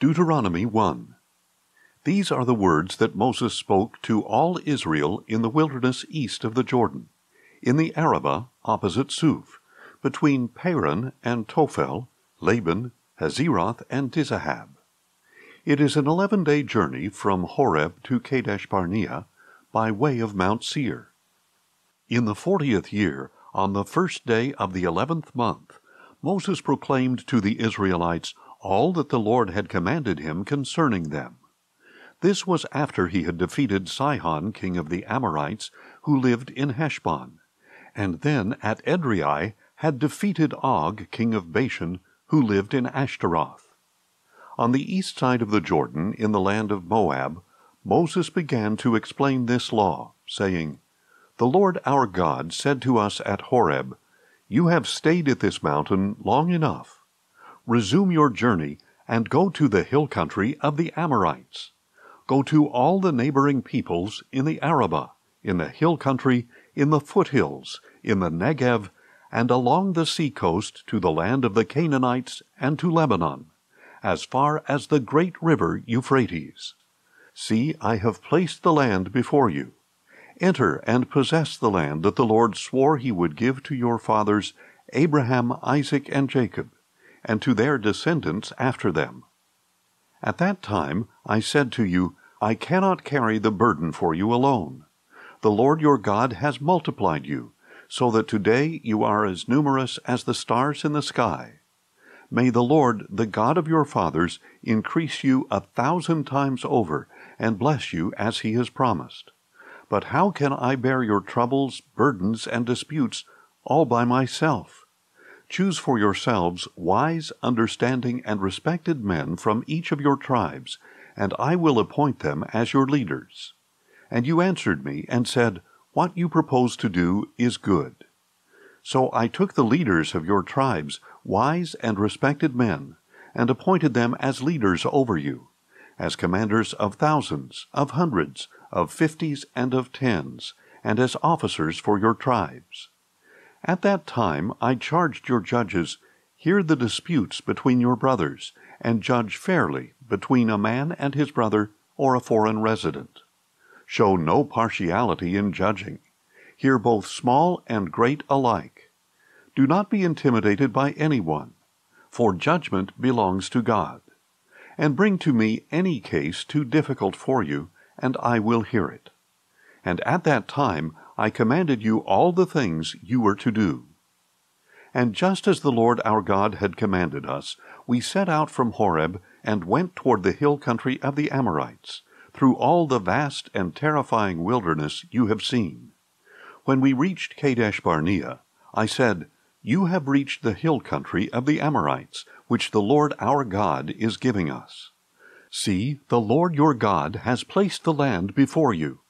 Deuteronomy 1. These are the words that Moses spoke to all Israel in the wilderness east of the Jordan, in the Arabah opposite Suf, between Paran and Tophel, Laban, Hazeroth, and Dizahab. It is an 11-day journey from Horeb to Kadesh Barnea by way of Mount Seir. In the 40th year, on the first day of the 11th month, Moses proclaimed to the Israelites all that the Lord had commanded him concerning them. This was after he had defeated Sihon, king of the Amorites, who lived in Heshbon, and then at Edrei had defeated Og, king of Bashan, who lived in Ashtaroth. On the east side of the Jordan, in the land of Moab, Moses began to explain this law, saying, "The Lord our God said to us at Horeb, 'You have stayed at this mountain long enough. Resume your journey, and go to the hill country of the Amorites. Go to all the neighboring peoples in the Arabah, in the hill country, in the foothills, in the Negev, and along the seacoast to the land of the Canaanites and to Lebanon, as far as the great river Euphrates. See, I have placed the land before you. Enter and possess the land that the Lord swore he would give to your fathers, Abraham, Isaac, and Jacob, and to their descendants after them. At that time I said to you, I cannot carry the burden for you alone. The Lord your God has multiplied you, so that today you are as numerous as the stars in the sky. May the Lord, the God of your fathers, increase you 1,000 times over, and bless you as he has promised. But how can I bear your troubles, burdens, and disputes all by myself? Choose for yourselves wise, understanding, and respected men from each of your tribes, and I will appoint them as your leaders.' And you answered me and said, 'What you propose to do is good.' So I took the leaders of your tribes, wise and respected men, and appointed them as leaders over you, as commanders of thousands, of hundreds, of 50s, and of 10s, and as officers for your tribes. At that time I charged your judges, 'Hear the disputes between your brothers, and judge fairly between a man and his brother or a foreign resident. Show no partiality in judging. Hear both small and great alike. Do not be intimidated by anyone, for judgment belongs to God. And bring to me any case too difficult for you, and I will hear it.' And at that time I commanded you all the things you were to do. And just as the Lord our God had commanded us, we set out from Horeb and went toward the hill country of the Amorites, through all the vast and terrifying wilderness you have seen. When we reached Kadesh Barnea, I said, 'You have reached the hill country of the Amorites, which the Lord our God is giving us. See, the Lord your God has placed the land before you.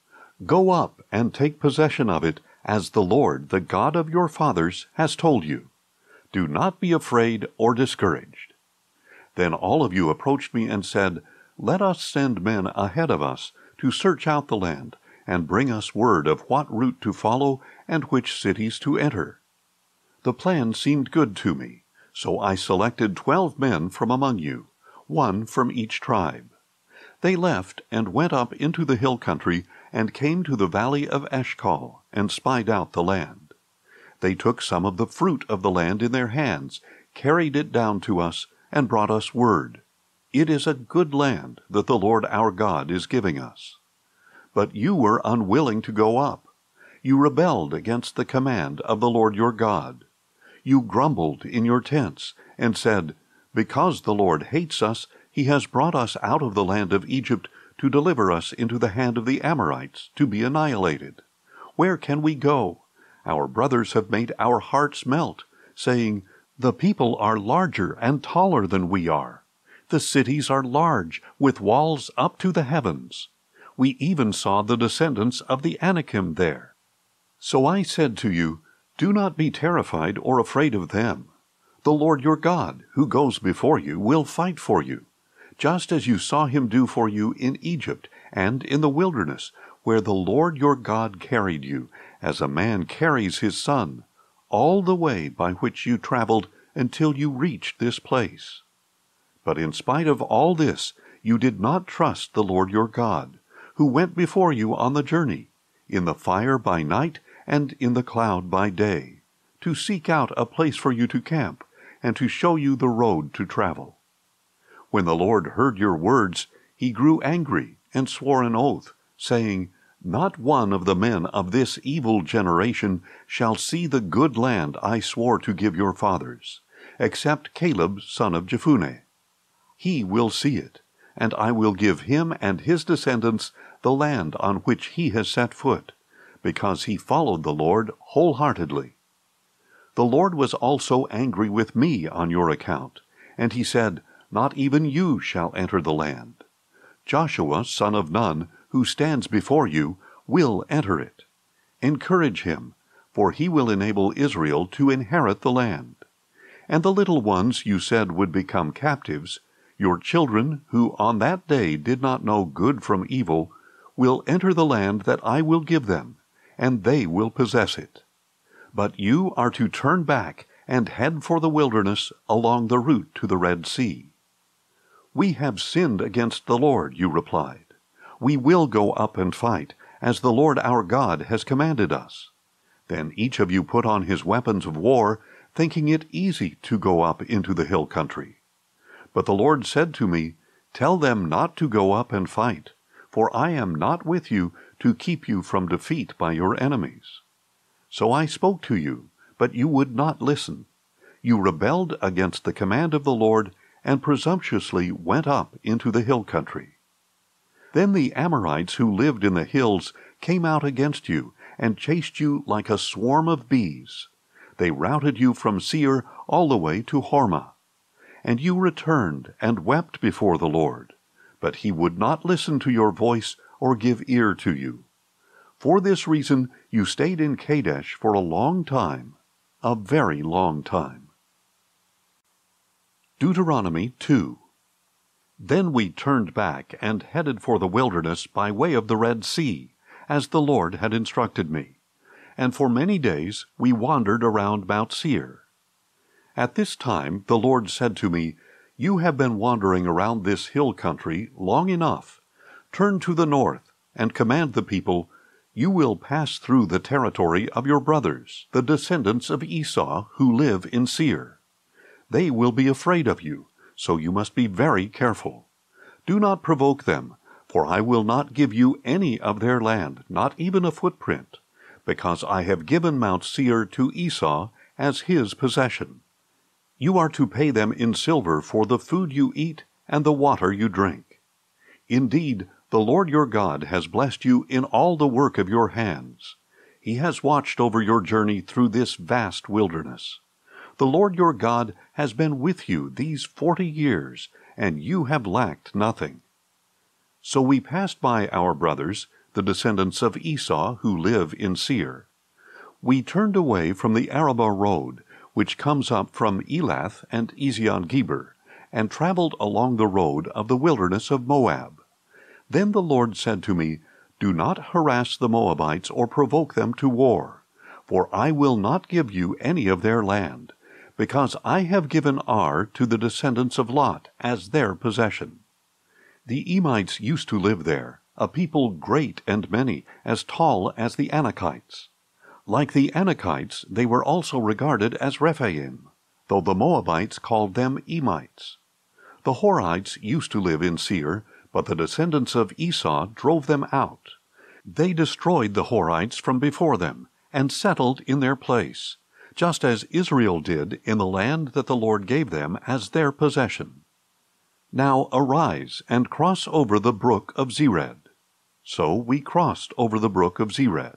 Go up and take possession of it, as the Lord, the God of your fathers, has told you. Do not be afraid or discouraged.' Then all of you approached me and said, 'Let us send men ahead of us to search out the land, and bring us word of what route to follow and which cities to enter.' The plan seemed good to me, so I selected 12 men from among you, one from each tribe. They left and went up into the hill country and came to the valley of Eshcol and spied out the land. They took some of the fruit of the land in their hands, carried it down to us, and brought us word, 'It is a good land that the Lord our God is giving us.' But you were unwilling to go up. You rebelled against the command of the Lord your God. You grumbled in your tents and said, 'Because the Lord hates us, he has brought us out of the land of Egypt to deliver us into the hand of the Amorites to be annihilated. Where can we go? Our brothers have made our hearts melt, saying, "The people are larger and taller than we are. The cities are large, with walls up to the heavens. We even saw the descendants of the Anakim there." So I said to you, 'Do not be terrified or afraid of them. The Lord your God, who goes before you, will fight for you, just as you saw him do for you in Egypt and in the wilderness, where the Lord your God carried you, as a man carries his son, all the way by which you traveled until you reached this place. But in spite of all this, you did not trust the Lord your God, who went before you on the journey, in the fire by night and in the cloud by day, to seek out a place for you to camp, and to show you the road to travel. When the Lord heard your words, he grew angry and swore an oath, saying, Not one of the men of this evil generation shall see the good land I swore to give your fathers, except Caleb son of Jephunneh. He will see it, and I will give him and his descendants the land on which he has set foot, because he followed the Lord wholeheartedly. The Lord was also angry with me on your account, and he said, Not even you shall enter the land. Joshua son of Nun, who stands before you, will enter it. Encourage him, for he will enable Israel to inherit the land. And the little ones you said would become captives, your children, who on that day did not know good from evil, will enter the land that I will give them, and they will possess it. But you are to turn back and head for the wilderness along the route to the Red Sea. We have sinned against the Lord, you replied. We will go up and fight, as the Lord our God has commanded us. Then each of you put on his weapons of war, thinking it easy to go up into the hill country. But the Lord said to me, Tell them not to go up and fight, for I am not with you to keep you from defeat by your enemies. So I spoke to you, but you would not listen. You rebelled against the command of the Lord, and presumptuously went up into the hill country. Then the Amorites who lived in the hills came out against you, and chased you like a swarm of bees. They routed you from Seir all the way to Hormah. And you returned and wept before the Lord, but he would not listen to your voice or give ear to you. For this reason, you stayed in Kadesh for a long time, a very long time. Deuteronomy 2. Then we turned back and headed for the wilderness by way of the Red Sea, as the Lord had instructed me. And for many days we wandered around Mount Seir. At this time the Lord said to me, You have been wandering around this hill country long enough. Turn to the north and command the people, You will pass through the territory of your brothers, the descendants of Esau, who live in Seir. They will be afraid of you, so you must be very careful. Do not provoke them, for I will not give you any of their land, not even a footprint, because I have given Mount Seir to Esau as his possession. You are to pay them in silver for the food you eat and the water you drink. Indeed, the Lord your God has blessed you in all the work of your hands. He has watched over your journey through this vast wilderness. The Lord your God has been with you these 40 years, and you have lacked nothing. So we passed by our brothers, the descendants of Esau, who live in Seir. We turned away from the Arabah road, which comes up from Elath and Ezion-Geber, and traveled along the road of the wilderness of Moab. Then the Lord said to me, Do not harass the Moabites or provoke them to war, for I will not give you any of their land, because I have given Ar to the descendants of Lot as their possession. The Emites used to live there, a people great and many, as tall as the Anakites. Like the Anakites, they were also regarded as Rephaim, though the Moabites called them Emites. The Horites used to live in Seir, but the descendants of Esau drove them out. They destroyed the Horites from before them, and settled in their place, just as Israel did in the land that the Lord gave them as their possession. Now arise and cross over the brook of Zered. So we crossed over the brook of Zered.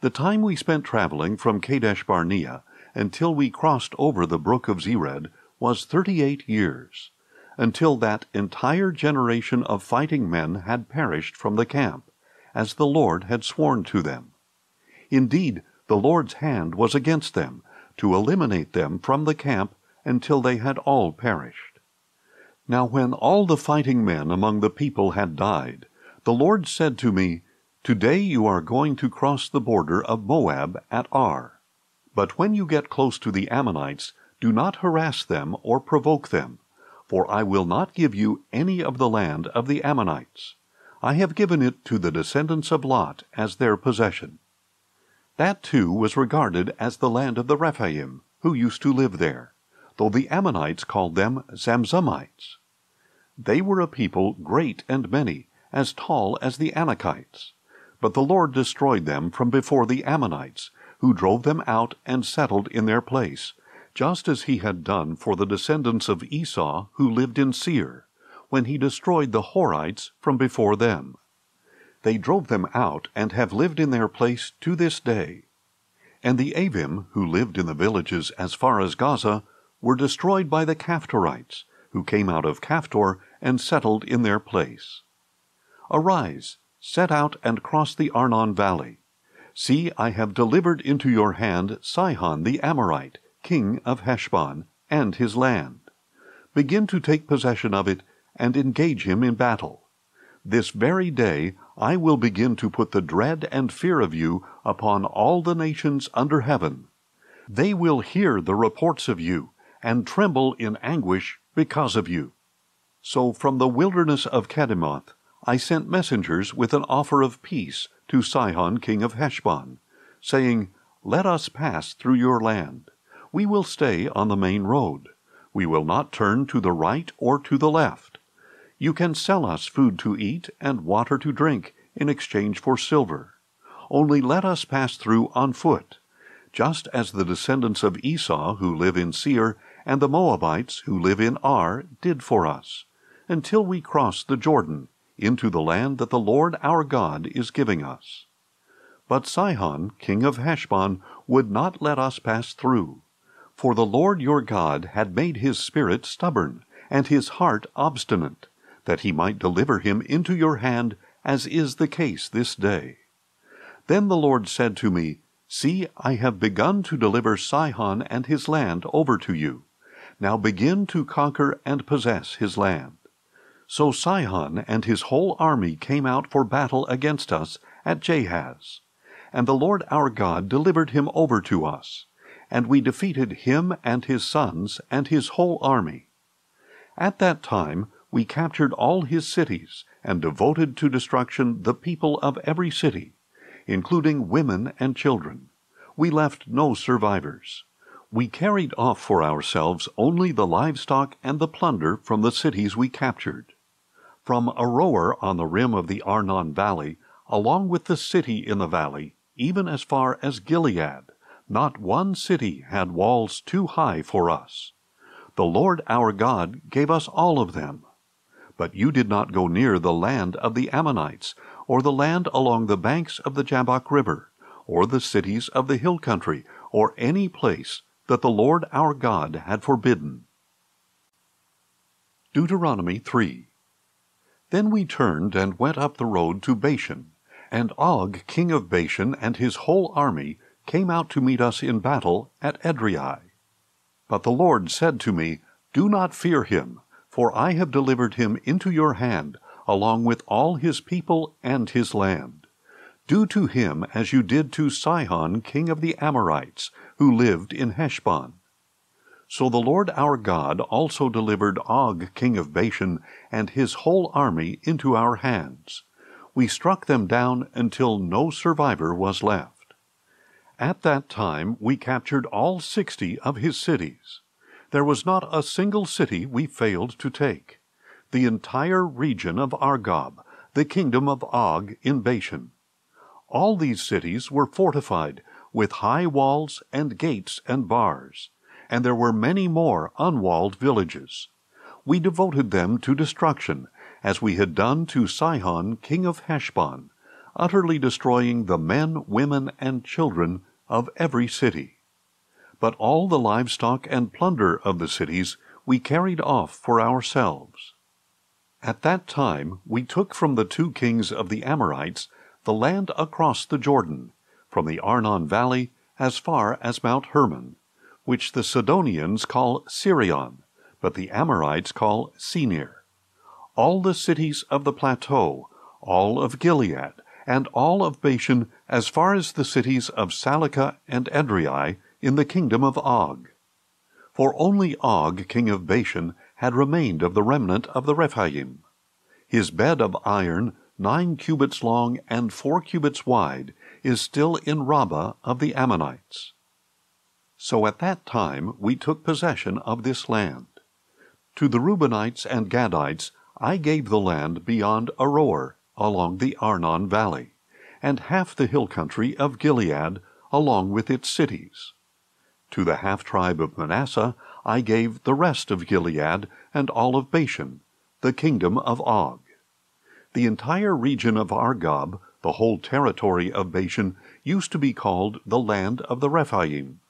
The time we spent traveling from Kadesh Barnea until we crossed over the brook of Zered was 38 years. Until that entire generation of fighting men had perished from the camp, as the Lord had sworn to them. Indeed, the Lord's hand was against them, to eliminate them from the camp until they had all perished. Now when all the fighting men among the people had died, the Lord said to me, Today you are going to cross the border of Moab at Ar. But when you get close to the Ammonites, do not harass them or provoke them, For I will not give you any of the land of the Ammonites. I have given it to the descendants of Lot as their possession. That too was regarded as the land of the Rephaim, who used to live there, though the Ammonites called them Zamzumites. They were a people great and many, as tall as the Anakites. But the Lord destroyed them from before the Ammonites, who drove them out and settled in their place, just as he had done for the descendants of Esau who lived in Seir, when he destroyed the Horites from before them. They drove them out and have lived in their place to this day. And the Avim, who lived in the villages as far as Gaza, were destroyed by the Caphtorites, who came out of Caphtor and settled in their place. Arise, set out and cross the Arnon valley. See, I have delivered into your hand Sihon the Amorite, king of Heshbon, and his land. Begin to take possession of it, and engage him in battle. This very day I will begin to put the dread and fear of you upon all the nations under heaven. They will hear the reports of you, and tremble in anguish because of you. So from the wilderness of Kedemoth I sent messengers with an offer of peace to Sihon king of Heshbon, saying, Let us pass through your land. We will stay on the main road. We will not turn to the right or to the left. You can sell us food to eat and water to drink in exchange for silver. Only let us pass through on foot, just as the descendants of Esau who live in Seir and the Moabites who live in Ar did for us, until we cross the Jordan into the land that the Lord our God is giving us. But Sihon, king of Heshbon, would not let us pass through. For the Lord your God had made his spirit stubborn, and his heart obstinate, that he might deliver him into your hand, as is the case this day. Then the Lord said to me, See, I have begun to deliver Sihon and his land over to you. Now begin to conquer and possess his land. So Sihon and his whole army came out for battle against us at Jahaz. And the Lord our God delivered him over to us. And we defeated him and his sons and his whole army. At that time we captured all his cities and devoted to destruction the people of every city, including women and children. We left no survivors. We carried off for ourselves only the livestock and the plunder from the cities we captured. From Aroer on the rim of the Arnon valley, along with the city in the valley, even as far as Gilead, not one city had walls too high for us. The Lord our God gave us all of them. But you did not go near the land of the Ammonites, or the land along the banks of the Jabbok River, or the cities of the hill country, or any place that the Lord our God had forbidden. Deuteronomy 3. Then we turned and went up the road to Bashan, and Og king of Bashan and his whole army came out to meet us in battle at Edrei. But the Lord said to me, Do not fear him, for I have delivered him into your hand, along with all his people and his land. Do to him as you did to Sihon king of the Amorites, who lived in Heshbon. So the Lord our God also delivered Og king of Bashan and his whole army into our hands. We struck them down until no survivor was left. At that time we captured all 60 of his cities. There was not a single city we failed to take. The entire region of Argob, the kingdom of Og in Bashan. All these cities were fortified with high walls and gates and bars, and there were many more unwalled villages. We devoted them to destruction, as we had done to Sihon king of Heshbon, utterly destroying the men, women, and children of every city. But all the livestock and plunder of the cities we carried off for ourselves. At that time we took from the two kings of the Amorites the land across the Jordan, from the Arnon valley as far as Mount Hermon, which the Sidonians call Sirion, but the Amorites call Senir. All the cities of the plateau, all of Gilead, and all of Bashan as far as the cities of Saleka and Edrei in the kingdom of Og. For only Og king of Bashan had remained of the remnant of the Rephaim. His bed of iron, 9 cubits long and 4 cubits wide, is still in Rabbah of the Ammonites. So at that time we took possession of this land. To the Reubenites and Gadites I gave the land beyond Aroer, along the Arnon Valley, and half the hill country of Gilead, along with its cities. To the half-tribe of Manasseh I gave the rest of Gilead and all of Bashan, the kingdom of Og. The entire region of Argob, the whole territory of Bashan, used to be called the land of the Rephaim.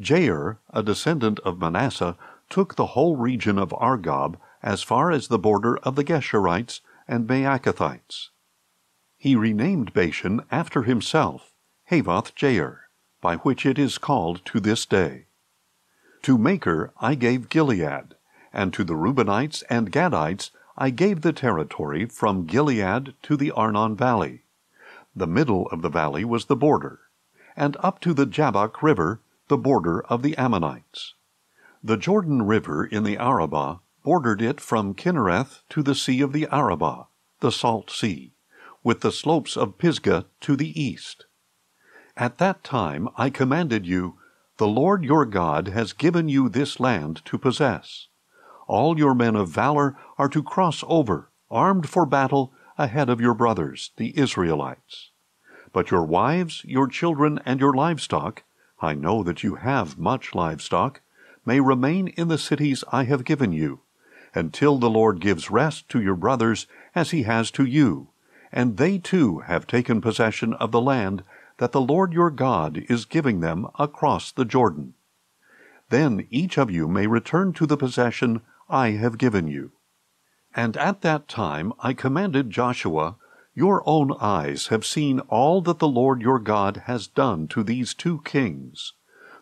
Jair, a descendant of Manasseh, took the whole region of Argob as far as the border of the Geshurites and Maacathites. He renamed Bashan after himself, Havoth Jair, by which it is called to this day. To Maker I gave Gilead, and to the Reubenites and Gadites I gave the territory from Gilead to the Arnon Valley. The middle of the valley was the border, and up to the Jabbok River, the border of the Ammonites. The Jordan River in the Arabah bordered it from Kinnereth to the Sea of the Arabah, the Salt Sea, with the slopes of Pisgah to the east. At that time I commanded you, "The Lord your God has given you this land to possess. All your men of valor are to cross over, armed for battle, ahead of your brothers, the Israelites. But your wives, your children, and your livestock, I know that you have much livestock, may remain in the cities I have given you, until the Lord gives rest to your brothers as he has to you, and they too have taken possession of the land that the Lord your God is giving them across the Jordan. Then each of you may return to the possession I have given you." And at that time I commanded Joshua, "Your own eyes have seen all that the Lord your God has done to these 2 kings.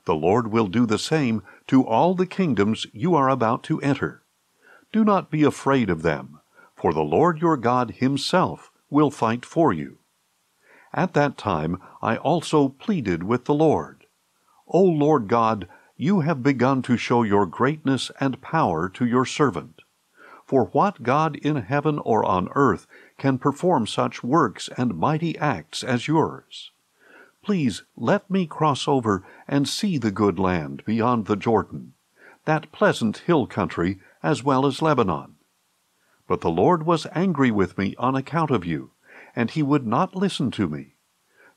The Lord will do the same to all the kingdoms you are about to enter. Do not be afraid of them, for the Lord your God himself will fight for you." At that time I also pleaded with the Lord, "O Lord God, you have begun to show your greatness and power to your servant. For what God in heaven or on earth can perform such works and mighty acts as yours? Please let me cross over and see the good land beyond the Jordan, that pleasant hill country as well as Lebanon." But the Lord was angry with me on account of you, and he would not listen to me.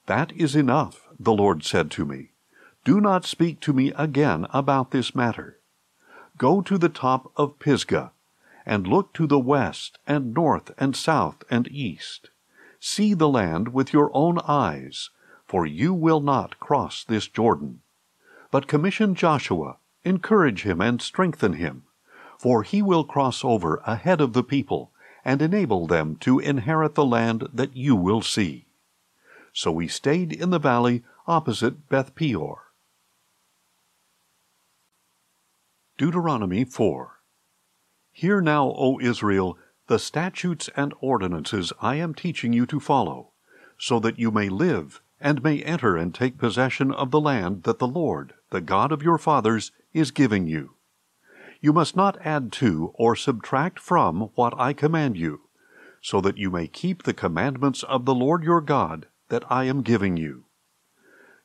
"That is enough," the Lord said to me. "Do not speak to me again about this matter. Go to the top of Pisgah, and look to the west and north and south and east. See the land with your own eyes, for you will not cross this Jordan. But commission Joshua, encourage him and strengthen him, for he will cross over ahead of the people and enable them to inherit the land that you will see." So we stayed in the valley opposite Beth Peor. Deuteronomy 4. "Hear now, O Israel, the statutes and ordinances I am teaching you to follow, so that you may live and may enter and take possession of the land that the Lord, the God of your fathers, is giving you. You must not add to or subtract from what I command you, so that you may keep the commandments of the Lord your God that I am giving you.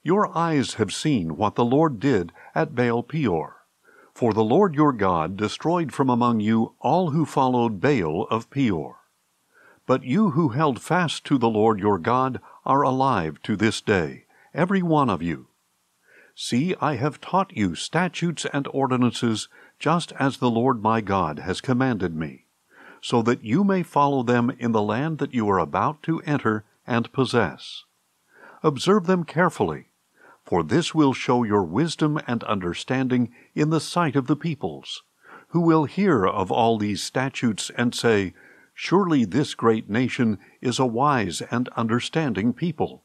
Your eyes have seen what the Lord did at Baal Peor, for the Lord your God destroyed from among you all who followed Baal of Peor. But you who held fast to the Lord your God are alive to this day, every one of you. See, I have taught you statutes and ordinances, just as the Lord my God has commanded me, so that you may follow them in the land that you are about to enter and possess. Observe them carefully, for this will show your wisdom and understanding in the sight of the peoples, who will hear of all these statutes and say, 'Surely this great nation is a wise and understanding people.'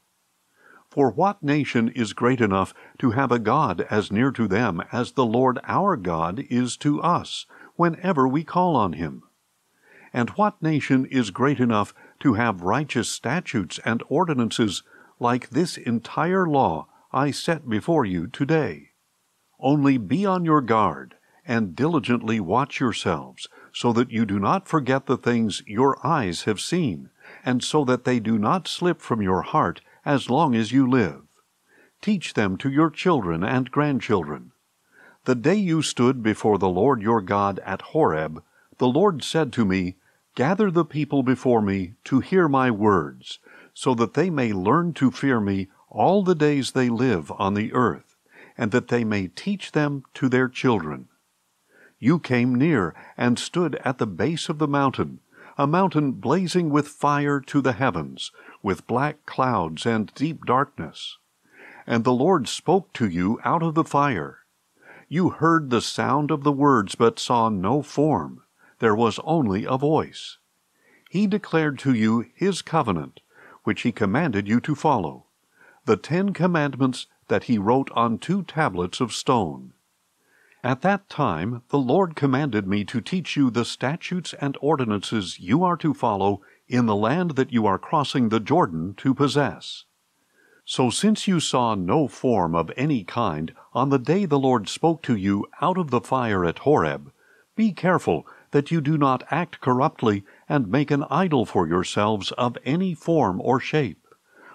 For what nation is great enough to have a God as near to them as the Lord our God is to us whenever we call on him? And what nation is great enough to have righteous statutes and ordinances like this entire law I set before you today? Only be on your guard and diligently watch yourselves, so that you do not forget the things your eyes have seen, and so that they do not slip from your heart as long as you live. Teach them to your children and grandchildren. The day you stood before the Lord your God at Horeb, the Lord said to me, Gather the people before me to hear my words, so that they may learn to fear me all the days they live on the earth, and that they may teach them to their children. You came near and stood at the base of the mountain, a mountain blazing with fire to the heavens, with black clouds and deep darkness. And the Lord spoke to you out of the fire. You heard the sound of the words, but saw no form. There was only a voice. He declared to you His covenant, which He commanded you to follow, the 10 commandments that He wrote on 2 tablets of stone. At that time the Lord commanded me to teach you the statutes and ordinances you are to follow in the land that you are crossing the Jordan to possess. So since you saw no form of any kind on the day the Lord spoke to you out of the fire at Horeb, be careful that you do not act corruptly and make an idol for yourselves of any form or shape,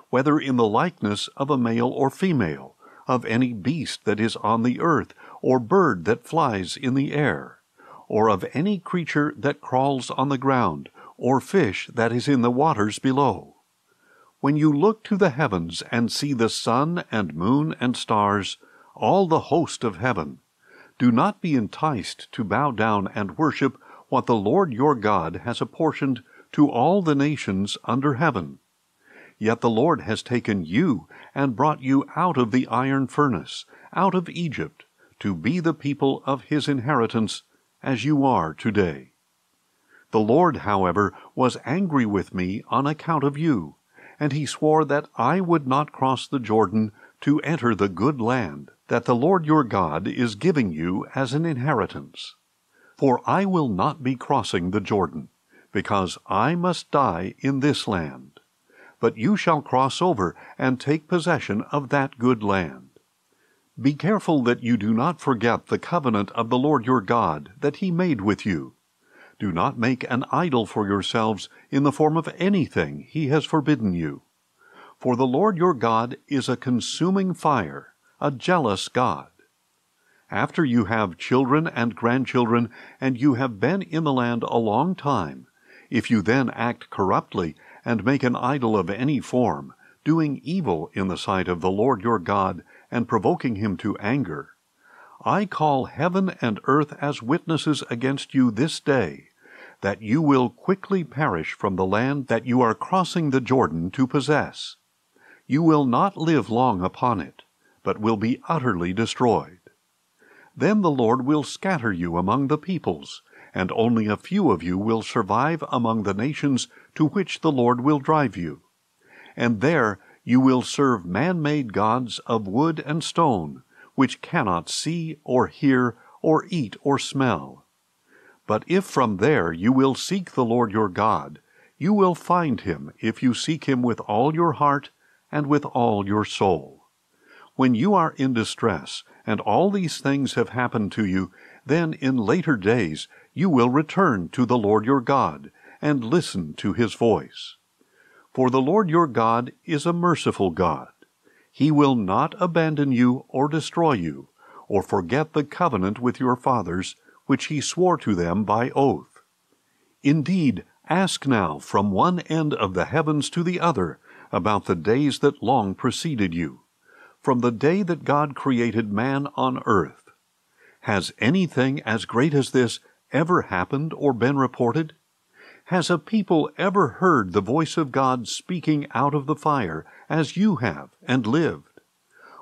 whether in the likeness of a male or female, of any beast that is on the earth, or bird that flies in the air, or of any creature that crawls on the ground, or fish that is in the waters below. When you look to the heavens and see the sun and moon and stars, all the host of heaven, do not be enticed to bow down and worship what the Lord your God has apportioned to all the nations under heaven. Yet the Lord has taken you and brought you out of the iron furnace, out of Egypt, to be the people of His inheritance, as you are today. The Lord, however, was angry with me on account of you, and He swore that I would not cross the Jordan to enter the good land that the Lord your God is giving you as an inheritance. For I will not be crossing the Jordan, because I must die in this land. But you shall cross over and take possession of that good land. Be careful that you do not forget the covenant of the Lord your God that He made with you. Do not make an idol for yourselves in the form of anything He has forbidden you. For the Lord your God is a consuming fire, a jealous God. After you have children and grandchildren, and you have been in the land a long time, if you then act corruptly and make an idol of any form, doing evil in the sight of the Lord your God and provoking Him to anger, I call heaven and earth as witnesses against you this day, that you will quickly perish from the land that you are crossing the Jordan to possess. You will not live long upon it, but will be utterly destroyed. Then the Lord will scatter you among the peoples, and only a few of you will survive among the nations to which the Lord will drive you. And there you will serve man-made gods of wood and stone, which cannot see or hear or eat or smell. But if from there you will seek the Lord your God, you will find Him if you seek Him with all your heart and with all your soul. When you are in distress, and all these things have happened to you, then in later days you will return to the Lord your God and listen to His voice. For the Lord your God is a merciful God. He will not abandon you or destroy you, or forget the covenant with your fathers, which He swore to them by oath. Indeed, ask now from one end of the heavens to the other about the days that long preceded you, from the day that God created man on earth. Has anything as great as this ever happened or been reported? Has a people ever heard the voice of God speaking out of the fire, as you have, and lived?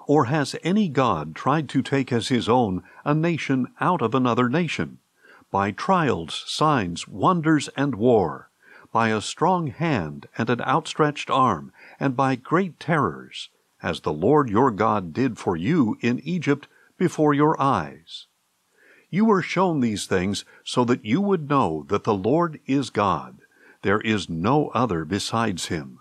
Or has any God tried to take as his own a nation out of another nation, by trials, signs, wonders, and war, by a strong hand and an outstretched arm, and by great terrors, as the Lord your God did for you in Egypt before your eyes? You were shown these things so that you would know that the Lord is God. There is no other besides Him.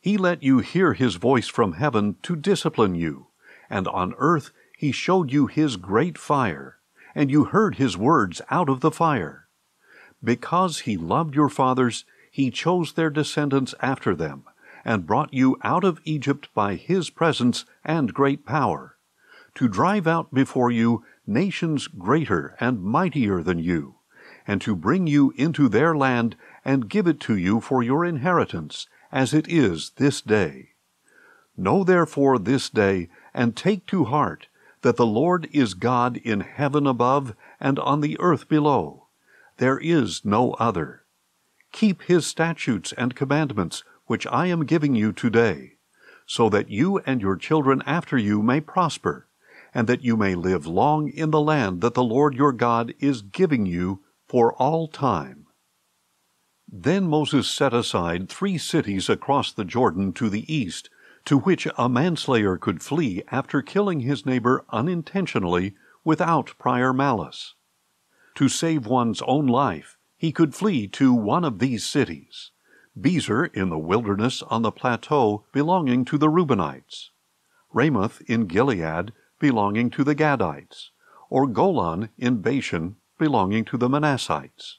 He let you hear His voice from heaven to discipline you, and on earth He showed you His great fire, and you heard his words out of the fire. Because he loved your fathers, he chose their descendants after them, and brought you out of Egypt by his presence and great power, to drive out before you nations greater and mightier than you, and to bring you into their land and give it to you for your inheritance, as it is this day. Know therefore this day, and take to heart, that the Lord is God in heaven above and on the earth below. There is no other. Keep his statutes and commandments, which I am giving you today, so that you and your children after you may prosper, and that you may live long in the land that the Lord your God is giving you for all time. Then Moses set aside 3 cities across the Jordan to the east, to which a manslayer could flee after killing his neighbor unintentionally without prior malice. To save one's own life, he could flee to one of these cities: Bezer in the wilderness on the plateau belonging to the Reubenites, Ramoth in Gilead belonging to the Gadites, or Golan in Bashan belonging to the Manassites.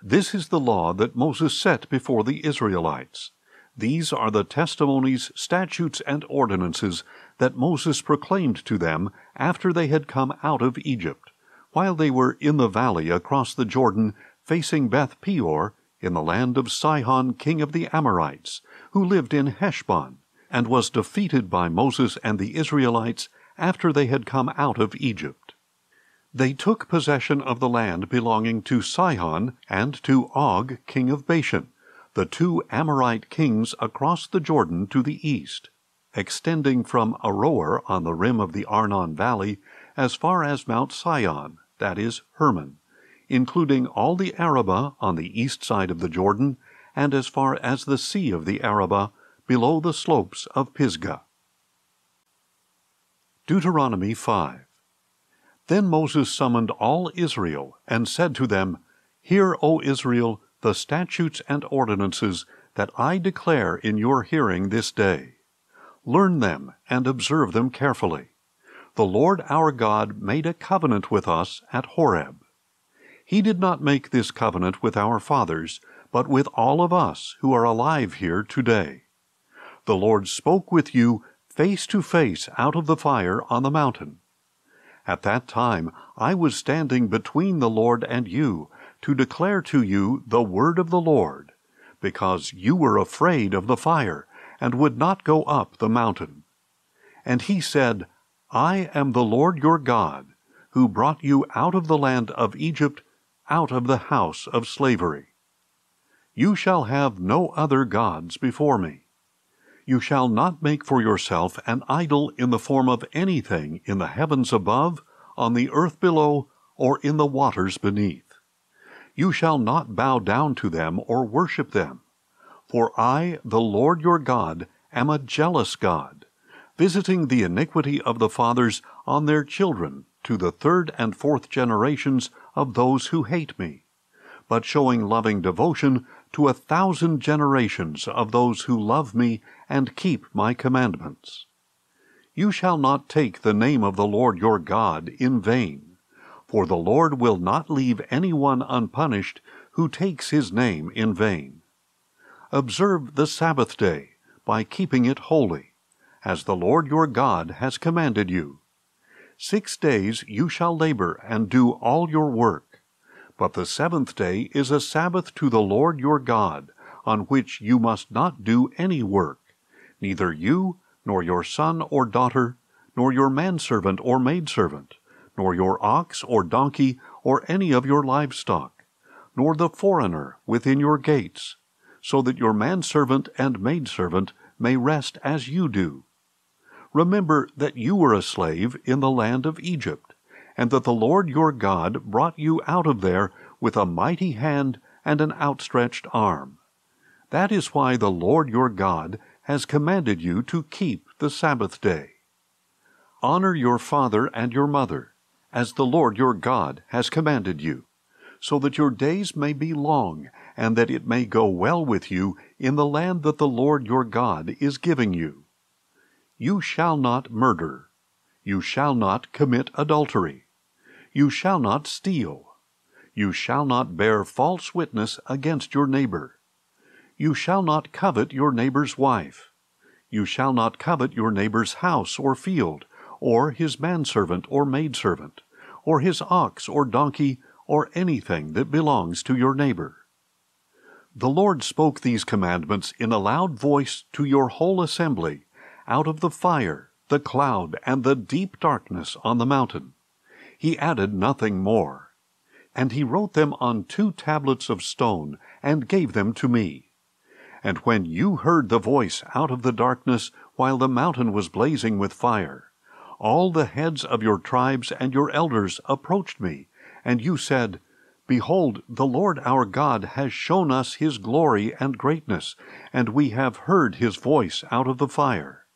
This is the law that Moses set before the Israelites. These are the testimonies, statutes, and ordinances that Moses proclaimed to them after they had come out of Egypt, while they were in the valley across the Jordan facing Beth Peor in the land of Sihon, king of the Amorites, who lived in Heshbon, and was defeated by Moses and the Israelites after they had come out of Egypt. They took possession of the land belonging to Sihon and to Og, king of Bashan, the 2 Amorite kings across the Jordan to the east, extending from Aroer on the rim of the Arnon Valley as far as Mount Sion, that is, Hermon, including all the Arabah on the east side of the Jordan, and as far as the sea of the Arabah, below the slopes of Pisgah. Deuteronomy 5. Then Moses summoned all Israel, and said to them, Hear, O Israel, the statutes and ordinances that I declare in your hearing this day. Learn them and observe them carefully. The Lord our God made a covenant with us at Horeb. He did not make this covenant with our fathers, but with all of us who are alive here today. The Lord spoke with you face to face out of the fire on the mountain. At that time I was standing between the Lord and you, to declare to you the word of the Lord, because you were afraid of the fire, and would not go up the mountain. And he said, I am the Lord your God, who brought you out of the land of Egypt, out of the house of slavery. You shall have no other gods before me. You shall not make for yourself an idol in the form of anything in the heavens above, on the earth below, or in the waters beneath. You shall not bow down to them or worship them. For I, the Lord your God, am a jealous God, visiting the iniquity of the fathers on their children to the 3rd and 4th generations of those who hate me, but showing loving devotion to 1,000 generations of those who love me and keep my commandments. You shall not take the name of the Lord your God in vain, for the Lord will not leave anyone unpunished who takes his name in vain. Observe the Sabbath day by keeping it holy, as the Lord your God has commanded you. 6 days you shall labor and do all your work, but the 7th day is a Sabbath to the Lord your God, on which you must not do any work, neither you, nor your son or daughter, nor your manservant or maidservant, nor your ox or donkey or any of your livestock, nor the foreigner within your gates, so that your manservant and maidservant may rest as you do. Remember that you were a slave in the land of Egypt, and that the Lord your God brought you out of there with a mighty hand and an outstretched arm. That is why the Lord your God has commanded you to keep the Sabbath day. Honor your father and your mother, as the Lord your God has commanded you, so that your days may be long, and that it may go well with you in the land that the Lord your God is giving you. You shall not murder. You shall not commit adultery. You shall not steal. You shall not bear false witness against your neighbor. You shall not covet your neighbor's wife. You shall not covet your neighbor's house or field, or his manservant or maidservant, or his ox or donkey, or anything that belongs to your neighbor. The Lord spoke these commandments in a loud voice to your whole assembly, out of the fire, the cloud, and the deep darkness on the mountain. He added nothing more. And he wrote them on 2 tablets of stone, and gave them to me. And when you heard the voice out of the darkness, while the mountain was blazing with fire, all the heads of your tribes and your elders approached me, and you said, Behold, the Lord our God has shown us his glory and greatness, and we have heard his voice out of the fire.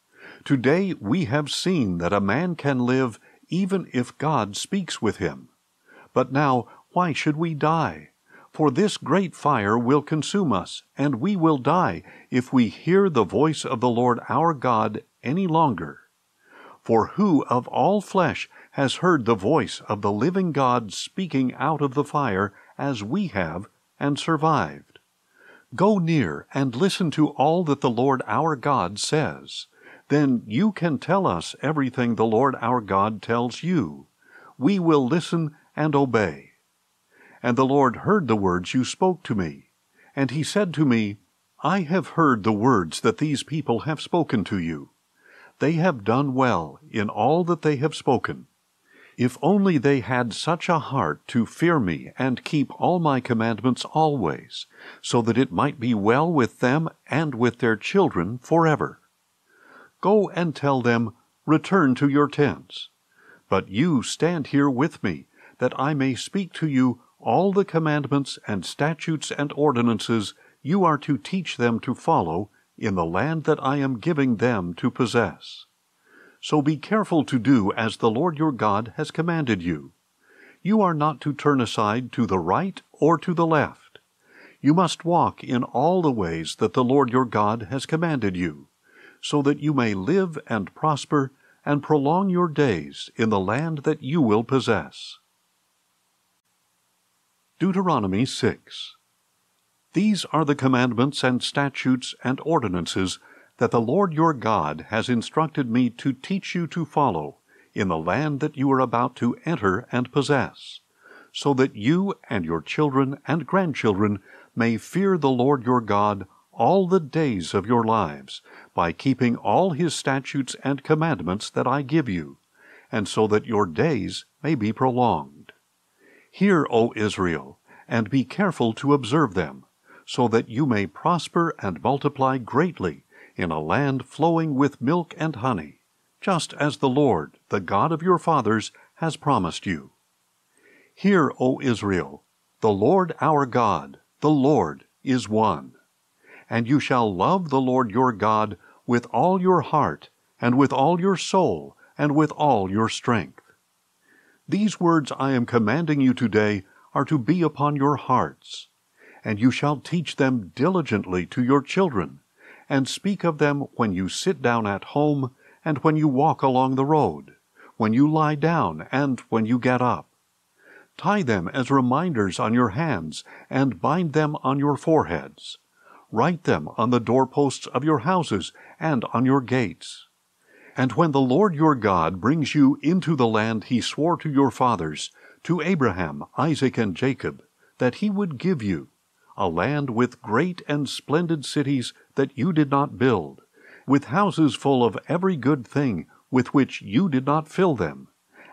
Today we have seen that a man can live even if God speaks with him. But now, why should we die? For this great fire will consume us, and we will die if we hear the voice of the Lord our God any longer. For who of all flesh has heard the voice of the living God speaking out of the fire, as we have, and survived? Go near and listen to all that the Lord our God says. Then you can tell us everything the Lord our God tells you. We will listen and obey. And the Lord heard the words you spoke to me. And he said to me, I have heard the words that these people have spoken to you. They have done well in all that they have spoken. If only they had such a heart to fear me and keep all my commandments always, so that it might be well with them and with their children forever. Go and tell them, Return to your tents. But you stand here with me, that I may speak to you all the commandments and statutes and ordinances you are to teach them to follow in the land that I am giving them to possess. So be careful to do as the Lord your God has commanded you. You are not to turn aside to the right or to the left. You must walk in all the ways that the Lord your God has commanded you, so that you may live and prosper and prolong your days in the land that you will possess. Deuteronomy 6. These are the commandments and statutes and ordinances that the Lord your God has instructed me to teach you to follow in the land that you are about to enter and possess, so that you and your children and grandchildren may fear the Lord your God all the days of your lives, by keeping all his statutes and commandments that I give you, and so that your days may be prolonged. Hear, O Israel, and be careful to observe them, so that you may prosper and multiply greatly in a land flowing with milk and honey, just as the Lord, the God of your fathers, has promised you. Hear, O Israel, the Lord our God, the Lord, is one. And you shall love the Lord your God with all your heart, and with all your soul, and with all your strength. These words I am commanding you today are to be upon your hearts, and you shall teach them diligently to your children, and speak of them when you sit down at home, and when you walk along the road, when you lie down, and when you get up. Tie them as reminders on your hands, and bind them on your foreheads. Write them on the doorposts of your houses and on your gates. And when the Lord your God brings you into the land he swore to your fathers, to Abraham, Isaac, and Jacob, that he would give you, a land with great and splendid cities that you did not build, with houses full of every good thing with which you did not fill them,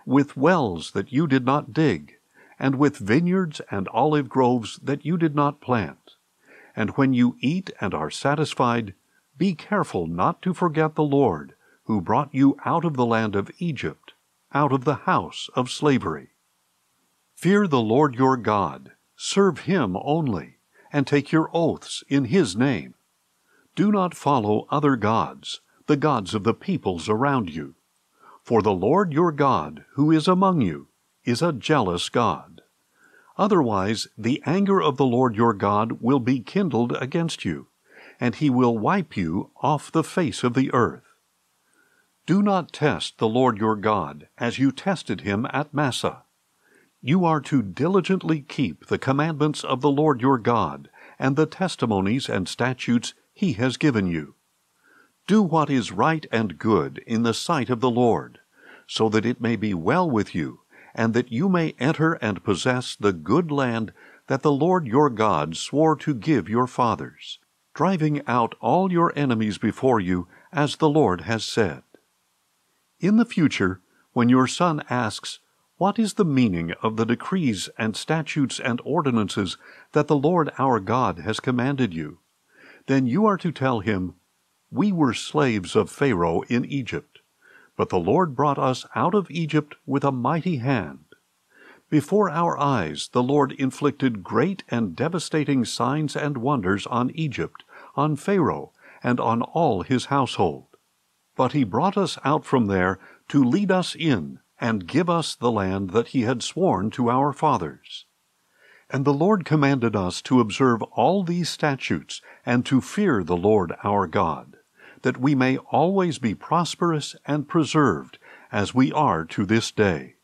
with wells that you did not dig, and with vineyards and olive groves that you did not plant. And when you eat and are satisfied, be careful not to forget the Lord, who brought you out of the land of Egypt, out of the house of slavery. Fear the Lord your God, serve him only, and take your oaths in his name. Do not follow other gods, the gods of the peoples around you. For the Lord your God, who is among you, is a jealous God. Otherwise, the anger of the Lord your God will be kindled against you, and he will wipe you off the face of the earth. Do not test the Lord your God as you tested him at Massah. You are to diligently keep the commandments of the Lord your God and the testimonies and statutes He has given you. Do what is right and good in the sight of the Lord, so that it may be well with you, and that you may enter and possess the good land that the Lord your God swore to give your fathers, driving out all your enemies before you, as the Lord has said. In the future, when your son asks, "What is the meaning of the decrees and statutes and ordinances that the Lord our God has commanded you?" then you are to tell him, "We were slaves of Pharaoh in Egypt, but the Lord brought us out of Egypt with a mighty hand. Before our eyes the Lord inflicted great and devastating signs and wonders on Egypt, on Pharaoh, and on all his household. But He brought us out from there to lead us in and give us the land that He had sworn to our fathers. And the Lord commanded us to observe all these statutes and to fear the Lord our God, that we may always be prosperous and preserved, as we are to this day.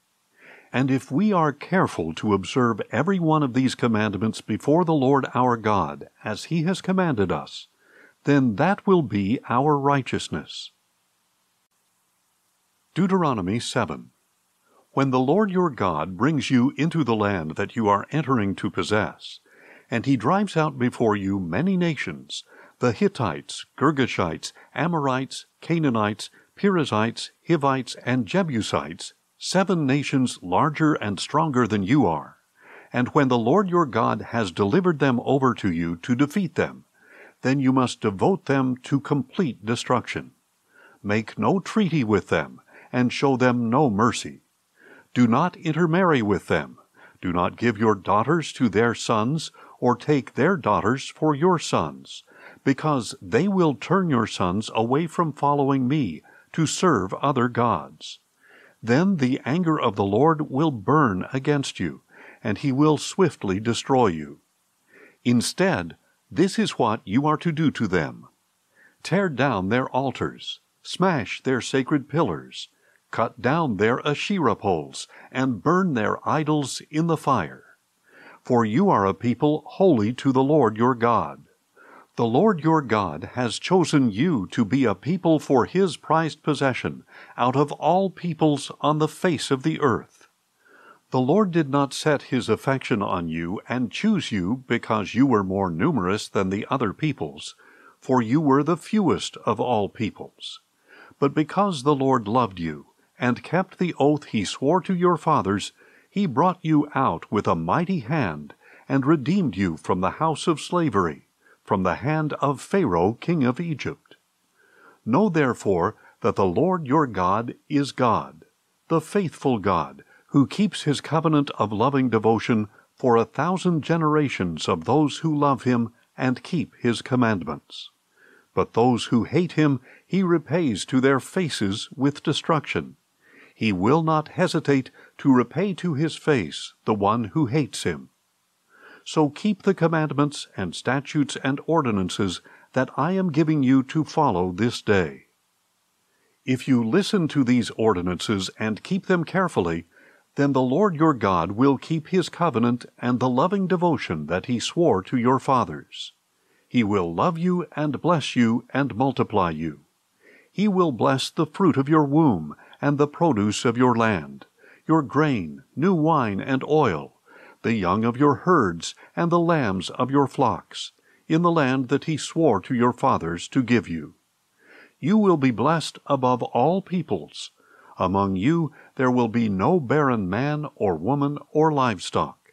And if we are careful to observe every one of these commandments before the Lord our God, as He has commanded us, then that will be our righteousness." Deuteronomy 7. When the Lord your God brings you into the land that you are entering to possess, and He drives out before you many nations, the Hittites, Girgashites, Amorites, Canaanites, Perizzites, Hivites, and Jebusites, 7 nations larger and stronger than you are, and when the Lord your God has delivered them over to you to defeat them, then you must devote them to complete destruction. Make no treaty with them, and show them no mercy. Do not intermarry with them. Do not give your daughters to their sons, or take their daughters for your sons, because they will turn your sons away from following Me to serve other gods. Then the anger of the Lord will burn against you, and He will swiftly destroy you. Instead, this is what you are to do to them. Tear down their altars, smash their sacred pillars, cut down their Asherah poles, and burn their idols in the fire. For you are a people holy to the Lord your God. The Lord your God has chosen you to be a people for His prized possession out of all peoples on the face of the earth. The Lord did not set His affection on you and choose you because you were more numerous than the other peoples, for you were the fewest of all peoples. But because the Lord loved you, and kept the oath He swore to your fathers, He brought you out with a mighty hand, and redeemed you from the house of slavery, from the hand of Pharaoh king of Egypt. Know therefore that the Lord your God is God, the faithful God, who keeps His covenant of loving devotion for 1,000 generations of those who love Him and keep His commandments. But those who hate Him He repays to their faces with destruction. He will not hesitate to repay to His face the one who hates Him. So keep the commandments and statutes and ordinances that I am giving you to follow this day. If you listen to these ordinances and keep them carefully, then the Lord your God will keep His covenant and the loving devotion that He swore to your fathers. He will love you and bless you and multiply you. He will bless the fruit of your womb and the produce of your land, your grain, new wine and oil, the young of your herds and the lambs of your flocks, in the land that He swore to your fathers to give you. You will be blessed above all peoples. Among you there will be no barren man or woman or livestock.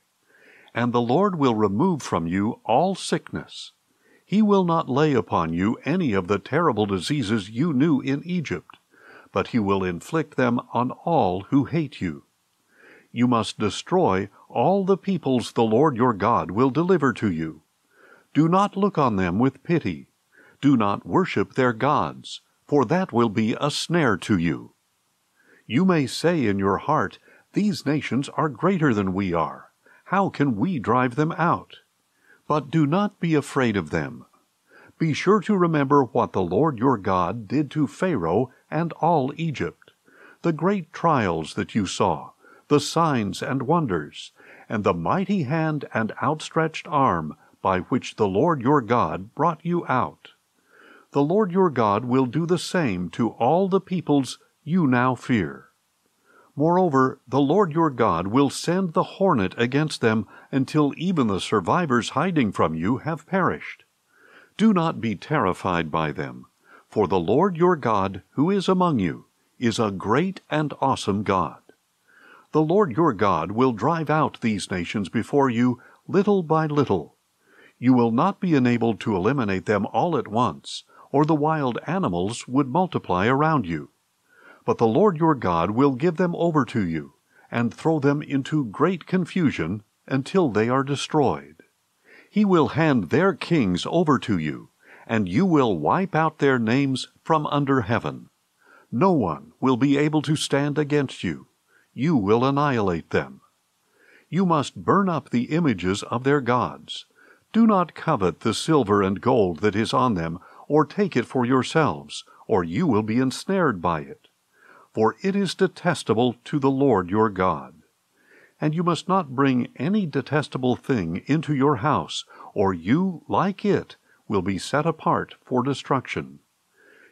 And the Lord will remove from you all sickness. He will not lay upon you any of the terrible diseases you knew in Egypt, but He will inflict them on all who hate you. You must destroy all the peoples the Lord your God will deliver to you. Do not look on them with pity. Do not worship their gods, for that will be a snare to you. You may say in your heart, "These nations are greater than we are. How can we drive them out?" But do not be afraid of them. Be sure to remember what the Lord your God did to Pharaoh and all Egypt, the great trials that you saw, the signs and wonders, and the mighty hand and outstretched arm by which the Lord your God brought you out. The Lord your God will do the same to all the peoples you now fear. Moreover, the Lord your God will send the hornet against them until even the survivors hiding from you have perished. Do not be terrified by them, for the Lord your God, who is among you, is a great and awesome God. The Lord your God will drive out these nations before you little by little. You will not be enabled to eliminate them all at once, or the wild animals would multiply around you. But the Lord your God will give them over to you, and throw them into great confusion until they are destroyed. He will hand their kings over to you, and you will wipe out their names from under heaven. No one will be able to stand against you. You will annihilate them. You must burn up the images of their gods. Do not covet the silver and gold that is on them, or take it for yourselves, or you will be ensnared by it. For it is detestable to the Lord your God. And you must not bring any detestable thing into your house, or you, like it, will be set apart for destruction.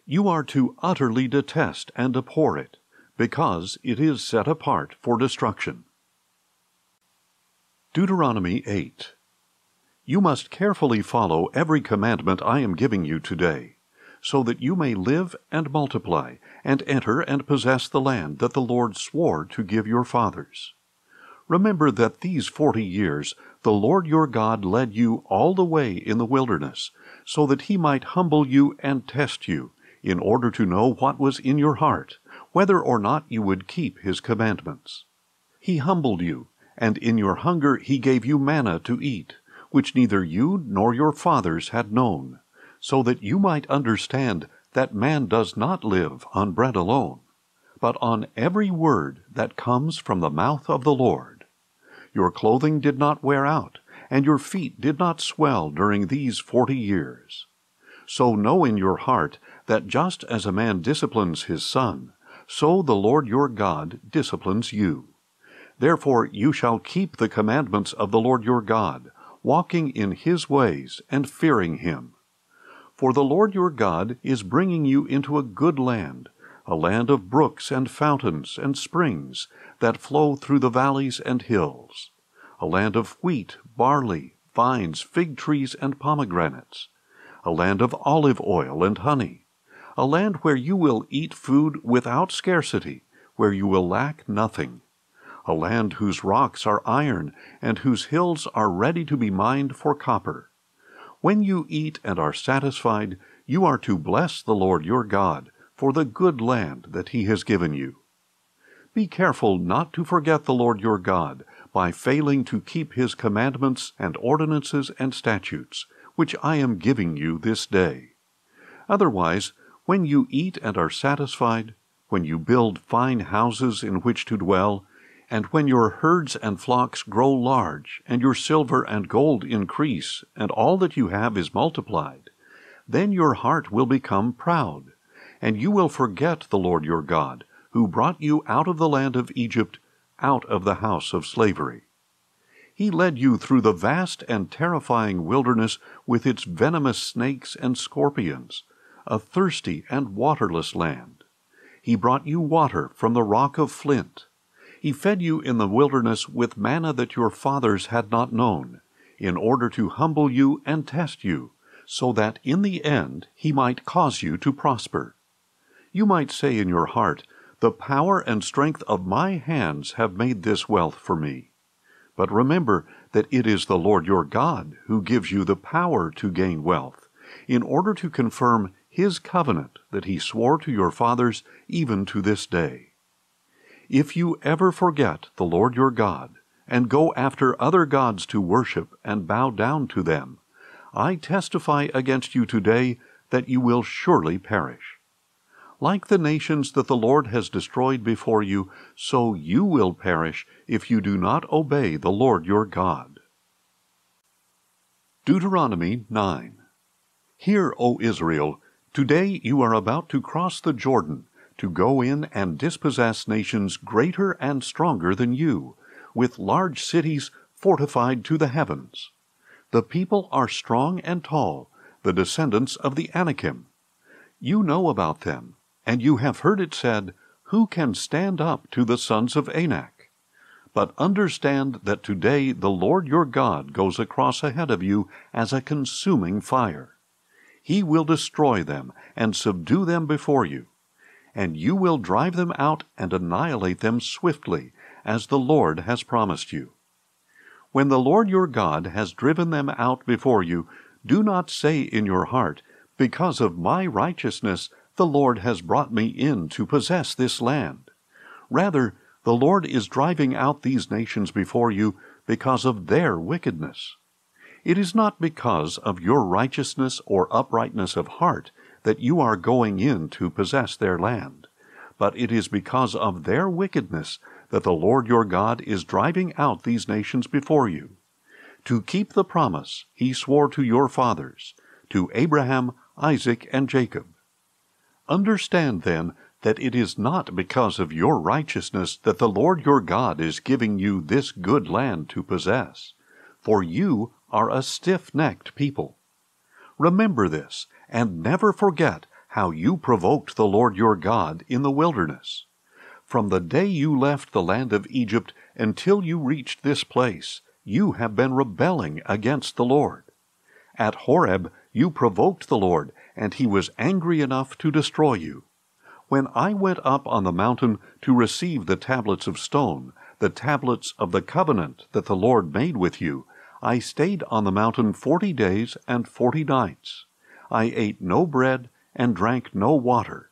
You are to utterly detest and abhor it, because it is set apart for destruction. Deuteronomy 8. You must carefully follow every commandment I am giving you today, so that you may live and multiply, and enter and possess the land that the Lord swore to give your fathers. Remember that these 40 years the Lord your God led you all the way in the wilderness, so that He might humble you and test you, in order to know what was in your heart, whether or not you would keep His commandments. He humbled you, and in your hunger He gave you manna to eat, which neither you nor your fathers had known, so that you might understand that man does not live on bread alone, but on every word that comes from the mouth of the Lord. Your clothing did not wear out, and your feet did not swell during these 40 years. So know in your heart that just as a man disciplines his son, so the Lord your God disciplines you. Therefore you shall keep the commandments of the Lord your God, walking in His ways and fearing Him. For the Lord your God is bringing you into a good land, a land of brooks and fountains and springs that flow through the valleys and hills, a land of wheat, barley, vines, fig trees, and pomegranates, a land of olive oil and honey, a land where you will eat food without scarcity, where you will lack nothing, a land whose rocks are iron and whose hills are ready to be mined for copper. When you eat and are satisfied, you are to bless the Lord your God for the good land that He has given you. Be careful not to forget the Lord your God by failing to keep His commandments and ordinances and statutes, which I am giving you this day. Otherwise, when you eat and are satisfied, when you build fine houses in which to dwell, and when your herds and flocks grow large, and your silver and gold increase, and all that you have is multiplied, then your heart will become proud, and you will forget the Lord your God, who brought you out of the land of Egypt, out of the house of slavery. He led you through the vast and terrifying wilderness with its venomous snakes and scorpions, a thirsty and waterless land. He brought you water from the rock of flint. He fed you in the wilderness with manna that your fathers had not known, in order to humble you and test you, so that in the end He might cause you to prosper. You might say in your heart, "The power and strength of my hands have made this wealth for me." But remember that it is the Lord your God who gives you the power to gain wealth, in order to confirm His covenant that He swore to your fathers even to this day. If you ever forget the Lord your God, and go after other gods to worship and bow down to them, I testify against you today that you will surely perish. Like the nations that the Lord has destroyed before you, so you will perish if you do not obey the Lord your God. Deuteronomy 9. Hear, O Israel, today you are about to cross the Jordan to go in and dispossess nations greater and stronger than you, with large cities fortified to the heavens. The people are strong and tall, the descendants of the Anakim. You know about them, and you have heard it said, Who can stand up to the sons of Anak? But understand that today the Lord your God goes across ahead of you as a consuming fire. He will destroy them and subdue them before you, and you will drive them out and annihilate them swiftly, as the Lord has promised you. When the Lord your God has driven them out before you, do not say in your heart, Because of my righteousness the Lord has brought me in to possess this land. Rather, the Lord is driving out these nations before you because of their wickedness. It is not because of your righteousness or uprightness of heart that you are going in to possess their land, but it is because of their wickedness that the Lord your God is driving out these nations before you, to keep the promise he swore to your fathers, to Abraham, Isaac, and Jacob. Understand, then, that it is not because of your righteousness that the Lord your God is giving you this good land to possess, for you are a stiff-necked people. Remember this, and never forget how you provoked the Lord your God in the wilderness. From the day you left the land of Egypt until you reached this place, you have been rebelling against the Lord. At Horeb, you provoked the Lord, and he was angry enough to destroy you. When I went up on the mountain to receive the tablets of stone, the tablets of the covenant that the Lord made with you, I stayed on the mountain 40 days and 40 nights. I ate no bread and drank no water.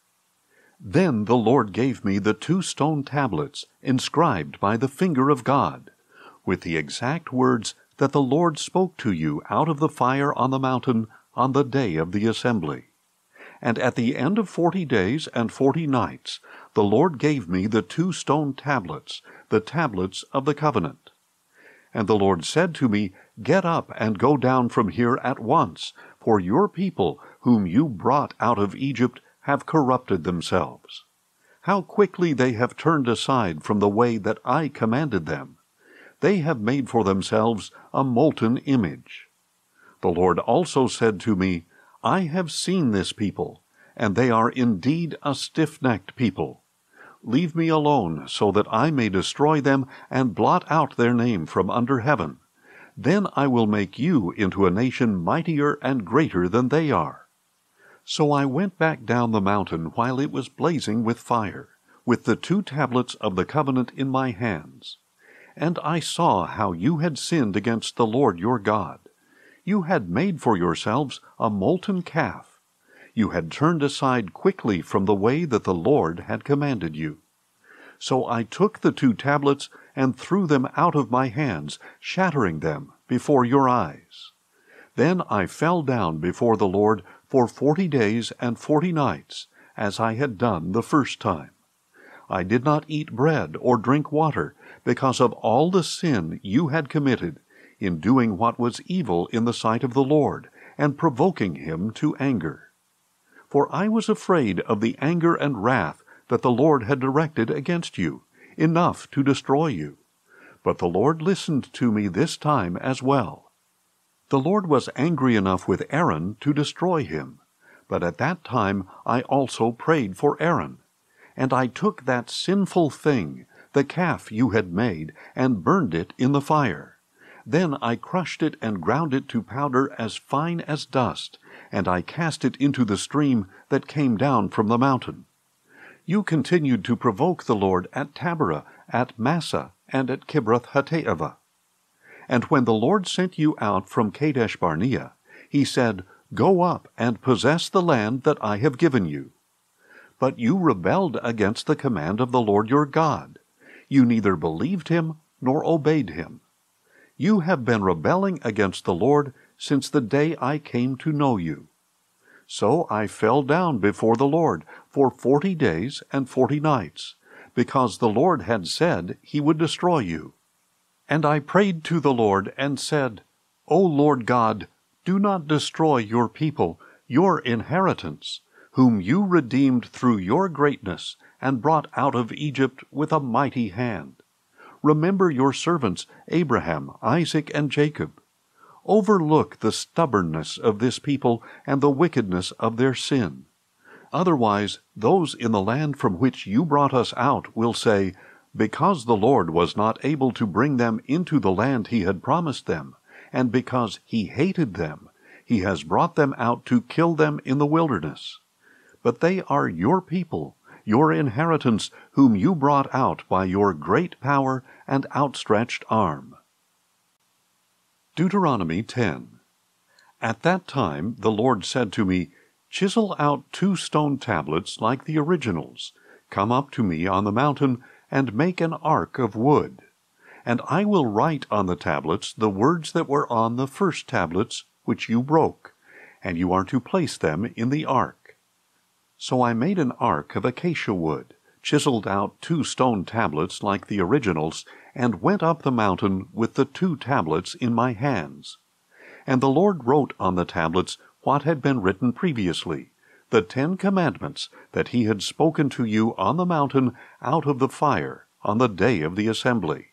Then the Lord gave me the 2 stone tablets inscribed by the finger of God, with the exact words that the Lord spoke to you out of the fire on the mountain on the day of the assembly. And at the end of 40 days and 40 nights, the Lord gave me the 2 stone tablets, the tablets of the covenant. And the Lord said to me, Get up and go down from here at once, for your people, whom you brought out of Egypt, have corrupted themselves. How quickly they have turned aside from the way that I commanded them. They have made for themselves a molten image. The Lord also said to me, I have seen this people, and they are indeed a stiff-necked people. Leave me alone, so that I may destroy them and blot out their name from under heaven. Then I will make you into a nation mightier and greater than they are. So I went back down the mountain while it was blazing with fire, with the 2 tablets of the covenant in my hands. And I saw how you had sinned against the Lord your God. You had made for yourselves a molten calf. You had turned aside quickly from the way that the Lord had commanded you. So I took the 2 tablets and threw them out of my hands, shattering them before your eyes. Then I fell down before the Lord for 40 days and 40 nights, as I had done the first time. I did not eat bread or drink water, because of all the sin you had committed in doing what was evil in the sight of the Lord, and provoking him to anger. For I was afraid of the anger and wrath that the Lord had directed against you, enough to destroy you. But the Lord listened to me this time as well. The Lord was angry enough with Aaron to destroy him, but at that time I also prayed for Aaron. And I took that sinful thing, the calf you had made, and burned it in the fire. Then I crushed it and ground it to powder as fine as dust, and I cast it into the stream that came down from the mountain. You continued to provoke the Lord at Taberah, at Massa, and at Kibroth Hattaavah. And when the Lord sent you out from Kadesh Barnea, he said, Go up and possess the land that I have given you. But you rebelled against the command of the Lord your God. You neither believed him nor obeyed him. You have been rebelling against the Lord since the day I came to know you. So I fell down before the Lord for 40 days and 40 nights, because the Lord had said he would destroy you. And I prayed to the Lord and said, O Lord God, do not destroy your people, your inheritance, whom you redeemed through your greatness and brought out of Egypt with a mighty hand. Remember your servants Abraham, Isaac, and Jacob. Overlook the stubbornness of this people and the wickedness of their sin. Otherwise, those in the land from which you brought us out will say, because the Lord was not able to bring them into the land he had promised them, and because he hated them, he has brought them out to kill them in the wilderness. But they are your people, your inheritance, whom you brought out by your great power and outstretched arm. Deuteronomy 10. At that time the Lord said to me, chisel out 2 stone tablets like the originals. Come up to me on the mountain, and make an ark of wood. And I will write on the tablets the words that were on the first tablets, which you broke, and you are to place them in the ark. So I made an ark of acacia wood, chiseled out 2 stone tablets like the originals, and went up the mountain with the 2 tablets in my hands. And the Lord wrote on the tablets what had been written previously, the 10 commandments that he had spoken to you on the mountain out of the fire on the day of the assembly.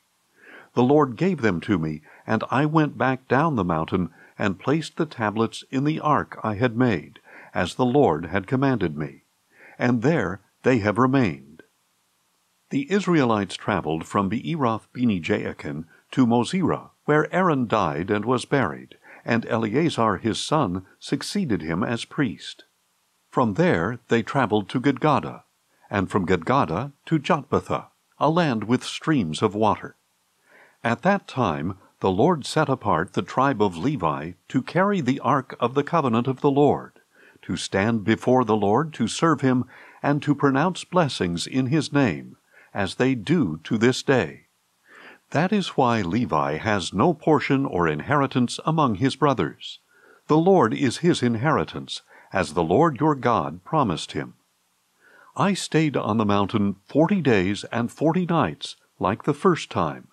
The Lord gave them to me, and I went back down the mountain and placed the tablets in the ark I had made, as the Lord had commanded me. And there they have remained. The Israelites traveled from Beeroth Bene Jaakan to Mosera, where Aaron died and was buried, and Eleazar his son succeeded him as priest. From there they traveled to Gadgada, and from Gadgada to Jotbatha, a land with streams of water. At that time the Lord set apart the tribe of Levi to carry the ark of the covenant of the Lord, to stand before the Lord to serve him, and to pronounce blessings in his name, as they do to this day. That is why Levi has no portion or inheritance among his brothers. The Lord is his inheritance, as the Lord your God promised him. I stayed on the mountain 40 days and 40 nights, like the first time.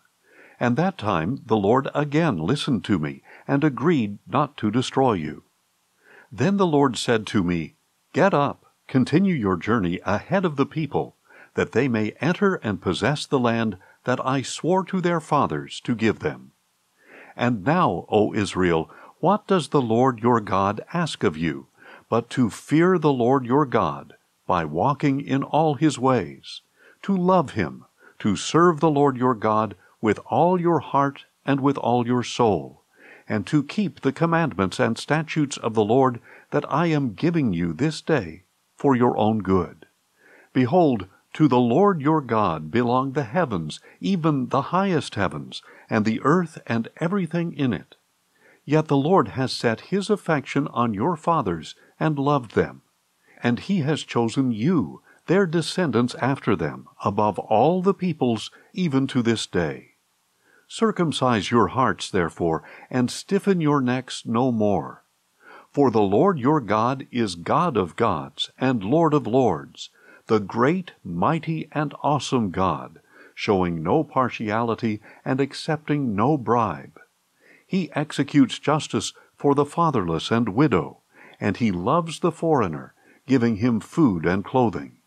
And that time the Lord again listened to me, and agreed not to destroy you. Then the Lord said to me, get up, continue your journey ahead of the people, that they may enter and possess the land that I swore to their fathers to give them. And now, O Israel, what does the Lord your God ask of you, but to fear the Lord your God by walking in all his ways, to love him, to serve the Lord your God with all your heart and with all your soul, and to keep the commandments and statutes of the Lord that I am giving you this day for your own good. Behold, to the Lord your God belong the heavens, even the highest heavens, and the earth and everything in it. Yet the Lord has set his affection on your fathers and loved them, and he has chosen you, their descendants after them, above all the peoples, even to this day. Circumcise your hearts, therefore, and stiffen your necks no more. For the Lord your God is God of gods and Lord of lords, the great, mighty, and awesome God, showing no partiality and accepting no bribe. He executes justice for the fatherless and widow, and he loves the foreigner, giving him food and clothing.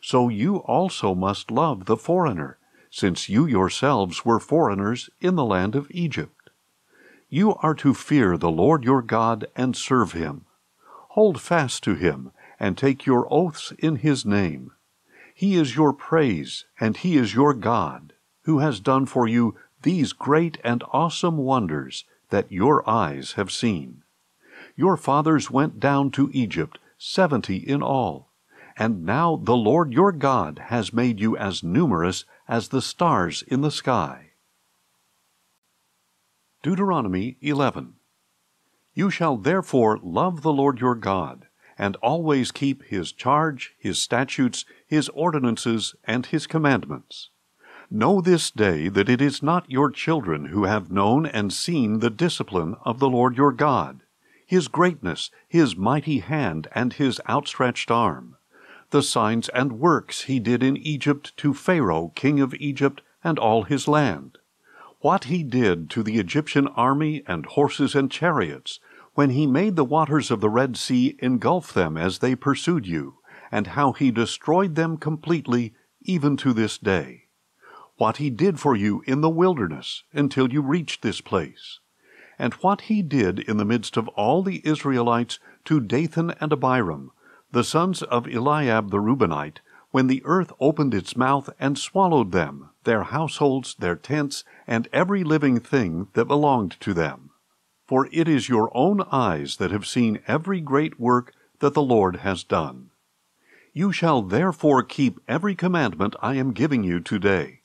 So you also must love the foreigner, since you yourselves were foreigners in the land of Egypt. You are to fear the Lord your God and serve him. Hold fast to him, and take your oaths in his name. He is your praise, and he is your God, who has done for you these great and awesome wonders that your eyes have seen. Your fathers went down to Egypt, 70 in all, and now the Lord your God has made you as numerous as the stars in the sky. Deuteronomy 11. You shall therefore love the Lord your God, and always keep his charge, his statutes, his ordinances, and his commandments. Know this day that it is not your children who have known and seen the discipline of the Lord your God, his greatness, his mighty hand, and his outstretched arm, the signs and works he did in Egypt to Pharaoh, king of Egypt, and all his land, what he did to the Egyptian army and horses and chariots, when he made the waters of the Red Sea engulf them as they pursued you, and how he destroyed them completely even to this day, what he did for you in the wilderness until you reached this place, and what he did in the midst of all the Israelites to Dathan and Abiram, the sons of Eliab the Reubenite, when the earth opened its mouth and swallowed them, their households, their tents, and every living thing that belonged to them. For it is your own eyes that have seen every great work that the Lord has done. You shall therefore keep every commandment I am giving you today,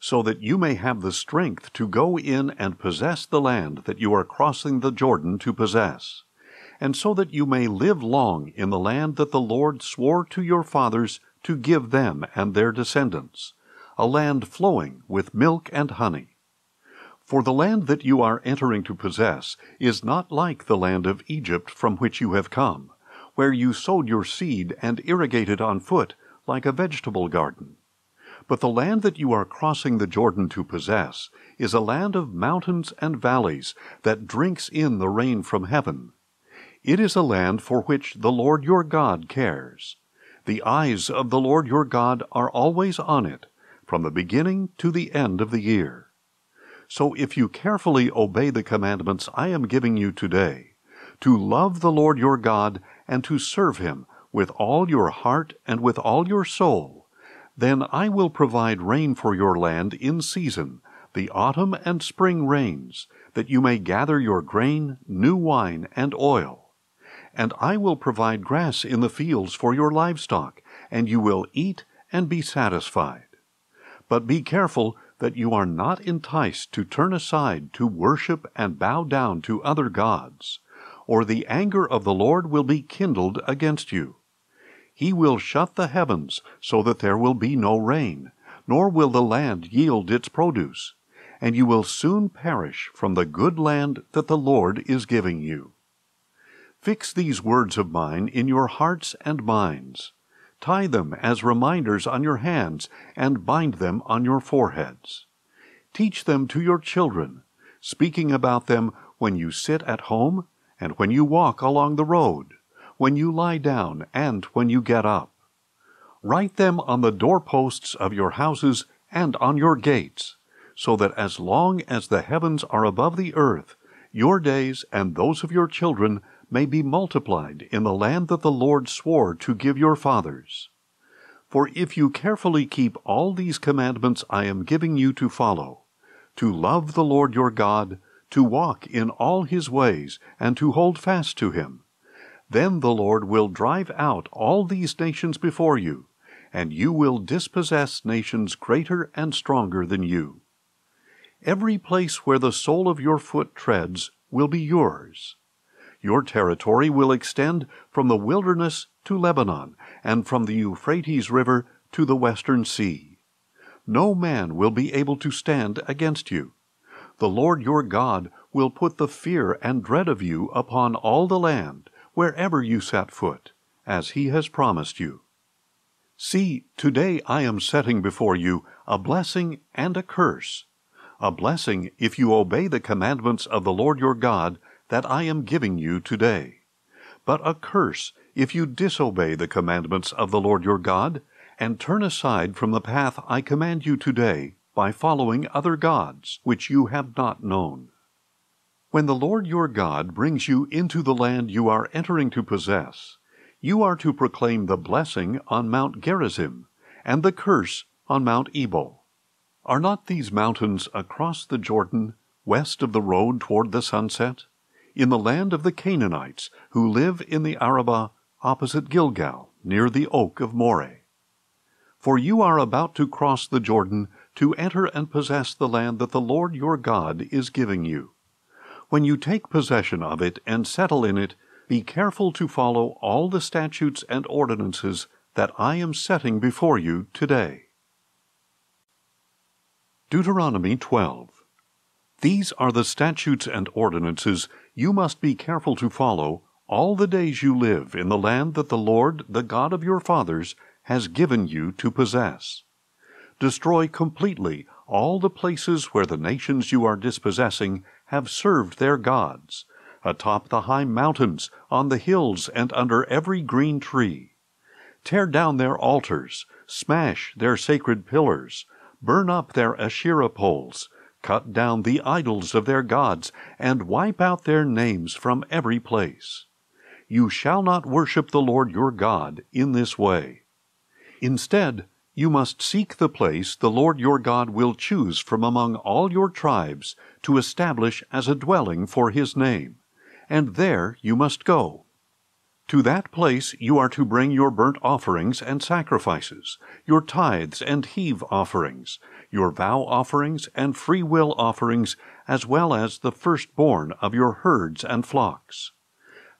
so that you may have the strength to go in and possess the land that you are crossing the Jordan to possess, and so that you may live long in the land that the Lord swore to your fathers to give them and their descendants, a land flowing with milk and honey. For the land that you are entering to possess is not like the land of Egypt from which you have come, where you sowed your seed and irrigated on foot like a vegetable garden. But the land that you are crossing the Jordan to possess is a land of mountains and valleys that drinks in the rain from heaven. It is a land for which the Lord your God cares. The eyes of the Lord your God are always on it, from the beginning to the end of the year. So if you carefully obey the commandments I am giving you today, to love the Lord your God and to serve him with all your heart and with all your soul, then I will provide rain for your land in season, the autumn and spring rains, that you may gather your grain, new wine, and oil. And I will provide grass in the fields for your livestock, and you will eat and be satisfied. But be careful that you are not enticed to turn aside to worship and bow down to other gods, or the anger of the Lord will be kindled against you. He will shut the heavens so that there will be no rain, nor will the land yield its produce, and you will soon perish from the good land that the Lord is giving you. Fix these words of mine in your hearts and minds. Tie them as reminders on your hands and bind them on your foreheads. Teach them to your children, speaking about them when you sit at home and when you walk along the road, when you lie down and when you get up. Write them on the doorposts of your houses and on your gates, so that as long as the heavens are above the earth, your days and those of your children may be multiplied in the land that the Lord swore to give your fathers. For if you carefully keep all these commandments I am giving you to follow, to love the Lord your God, to walk in all his ways, and to hold fast to him, then the Lord will drive out all these nations before you, and you will dispossess nations greater and stronger than you. Every place where the sole of your foot treads will be yours. Your territory will extend from the wilderness to Lebanon, and from the Euphrates River to the western sea. No man will be able to stand against you. The Lord your God will put the fear and dread of you upon all the land, wherever you set foot, as he has promised you. See, today I am setting before you a blessing and a curse. A blessing if you obey the commandments of the Lord your God that I am giving you today, but a curse if you disobey the commandments of the Lord your God, and turn aside from the path I command you today by following other gods which you have not known. When the Lord your God brings you into the land you are entering to possess, you are to proclaim the blessing on Mount Gerizim and the curse on Mount Ebal. Are not these mountains across the Jordan, west of the road toward the sunset, in the land of the Canaanites, who live in the Arabah opposite Gilgal, near the oak of Moreh? For you are about to cross the Jordan to enter and possess the land that the Lord your God is giving you. When you take possession of it and settle in it, be careful to follow all the statutes and ordinances that I am setting before you today. Deuteronomy 12. These are the statutes and ordinances you must be careful to follow all the days you live in the land that the Lord, the God of your fathers, has given you to possess. Destroy completely all the places where the nations you are dispossessing have served their gods, atop the high mountains, on the hills, and under every green tree. Tear down their altars, smash their sacred pillars, burn up their Asherah poles, cut down the idols of their gods, and wipe out their names from every place. You shall not worship the Lord your God in this way. Instead, you must seek the place the Lord your God will choose from among all your tribes to establish as a dwelling for His name, and there you must go. To that place you are to bring your burnt offerings and sacrifices, your tithes and heave offerings, your vow offerings and free will offerings, as well as the firstborn of your herds and flocks.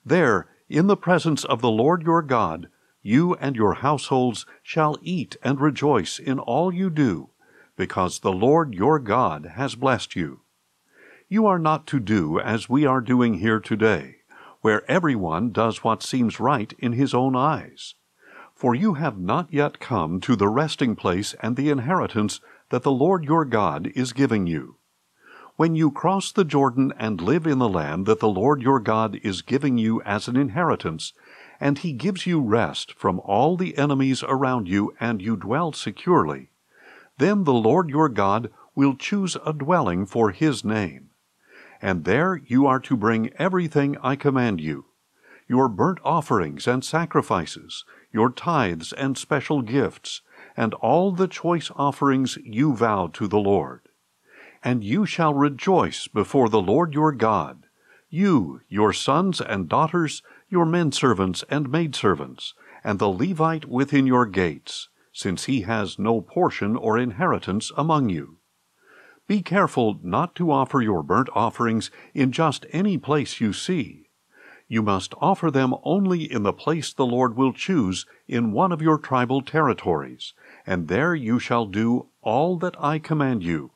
There, in the presence of the Lord your God, you and your households shall eat and rejoice in all you do, because the Lord your God has blessed you. You are not to do as we are doing here today, where everyone does what seems right in his own eyes. For you have not yet come to the resting place and the inheritance that the Lord your God is giving you. When you cross the Jordan and live in the land that the Lord your God is giving you as an inheritance, and He gives you rest from all the enemies around you, and you dwell securely, then the Lord your God will choose a dwelling for His name. And there you are to bring everything I command you, your burnt offerings and sacrifices, your tithes and special gifts, and all the choice offerings you vow to the Lord. And you shall rejoice before the Lord your God, you, your sons and daughters, your menservants and maidservants, and the Levite within your gates, since he has no portion or inheritance among you. Be careful not to offer your burnt offerings in just any place you see. You must offer them only in the place the Lord will choose in one of your tribal territories, and there you shall do all that I command you.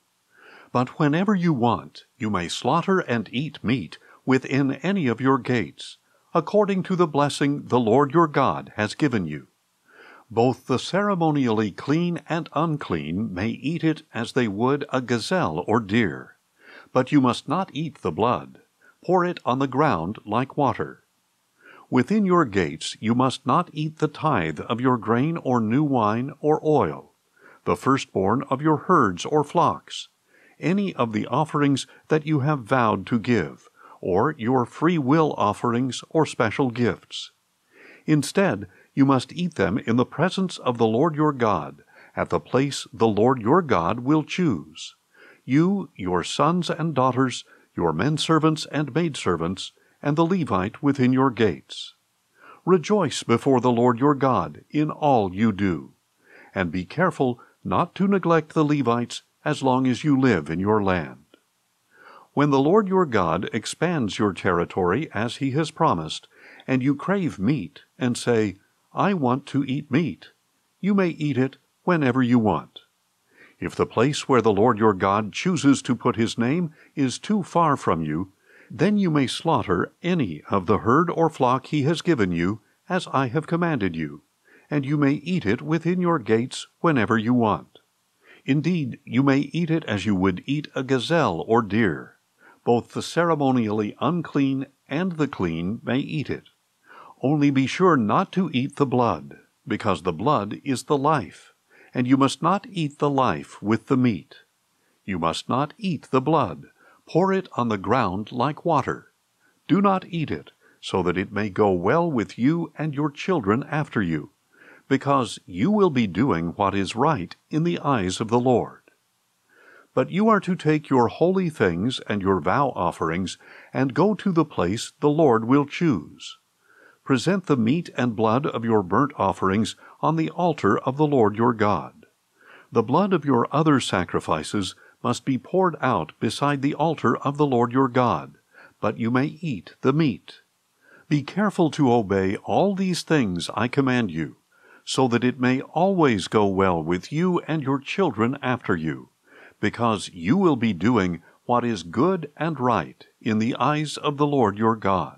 But whenever you want, you may slaughter and eat meat within any of your gates, according to the blessing the Lord your God has given you. Both the ceremonially clean and unclean may eat it as they would a gazelle or deer, but you must not eat the blood. Pour it on the ground like water. Within your gates you must not eat the tithe of your grain or new wine or oil, the firstborn of your herds or flocks, any of the offerings that you have vowed to give, or your free will offerings or special gifts. Instead, you must eat them in the presence of the Lord your God, at the place the Lord your God will choose. You, your sons and daughters, your menservants and maidservants, and the Levite within your gates. Rejoice before the Lord your God in all you do, and be careful not to neglect the Levites as long as you live in your land. When the Lord your God expands your territory as He has promised, and you crave meat and say, I want to eat meat, you may eat it whenever you want. If the place where the Lord your God chooses to put His name is too far from you, then you may slaughter any of the herd or flock He has given you, as I have commanded you, and you may eat it within your gates whenever you want. Indeed, you may eat it as you would eat a gazelle or deer. Both the ceremonially unclean and the clean may eat it. Only be sure not to eat the blood, because the blood is the life, and you must not eat the life with the meat. You must not eat the blood. Pour it on the ground like water. Do not eat it, so that it may go well with you and your children after you, because you will be doing what is right in the eyes of the Lord. But you are to take your holy things and your vow offerings and go to the place the Lord will choose. Present the meat and blood of your burnt offerings on the altar of the Lord your God. The blood of your other sacrifices must be poured out beside the altar of the Lord your God, but you may eat the meat. Be careful to obey all these things I command you, so that it may always go well with you and your children after you, because you will be doing what is good and right in the eyes of the Lord your God.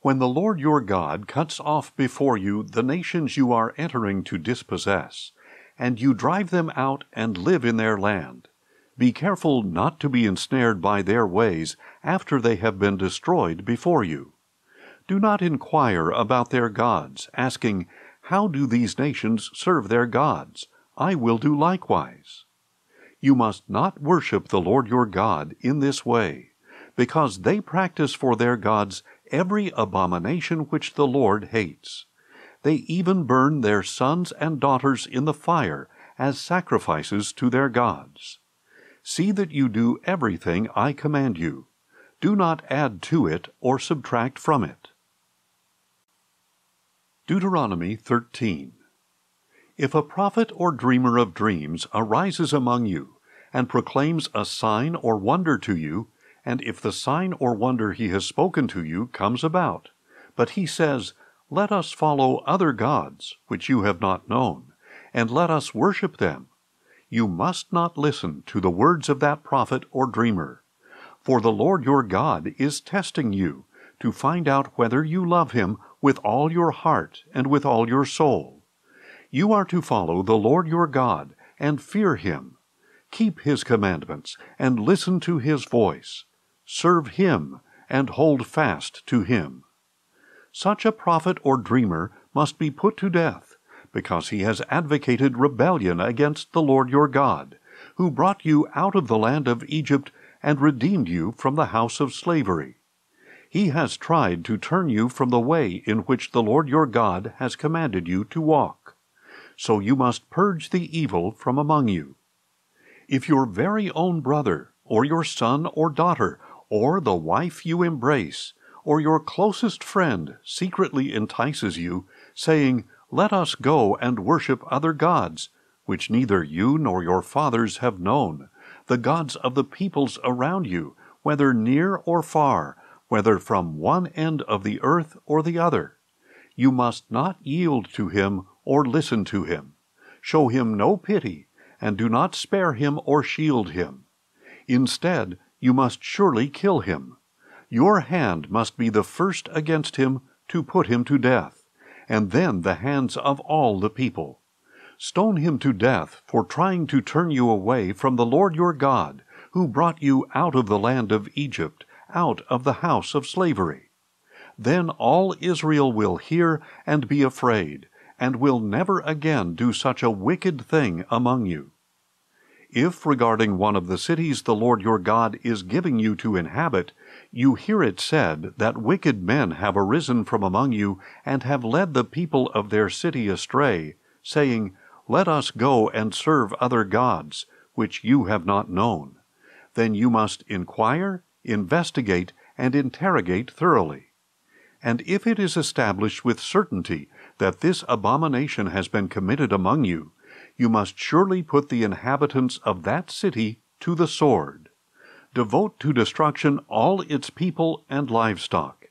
When the Lord your God cuts off before you the nations you are entering to dispossess, and you drive them out and live in their land, Be careful not to be ensnared by their ways after they have been destroyed before you. Do not inquire about their gods, asking, "How do these nations serve their gods? I will do likewise." You must not worship the Lord your God in this way, because they practice for their gods every abomination which the Lord hates. They even burn their sons and daughters in the fire as sacrifices to their gods. See that you do everything I command you. Do not add to it or subtract from it. Deuteronomy 13. If a prophet or dreamer of dreams arises among you and proclaims a sign or wonder to you, and if the sign or wonder he has spoken to you comes about, but he says, "Let us follow other gods, which you have not known, and let us worship them," you must not listen to the words of that prophet or dreamer. For the Lord your God is testing you to find out whether you love Him with all your heart and with all your soul. You are to follow the Lord your God and fear Him. Keep His commandments and listen to His voice. Serve Him and hold fast to Him. Such a prophet or dreamer must be put to death, because he has advocated rebellion against the Lord your God, who brought you out of the land of Egypt and redeemed you from the house of slavery. He has tried to turn you from the way in which the Lord your God has commanded you to walk. So you must purge the evil from among you. If your very own brother, or your son or daughter, or the wife you embrace, or your closest friend secretly entices you, saying, "Let us go and worship other gods, which neither you nor your fathers have known, the gods of the peoples around you, whether near or far, whether from one end of the earth or the other," you must not yield to him or listen to him. Show him no pity, and do not spare him or shield him. Instead, you must surely kill him. Your hand must be the first against him to put him to death, and then the hands of all the people. Stone him to death for trying to turn you away from the Lord your God, who brought you out of the land of Egypt, out of the house of slavery. Then all Israel will hear and be afraid, and will never again do such a wicked thing among you. If regarding one of the cities the Lord your God is giving you to inhabit, you hear it said that wicked men have arisen from among you and have led the people of their city astray, saying, "Let us go and serve other gods, which you have not known," then you must inquire, investigate, and interrogate thoroughly. And if it is established with certainty that this abomination has been committed among you, you must surely put the inhabitants of that city to the sword. Devote to destruction all its people and livestock.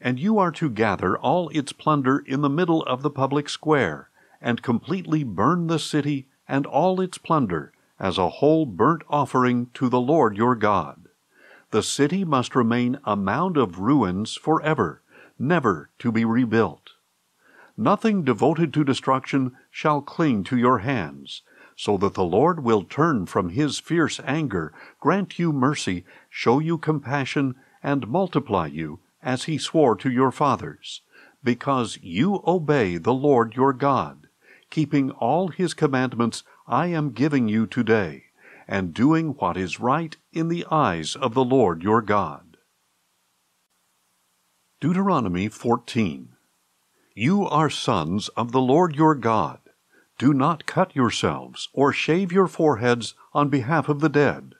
And you are to gather all its plunder in the middle of the public square, and completely burn the city and all its plunder as a whole burnt offering to the Lord your God. The city must remain a mound of ruins forever, never to be rebuilt. Nothing devoted to destruction shall cling to your hands, so that the Lord will turn from His fierce anger, grant you mercy, show you compassion, and multiply you, as He swore to your fathers, because you obey the Lord your God, keeping all His commandments I am giving you today, and doing what is right in the eyes of the Lord your God. Deuteronomy 14. You are sons of the Lord your God. Do not cut yourselves or shave your foreheads on behalf of the dead,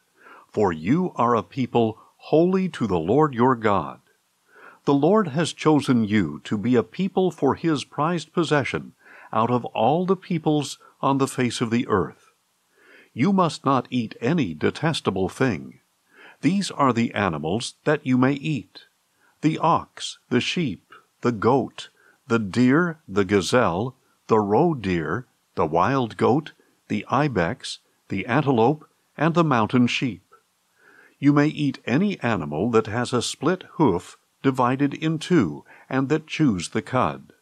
for you are a people holy to the Lord your God. The Lord has chosen you to be a people for His prized possession out of all the peoples on the face of the earth. You must not eat any detestable thing. These are the animals that you may eat: the ox, the sheep, the goat, the deer, the gazelle, the roe deer, the wild goat, the ibex, the antelope, and the mountain sheep. You may eat any animal that has a split hoof divided in two, and that chews the cud.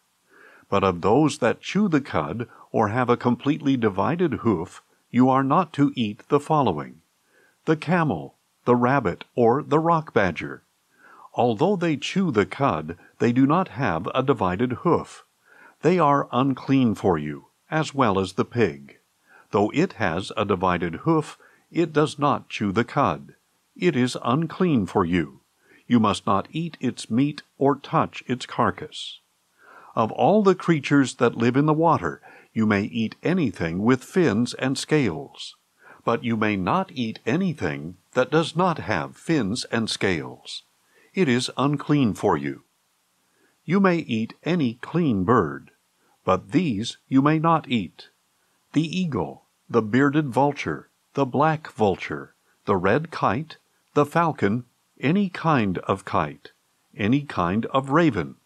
But of those that chew the cud, or have a completely divided hoof, you are not to eat the following: the camel, the rabbit, or the rock badger. Although they chew the cud, they do not have a divided hoof. They are unclean for you, as well as the pig. Though it has a divided hoof, it does not chew the cud. It is unclean for you. You must not eat its meat or touch its carcass. Of all the creatures that live in the water, you may eat anything with fins and scales, but you may not eat anything that does not have fins and scales. It is unclean for you. You may eat any clean bird, but these you may not eat: the eagle, the bearded vulture, the black vulture, the red kite, the falcon, any kind of kite, any kind of raven,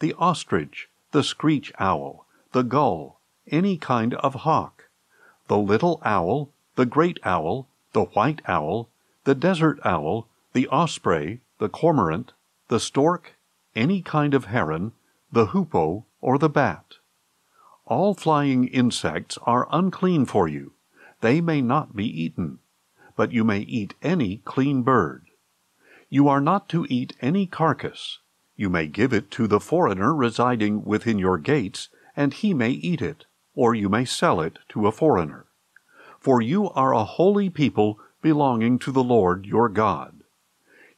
the ostrich, the screech owl, the gull, any kind of hawk, the little owl, the great owl, the white owl, the desert owl, the osprey, the cormorant, the stork, any kind of heron, the hoopoe, or the bat. All flying insects are unclean for you. They may not be eaten, but you may eat any clean bird. You are not to eat any carcass. You may give it to the foreigner residing within your gates, and he may eat it, or you may sell it to a foreigner. For you are a holy people belonging to the Lord your God.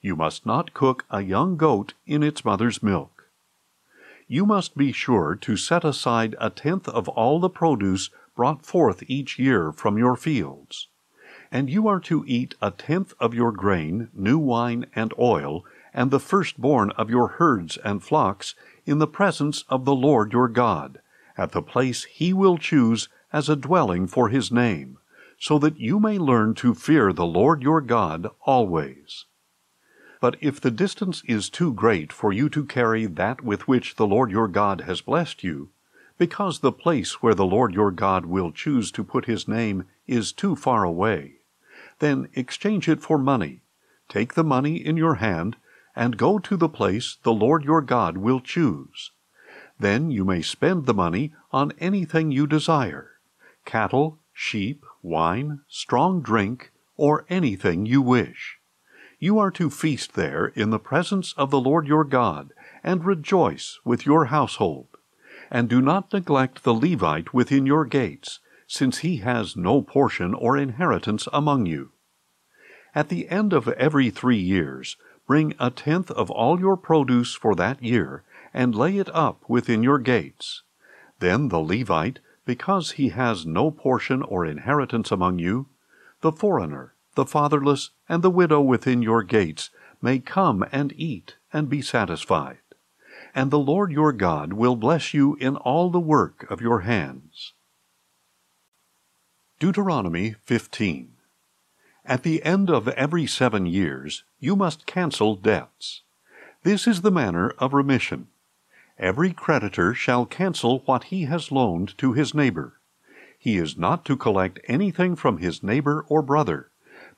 You must not cook a young goat in its mother's milk. You must be sure to set aside 1/10 of all the produce brought forth each year from your fields. And you are to eat 1/10 of your grain, new wine, and oil, and the firstborn of your herds and flocks, in the presence of the Lord your God, at the place he will choose as a dwelling for his name, so that you may learn to fear the Lord your God always. But if the distance is too great for you to carry that with which the Lord your God has blessed you, because the place where the Lord your God will choose to put his name is too far away, then exchange it for money. Take the money in your hand, and go to the place the Lord your God will choose. Then you may spend the money on anything you desire: cattle, sheep, wine, strong drink, or anything you wish. You are to feast there in the presence of the Lord your God, and rejoice with your household. And do not neglect the Levite within your gates, since he has no portion or inheritance among you. At the end of every 3 years, bring 1/10 of all your produce for that year, and lay it up within your gates. Then the Levite, because he has no portion or inheritance among you, the foreigner, the fatherless, and the widow within your gates may come and eat and be satisfied. And the Lord your God will bless you in all the work of your hands. Deuteronomy 15. At the end of every 7 years, you must cancel debts. This is the manner of remission. Every creditor shall cancel what he has loaned to his neighbor. He is not to collect anything from his neighbor or brother,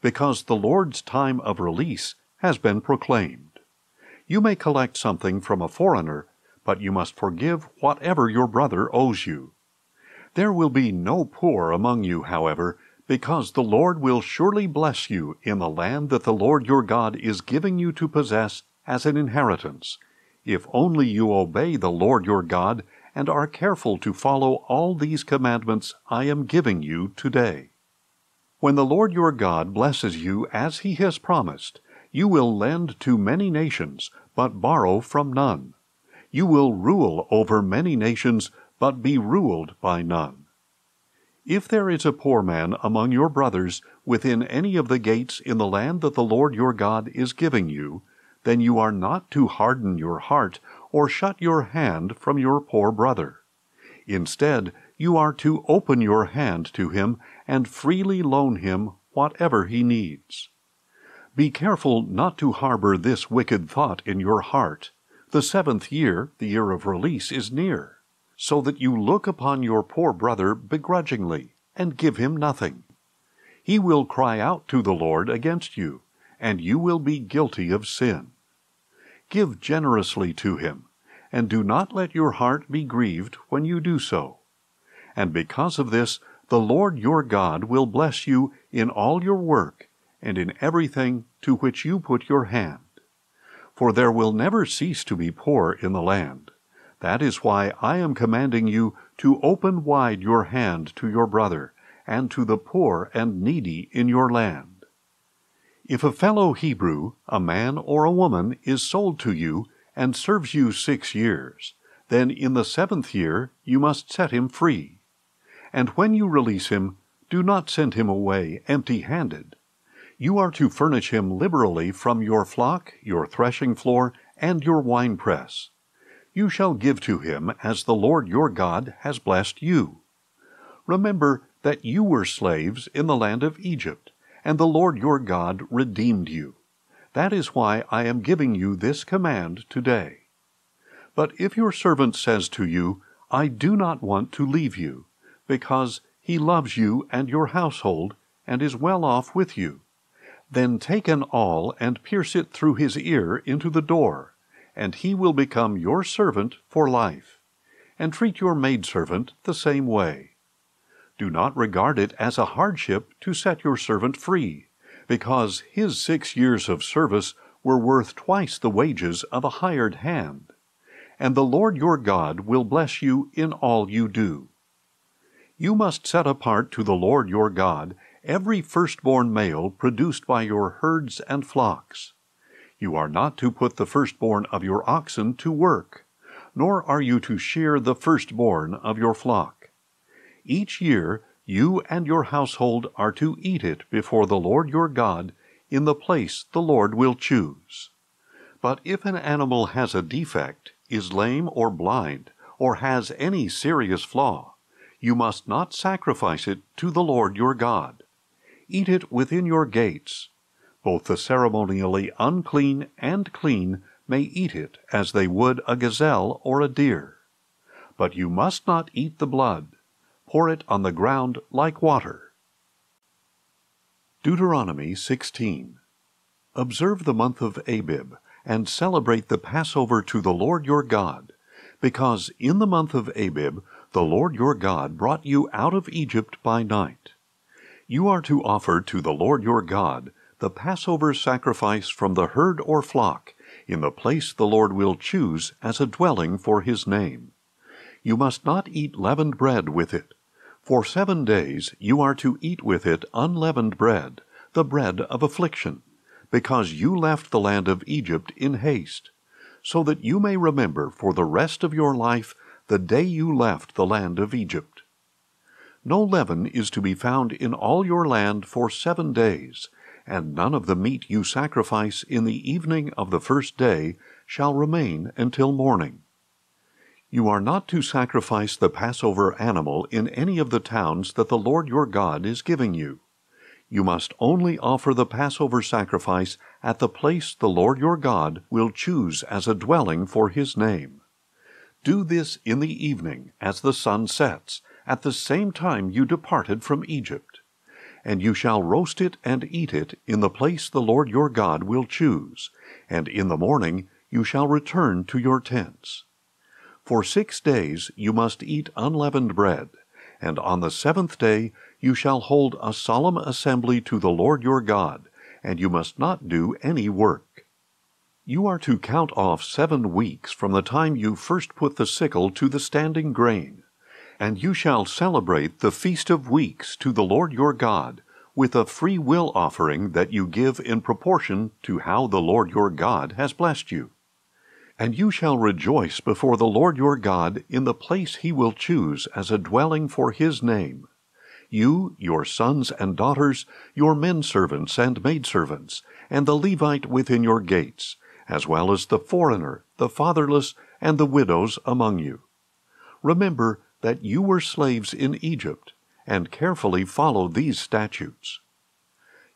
because the Lord's time of release has been proclaimed. You may collect something from a foreigner, but you must forgive whatever your brother owes you. There will be no poor among you, however, because the Lord will surely bless you in the land that the Lord your God is giving you to possess as an inheritance, if only you obey the Lord your God and are careful to follow all these commandments I am giving you today. When the Lord your God blesses you as he has promised, you will lend to many nations, but borrow from none. You will rule over many nations, but be ruled by none. If there is a poor man among your brothers within any of the gates in the land that the Lord your God is giving you, then you are not to harden your heart or shut your hand from your poor brother. Instead, you are to open your hand to him and freely loan him whatever he needs. Be careful not to harbor this wicked thought in your heart: the 7th year, the year of release, is near, so that you look upon your poor brother begrudgingly and give him nothing. He will cry out to the Lord against you, and you will be guilty of sin. Give generously to him, and do not let your heart be grieved when you do so. And because of this, the Lord your God will bless you in all your work, and in everything to which you put your hand. For there will never cease to be poor in the land. That is why I am commanding you to open wide your hand to your brother, and to the poor and needy in your land. If a fellow Hebrew, a man or a woman, is sold to you and serves you 6 years, then in the 7th year you must set him free. And when you release him, do not send him away empty-handed. You are to furnish him liberally from your flock, your threshing floor, and your winepress. You shall give to him as the Lord your God has blessed you. Remember that you were slaves in the land of Egypt, and the Lord your God redeemed you. That is why I am giving you this command today. But if your servant says to you, I do not want to leave you, because he loves you and your household, and is well off with you, then take an awl and pierce it through his ear into the door, and he will become your servant for life. And treat your maidservant the same way. Do not regard it as a hardship to set your servant free, because his 6 years of service were worth twice the wages of a hired hand. And the Lord your God will bless you in all you do. You must set apart to the Lord your God every firstborn male produced by your herds and flocks. You are not to put the firstborn of your oxen to work, nor are you to shear the firstborn of your flock. Each year you and your household are to eat it before the Lord your God in the place the Lord will choose. But if an animal has a defect, is lame or blind, or has any serious flaw, you must not sacrifice it to the Lord your God. Eat it within your gates. Both the ceremonially unclean and clean may eat it as they would a gazelle or a deer. But you must not eat the blood. Pour it on the ground like water. Deuteronomy 16. Observe the month of Abib, and celebrate the Passover to the Lord your God, because in the month of Abib the Lord your God brought you out of Egypt by night. You are to offer to the Lord your God the Passover sacrifice from the herd or flock, in the place the Lord will choose as a dwelling for his name. You must not eat leavened bread with it. For 7 days you are to eat with it unleavened bread, the bread of affliction, because you left the land of Egypt in haste, so that you may remember for the rest of your life the day you left the land of Egypt. No leaven is to be found in all your land for 7 days, and none of the meat you sacrifice in the evening of the first day shall remain until morning. You are not to sacrifice the Passover animal in any of the towns that the Lord your God is giving you. You must only offer the Passover sacrifice at the place the Lord your God will choose as a dwelling for his name. Do this in the evening, as the sun sets, at the same time you departed from Egypt. And you shall roast it and eat it in the place the Lord your God will choose, and in the morning you shall return to your tents. For 6 days you must eat unleavened bread, and on the 7th day you shall hold a solemn assembly to the Lord your God, and you must not do any work. You are to count off 7 weeks from the time you first put the sickle to the standing grain, and you shall celebrate the Feast of Weeks to the Lord your God with a free will offering that you give in proportion to how the Lord your God has blessed you. And you shall rejoice before the Lord your God in the place he will choose as a dwelling for his name. You, your sons and daughters, your men servants and maidservants, and the Levite within your gates, as well as the foreigner, the fatherless, and the widows among you. Remember that you were slaves in Egypt, and carefully follow these statutes.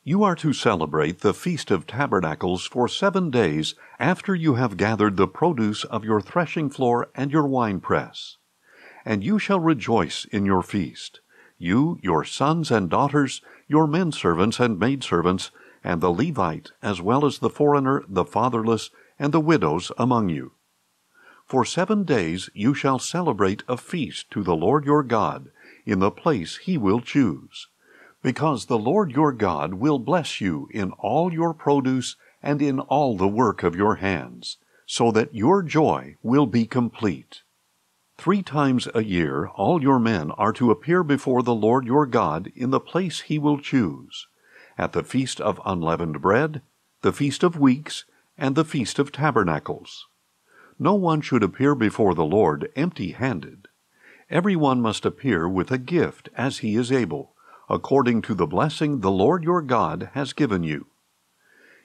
You are to celebrate the Feast of Tabernacles for 7 days after you have gathered the produce of your threshing floor and your winepress. And you shall rejoice in your feast, you, your sons and daughters, your men servants and maidservants, and the Levite, as well as the foreigner, the fatherless, and the widows among you. For 7 days you shall celebrate a feast to the Lord your God in the place he will choose. because the Lord your God will bless you in all your produce and in all the work of your hands, so that your joy will be complete. 3 times a year all your men are to appear before the Lord your God in the place he will choose, at the Feast of Unleavened Bread, the Feast of Weeks, and the Feast of Tabernacles. No one should appear before the Lord empty-handed. Everyone must appear with a gift as he is able, according to the blessing the Lord your God has given you.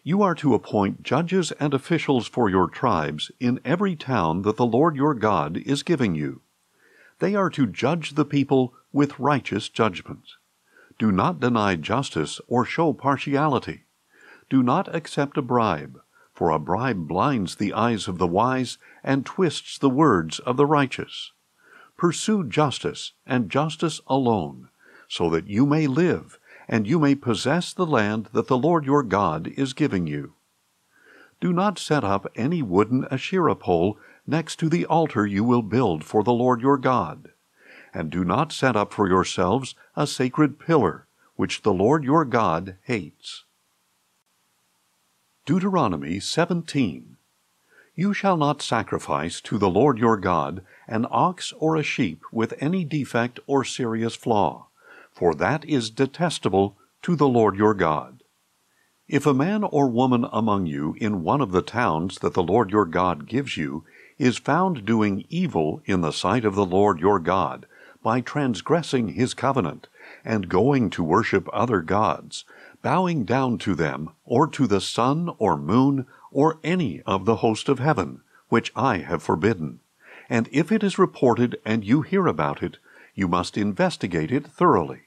You are to appoint judges and officials for your tribes in every town that the Lord your God is giving you. They are to judge the people with righteous judgment. Do not deny justice or show partiality. Do not accept a bribe, for a bribe blinds the eyes of the wise and twists the words of the righteous. Pursue justice, and justice alone, so that you may live, and you may possess the land that the Lord your God is giving you. Do not set up any wooden Asherah pole next to the altar you will build for the Lord your God. And do not set up for yourselves a sacred pillar, which the Lord your God hates. Deuteronomy 17. You shall not sacrifice to the Lord your God an ox or a sheep with any defect or serious flaw, for that is detestable to the Lord your God. If a man or woman among you in one of the towns that the Lord your God gives you is found doing evil in the sight of the Lord your God by transgressing his covenant and going to worship other gods, bowing down to them or to the sun or moon or any of the host of heaven, which I have forbidden, and if it is reported and you hear about it, you must investigate it thoroughly.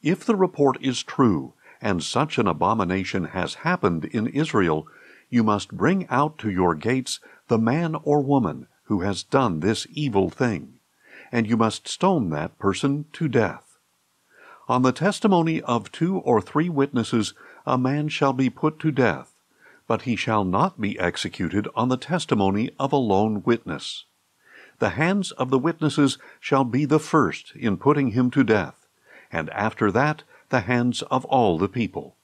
If the report is true, and such an abomination has happened in Israel, you must bring out to your gates the man or woman who has done this evil thing, and you must stone that person to death. On the testimony of 2 or 3 witnesses, a man shall be put to death, but he shall not be executed on the testimony of a lone witness. The hands of the witnesses shall be the first in putting him to death, and after that the hands of all the people.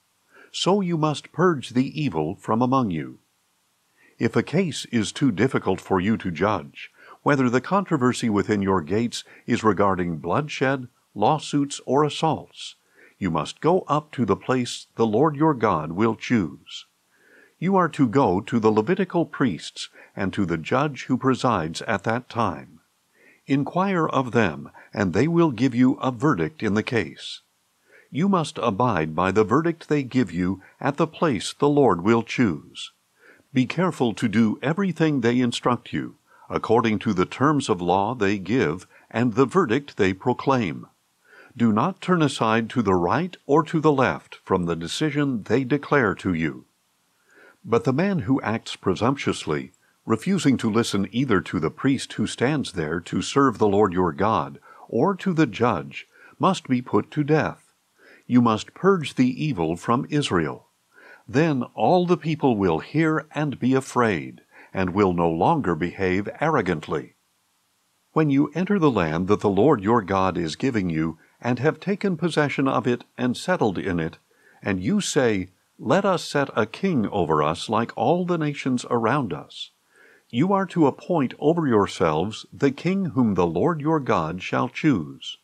So you must purge the evil from among you. If a case is too difficult for you to judge, whether the controversy within your gates is regarding bloodshed, lawsuits, or assaults, you must go up to the place the Lord your God will choose. You are to go to the Levitical priests and to the judge who presides at that time. Inquire of them, and they will give you a verdict in the case. You must abide by the verdict they give you at the place the Lord will choose. Be careful to do everything they instruct you, according to the terms of law they give and the verdict they proclaim. Do not turn aside to the right or to the left from the decision they declare to you. But the man who acts presumptuously, refusing to listen either to the priest who stands there to serve the Lord your God, or to the judge, must be put to death. You must purge the evil from Israel. Then all the people will hear and be afraid, and will no longer behave arrogantly. When you enter the land that the Lord your God is giving you, and have taken possession of it and settled in it, and you say, "Let us set a king over us like all the nations around us," you are to appoint over yourselves the king whom the Lord your God shall choose.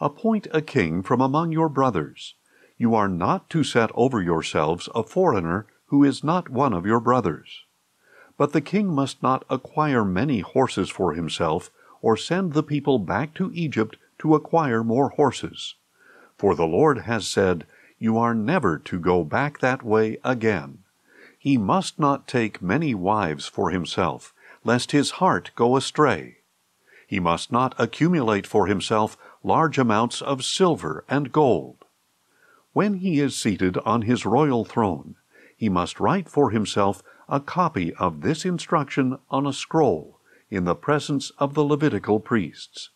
Appoint a king from among your brothers. You are not to set over yourselves a foreigner who is not one of your brothers. But the king must not acquire many horses for himself, or send the people back to Egypt to acquire more horses. For the Lord has said, "You are never to go back that way again." He must not take many wives for himself, lest his heart go astray. He must not accumulate for himself large amounts of silver and gold. When he is seated on his royal throne, he must write for himself a copy of this instruction on a scroll in the presence of the Levitical priests.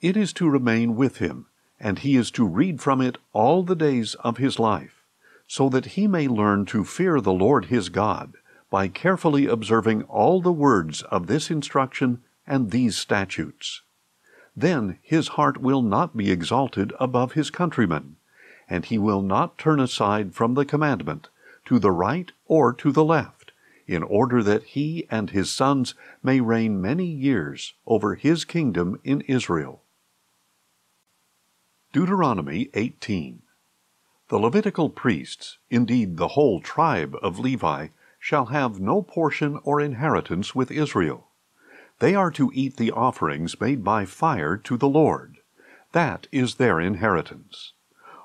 It is to remain with him, and he is to read from it all the days of his life, so that he may learn to fear the Lord his God by carefully observing all the words of this instruction and these statutes. Then his heart will not be exalted above his countrymen, and he will not turn aside from the commandment to the right or to the left, in order that he and his sons may reign many years over his kingdom in Israel. Deuteronomy 18. The Levitical priests, indeed the whole tribe of Levi, shall have no portion or inheritance with Israel. They are to eat the offerings made by fire to the Lord. That is their inheritance.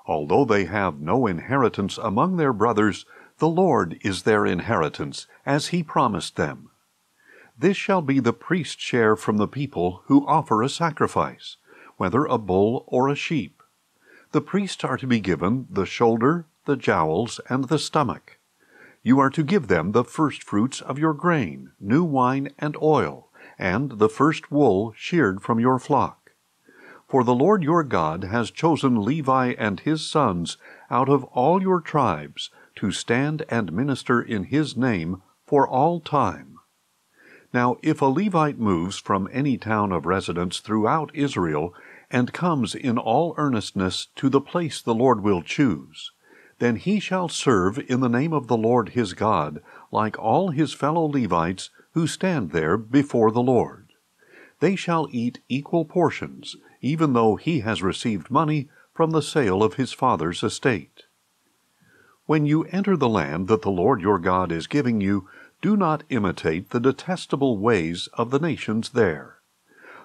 Although they have no inheritance among their brothers, the Lord is their inheritance, as He promised them. This shall be the priest's share from the people who offer a sacrifice, whether a bull or a sheep. The priests are to be given the shoulder, the jowls, and the stomach. You are to give them the first fruits of your grain, new wine and oil, and the first wool sheared from your flock. For the Lord your God has chosen Levi and his sons out of all your tribes to stand and minister in his name for all time. Now, if a Levite moves from any town of residence throughout Israel and comes in all earnestness to the place the Lord will choose, then he shall serve in the name of the Lord his God, like all his fellow Levites who stand there before the Lord. They shall eat equal portions, even though he has received money from the sale of his father's estate. When you enter the land that the Lord your God is giving you, do not imitate the detestable ways of the nations there.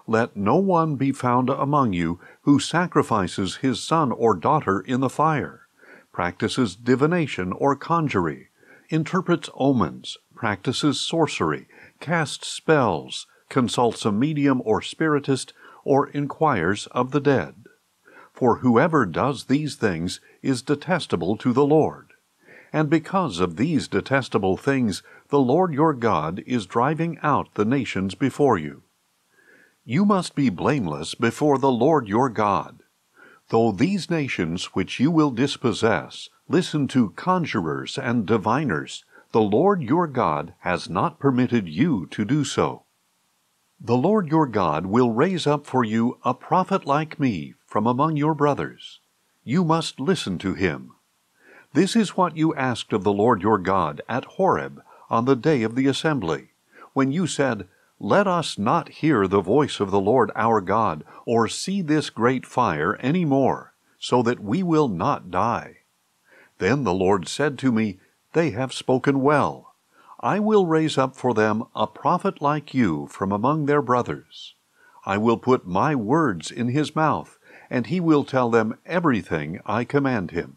Let no one be found among you who sacrifices his son or daughter in the fire, practices divination or conjury, interprets omens, practices sorcery, casts spells, consults a medium or spiritist, or inquires of the dead. For whoever does these things is detestable to the Lord. And because of these detestable things, the Lord your God is driving out the nations before you. You must be blameless before the Lord your God. Though these nations which you will dispossess listen to conjurers and diviners, the Lord your God has not permitted you to do so. The Lord your God will raise up for you a prophet like me from among your brothers. You must listen to him. This is what you asked of the Lord your God at Horeb on the day of the assembly, when you said, "Let us not hear the voice of the Lord our God, or see this great fire any more, so that we will not die." Then the Lord said to me, "They have spoken well. I will raise up for them a prophet like you from among their brothers. I will put my words in his mouth, and he will tell them everything I command him.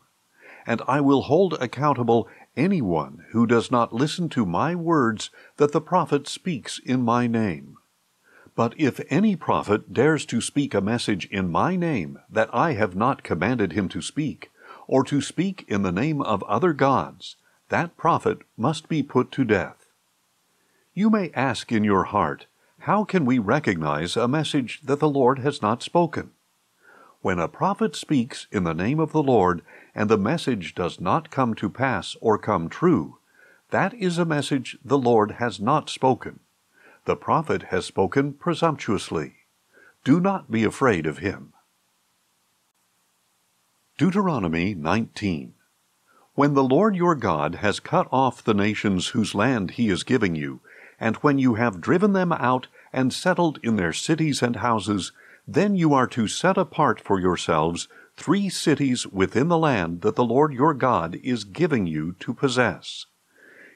And I will hold accountable anyone who does not listen to my words that the prophet speaks in my name. But if any prophet dares to speak a message in my name that I have not commanded him to speak, or to speak in the name of other gods, that prophet must be put to death." You may ask in your heart, how can we recognize a message that the Lord has not spoken? When a prophet speaks in the name of the Lord, and the message does not come to pass or come true, that is a message the Lord has not spoken. The prophet has spoken presumptuously. Do not be afraid of him. Deuteronomy 19. When the Lord your God has cut off the nations whose land he is giving you, and when you have driven them out and settled in their cities and houses, then you are to set apart for yourselves 3 cities within the land that the Lord your God is giving you to possess.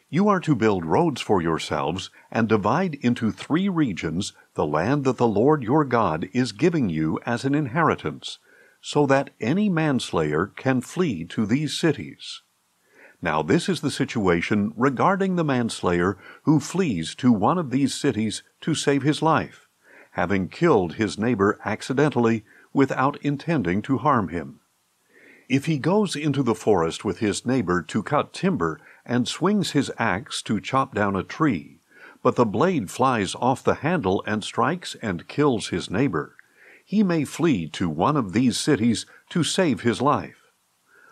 You are to build roads for yourselves and divide into 3 regions the land that the Lord your God is giving you as an inheritance, so that any manslayer can flee to these cities. Now this is the situation regarding the manslayer who flees to one of these cities to save his life, having killed his neighbor accidentally without intending to harm him. If he goes into the forest with his neighbor to cut timber and swings his axe to chop down a tree, but the blade flies off the handle and strikes and kills his neighbor, he may flee to one of these cities to save his life.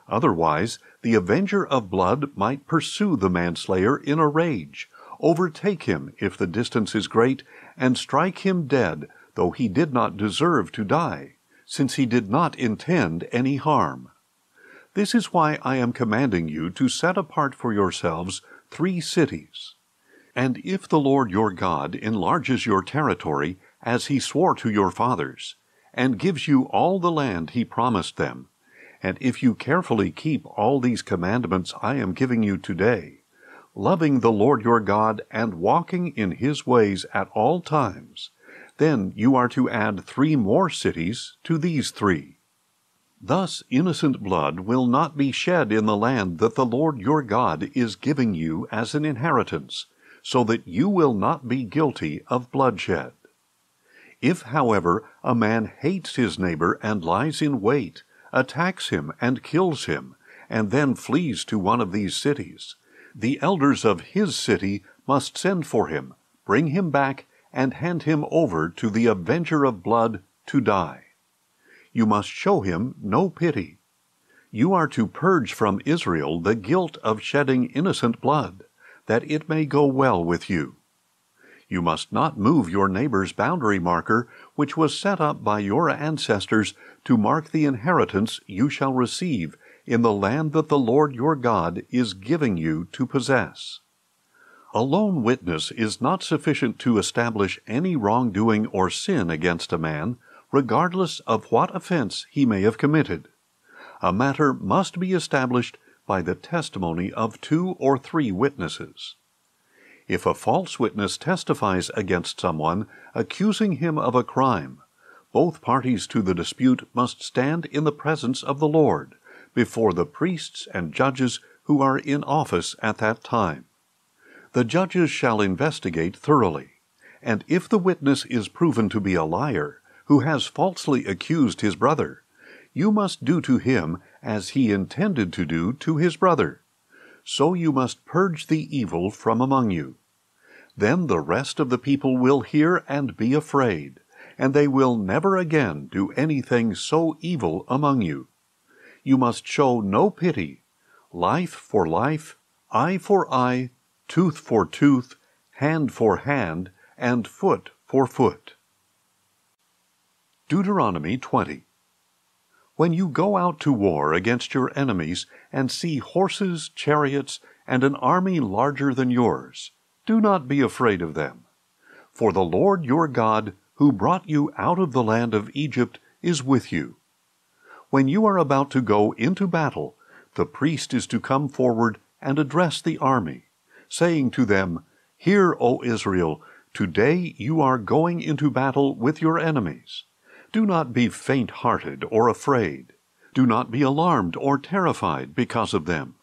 Otherwise, the avenger of blood might pursue the manslayer in a rage, overtake him if the distance is great, and strike him dead, though he did not deserve to die, since he did not intend any harm. This is why I am commanding you to set apart for yourselves 3 cities. And if the Lord your God enlarges your territory, as he swore to your fathers, and gives you all the land he promised them, and if you carefully keep all these commandments I am giving you today, loving the Lord your God and walking in his ways at all times, then you are to add 3 more cities to these 3. Thus innocent blood will not be shed in the land that the Lord your God is giving you as an inheritance, so that you will not be guilty of bloodshed. If, however, a man hates his neighbor and lies in wait, attacks him and kills him, and then flees to one of these cities, the elders of his city must send for him, bring him back, and hand him over to the avenger of blood to die. You must show him no pity. You are to purge from Israel the guilt of shedding innocent blood, that it may go well with you. You must not move your neighbor's boundary marker, which was set up by your ancestors to mark the inheritance you shall receive in the land that the Lord your God is giving you to possess. A lone witness is not sufficient to establish any wrongdoing or sin against a man, regardless of what offense he may have committed. A matter must be established by the testimony of 2 or 3 witnesses. If a false witness testifies against someone, accusing him of a crime, both parties to the dispute must stand in the presence of the Lord, before the priests and judges who are in office at that time. The judges shall investigate thoroughly, and if the witness is proven to be a liar, who has falsely accused his brother, you must do to him as he intended to do to his brother. So you must purge the evil from among you. Then the rest of the people will hear and be afraid, and they will never again do anything so evil among you. You must show no pity, life for life, eye for eye, tooth for tooth, hand for hand, and foot for foot. Deuteronomy 20. When you go out to war against your enemies and see horses, chariots, and an army larger than yours, do not be afraid of them. For the Lord your God, who brought you out of the land of Egypt, is with you. When you are about to go into battle, the priest is to come forward and address the army, saying to them, "Hear, O Israel, today you are going into battle with your enemies. Do not be faint-hearted or afraid. Do not be alarmed or terrified because of them.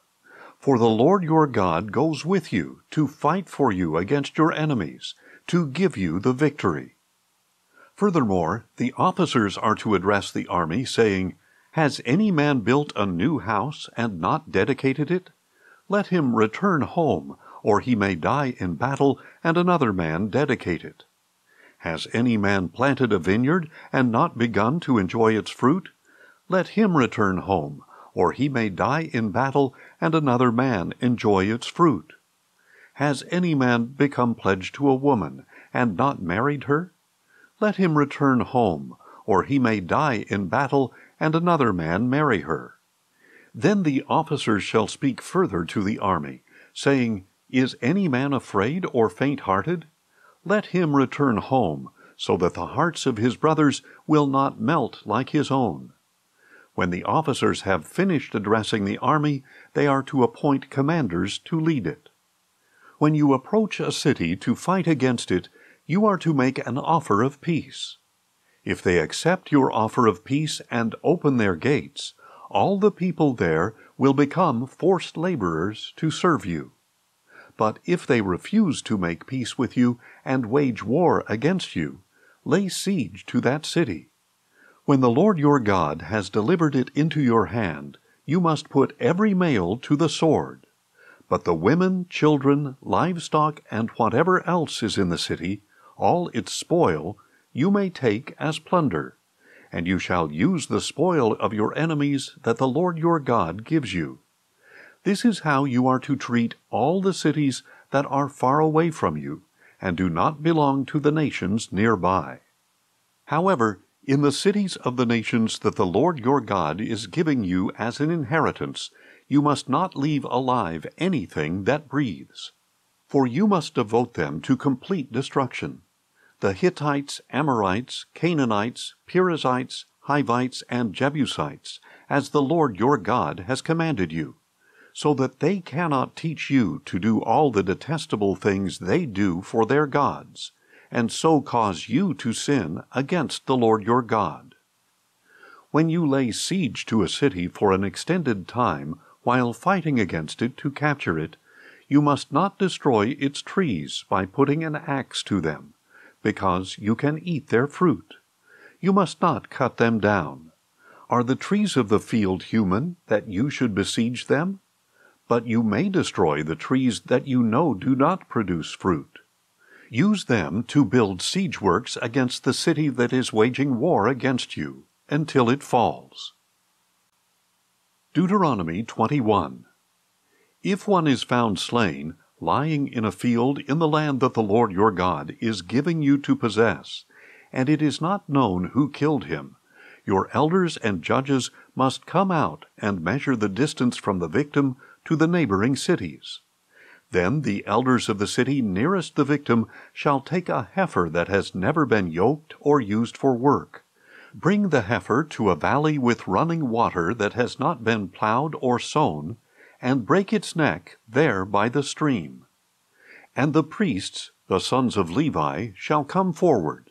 For the Lord your God goes with you to fight for you against your enemies, to give you the victory." Furthermore, the officers are to address the army, saying, "Has any man built a new house and not dedicated it? Let him return home, or he may die in battle, and another man dedicate it. Has any man planted a vineyard and not begun to enjoy its fruit? Let him return home, or he may die in battle, and another man enjoy its fruit. Has any man become pledged to a woman and not married her? Let him return home, or he may die in battle, and another man marry her." Then the officers shall speak further to the army, saying, "Is any man afraid or faint-hearted? Let him return home, so that the hearts of his brothers will not melt like his own." When the officers have finished addressing the army, they are to appoint commanders to lead it. When you approach a city to fight against it, you are to make an offer of peace. If they accept your offer of peace and open their gates, all the people there will become forced laborers to serve you. But if they refuse to make peace with you and wage war against you, lay siege to that city. When the Lord your God has delivered it into your hand, you must put every male to the sword. But the women, children, livestock, and whatever else is in the city, all its spoil, you may take as plunder, and you shall use the spoil of your enemies that the Lord your God gives you. This is how you are to treat all the cities that are far away from you, and do not belong to the nations nearby. However, In the cities of the nations that the Lord your God is giving you as an inheritance, you must not leave alive anything that breathes, for you must devote them to complete destruction. The Hittites, Amorites, Canaanites, Perizzites, Hivites, and Jebusites, as the Lord your God has commanded you, so that they cannot teach you to do all the detestable things they do for their gods, and so cause you to sin against the Lord your God. When you lay siege to a city for an extended time, while fighting against it to capture it, you must not destroy its trees by putting an axe to them, because you can eat their fruit. You must not cut them down. Are the trees of the field human, that you should besiege them? But you may destroy the trees that you know do not produce fruit. Use them to build siege works against the city that is waging war against you, until it falls. Deuteronomy 21. If one is found slain, lying in a field in the land that the Lord your God is giving you to possess, and it is not known who killed him, your elders and judges must come out and measure the distance from the victim to the neighboring cities. Then the elders of the city nearest the victim shall take a heifer that has never been yoked or used for work. Bring the heifer to a valley with running water that has not been plowed or sown, and break its neck there by the stream. And the priests, the sons of Levi, shall come forward,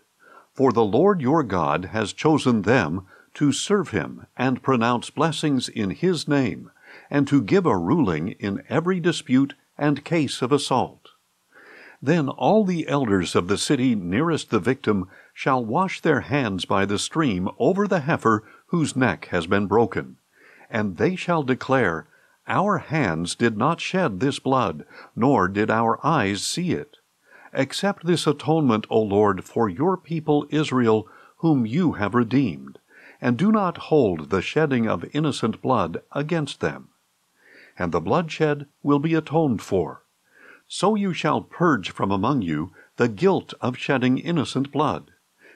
for the Lord your God has chosen them to serve him and pronounce blessings in his name, and to give a ruling in every dispute and case of assault. Then all the elders of the city nearest the victim shall wash their hands by the stream over the heifer whose neck has been broken, and they shall declare, "Our hands did not shed this blood, nor did our eyes see it. Accept this atonement, O Lord, for your people Israel, whom you have redeemed, and do not hold the shedding of innocent blood against them. And the bloodshed will be atoned for. So you shall purge from among you the guilt of shedding innocent blood,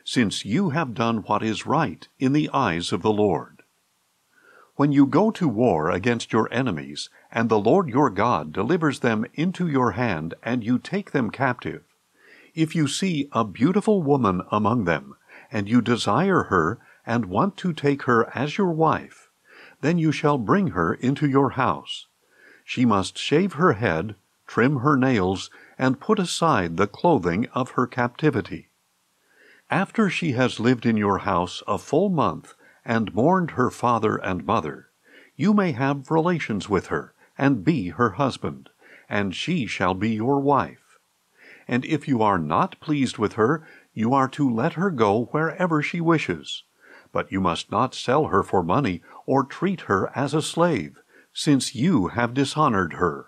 since you have done what is right in the eyes of the Lord." When you go to war against your enemies, and the Lord your God delivers them into your hand, and you take them captive, if you see a beautiful woman among them, and you desire her and want to take her as your wife, then you shall bring her into your house. She must shave her head, trim her nails, and put aside the clothing of her captivity. After she has lived in your house a full month and mourned her father and mother, you may have relations with her and be her husband, and she shall be your wife. And if you are not pleased with her, you are to let her go wherever she wishes. But you must not sell her for money or treat her as a slave, since you have dishonored her.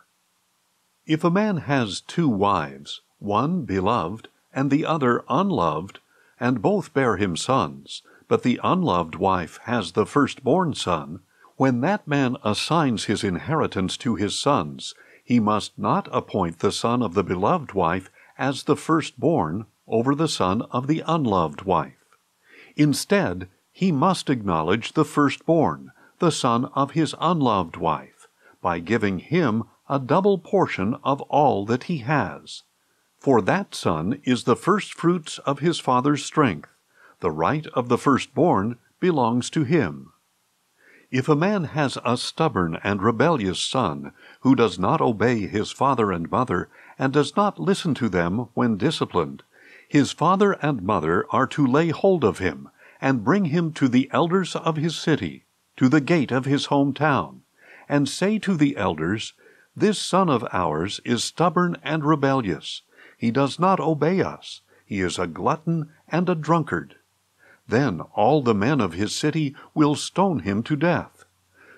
If a man has two wives, one beloved and the other unloved, and both bear him sons, but the unloved wife has the firstborn son, when that man assigns his inheritance to his sons, he must not appoint the son of the beloved wife as the firstborn over the son of the unloved wife. Instead, he must acknowledge the firstborn, the son of his unloved wife, by giving him a double portion of all that he has. For that son is the firstfruits of his father's strength. The right of the firstborn belongs to him. If a man has a stubborn and rebellious son, who does not obey his father and mother, and does not listen to them when disciplined, his father and mother are to lay hold of him, and bring him to the elders of his city, to the gate of his hometown, and say to the elders, "This son of ours is stubborn and rebellious. He does not obey us. He is a glutton and a drunkard." Then all the men of his city will stone him to death.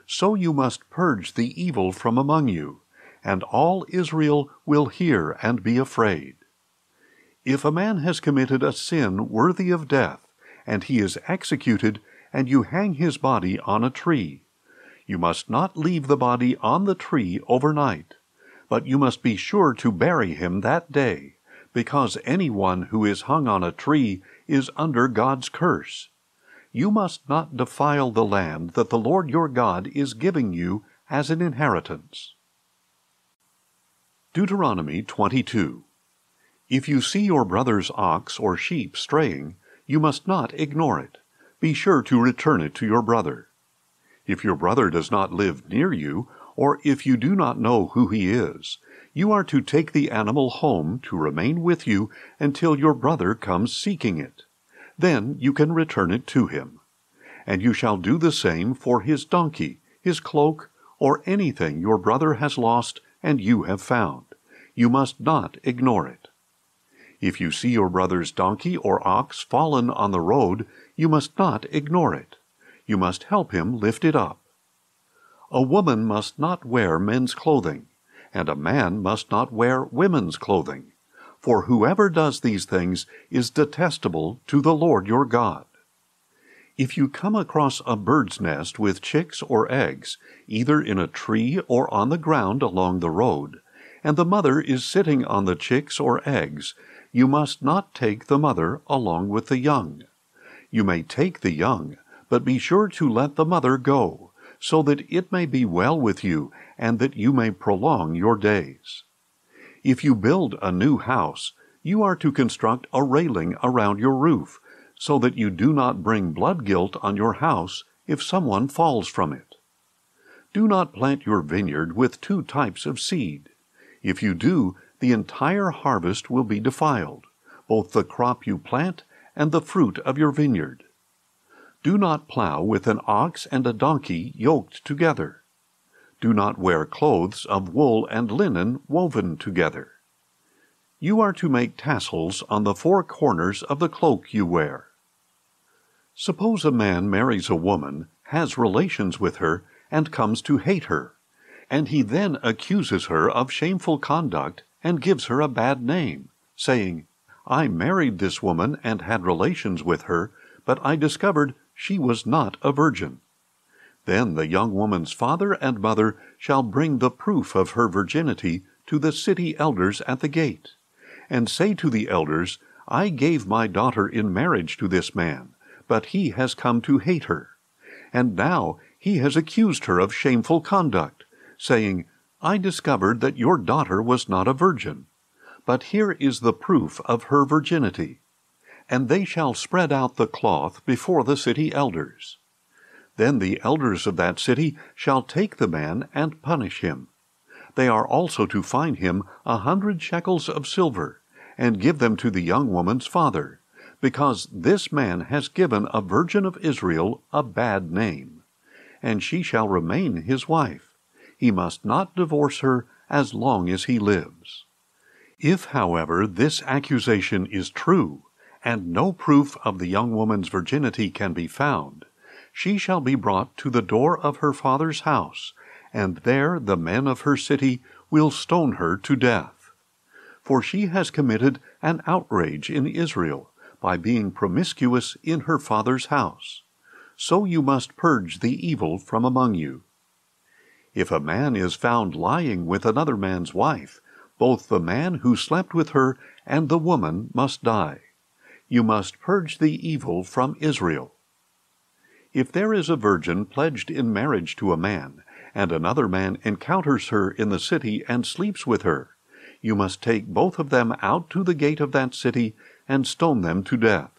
So you must purge the evil from among you, and all Israel will hear and be afraid. If a man has committed a sin worthy of death, and he is executed, and you hang his body on a tree, you must not leave the body on the tree overnight, but you must be sure to bury him that day, because anyone who is hung on a tree is under God's curse. You must not defile the land that the Lord your God is giving you as an inheritance. Deuteronomy 22. If you see your brother's ox or sheep straying, you must not ignore it. Be sure to return it to your brother. If your brother does not live near you, or if you do not know who he is, you are to take the animal home to remain with you until your brother comes seeking it. Then you can return it to him. And you shall do the same for his donkey, his cloak, or anything your brother has lost and you have found. You must not ignore it. If you see your brother's donkey or ox fallen on the road, you must not ignore it. You must help him lift it up. A woman must not wear men's clothing, and a man must not wear women's clothing. For whoever does these things is detestable to the Lord your God. If you come across a bird's nest with chicks or eggs, either in a tree or on the ground along the road, and the mother is sitting on the chicks or eggs, you must not take the mother along with the young. You may take the young, but be sure to let the mother go, so that it may be well with you and that you may prolong your days. If you build a new house, you are to construct a railing around your roof, so that you do not bring blood guilt on your house if someone falls from it. Do not plant your vineyard with two types of seed. If you do, the entire harvest will be defiled, both the crop you plant and the fruit of your vineyard. Do not plow with an ox and a donkey yoked together. Do not wear clothes of wool and linen woven together. You are to make tassels on the four corners of the cloak you wear. Suppose a man marries a woman, has relations with her, and comes to hate her, and he then accuses her of shameful conduct and gives her a bad name, saying, "I married this woman and had relations with her, but I discovered she was not a virgin." Then the young woman's father and mother shall bring the proof of her virginity to the city elders at the gate, and say to the elders, "I gave my daughter in marriage to this man, but he has come to hate her. And now he has accused her of shameful conduct, saying, 'I discovered that your daughter was not a virgin, but here is the proof of her virginity.'" And they shall spread out the cloth before the city elders. Then the elders of that city shall take the man and punish him. They are also to fine him 100 shekels of silver, and give them to the young woman's father, because this man has given a virgin of Israel a bad name, and she shall remain his wife. He must not divorce her as long as he lives. If, however, this accusation is true, and no proof of the young woman's virginity can be found, she shall be brought to the door of her father's house, and there the men of her city will stone her to death. For she has committed an outrage in Israel by being promiscuous in her father's house. So you must purge the evil from among you. If a man is found lying with another man's wife, both the man who slept with her and the woman must die. You must purge the evil from Israel. If there is a virgin pledged in marriage to a man, and another man encounters her in the city and sleeps with her, you must take both of them out to the gate of that city and stone them to death.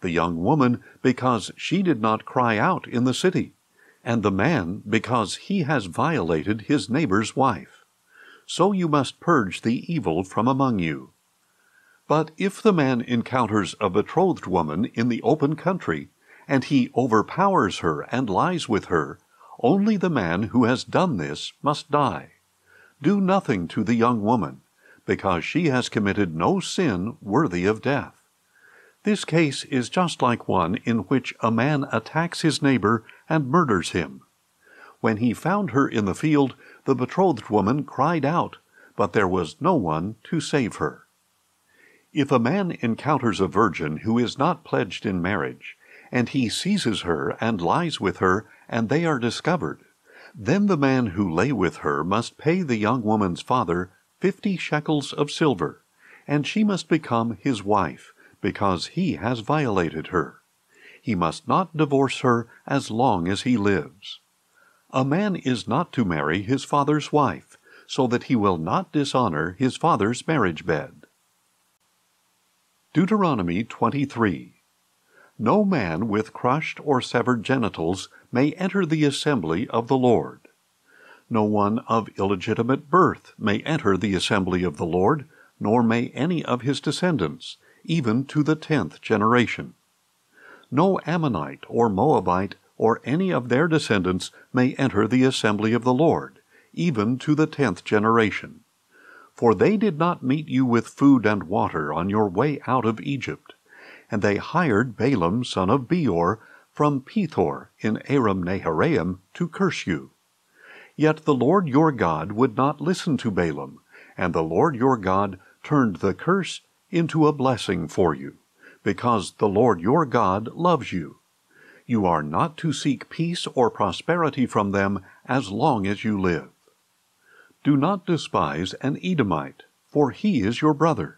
The young woman, because she did not cry out in the city, and the man, because he has violated his neighbor's wife. So you must purge the evil from among you. But if the man encounters a betrothed woman in the open country, and he overpowers her and lies with her, only the man who has done this must die. Do nothing to the young woman, because she has committed no sin worthy of death. This case is just like one in which a man attacks his neighbor and murders him. When he found her in the field, the betrothed woman cried out, but there was no one to save her. If a man encounters a virgin who is not pledged in marriage, and he seizes her and lies with her, and they are discovered, then the man who lay with her must pay the young woman's father 50 shekels of silver, and she must become his wife, because he has violated her. He must not divorce her as long as he lives. A man is not to marry his father's wife, so that he will not dishonor his father's marriage bed. Deuteronomy 23. No man with crushed or severed genitals may enter the assembly of the Lord. No one of illegitimate birth may enter the assembly of the Lord, nor may any of his descendants, even to the 10th generation. No Ammonite or Moabite or any of their descendants may enter the assembly of the Lord, even to the 10th generation. For they did not meet you with food and water on your way out of Egypt, and they hired Balaam son of Beor from Pethor in Aram-Naharaim to curse you. Yet the Lord your God would not listen to Balaam, and the Lord your God turned the curse into a blessing for you, because the Lord your God loves you. You are not to seek peace or prosperity from them as long as you live. Do not despise an Edomite, for he is your brother.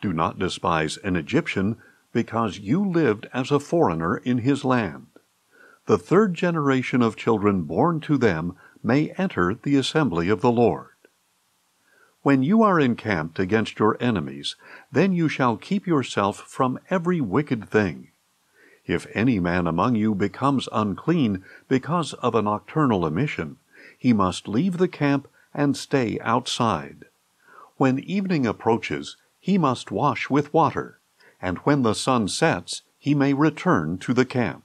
Do not despise an Egyptian, because you lived as a foreigner in his land. The 3rd generation of children born to them may enter the assembly of the Lord. When you are encamped against your enemies, then you shall keep yourself from every wicked thing. If any man among you becomes unclean because of a nocturnal emission, he must leave the camp and stay outside. When evening approaches, he must wash with water, and when the sun sets, he may return to the camp.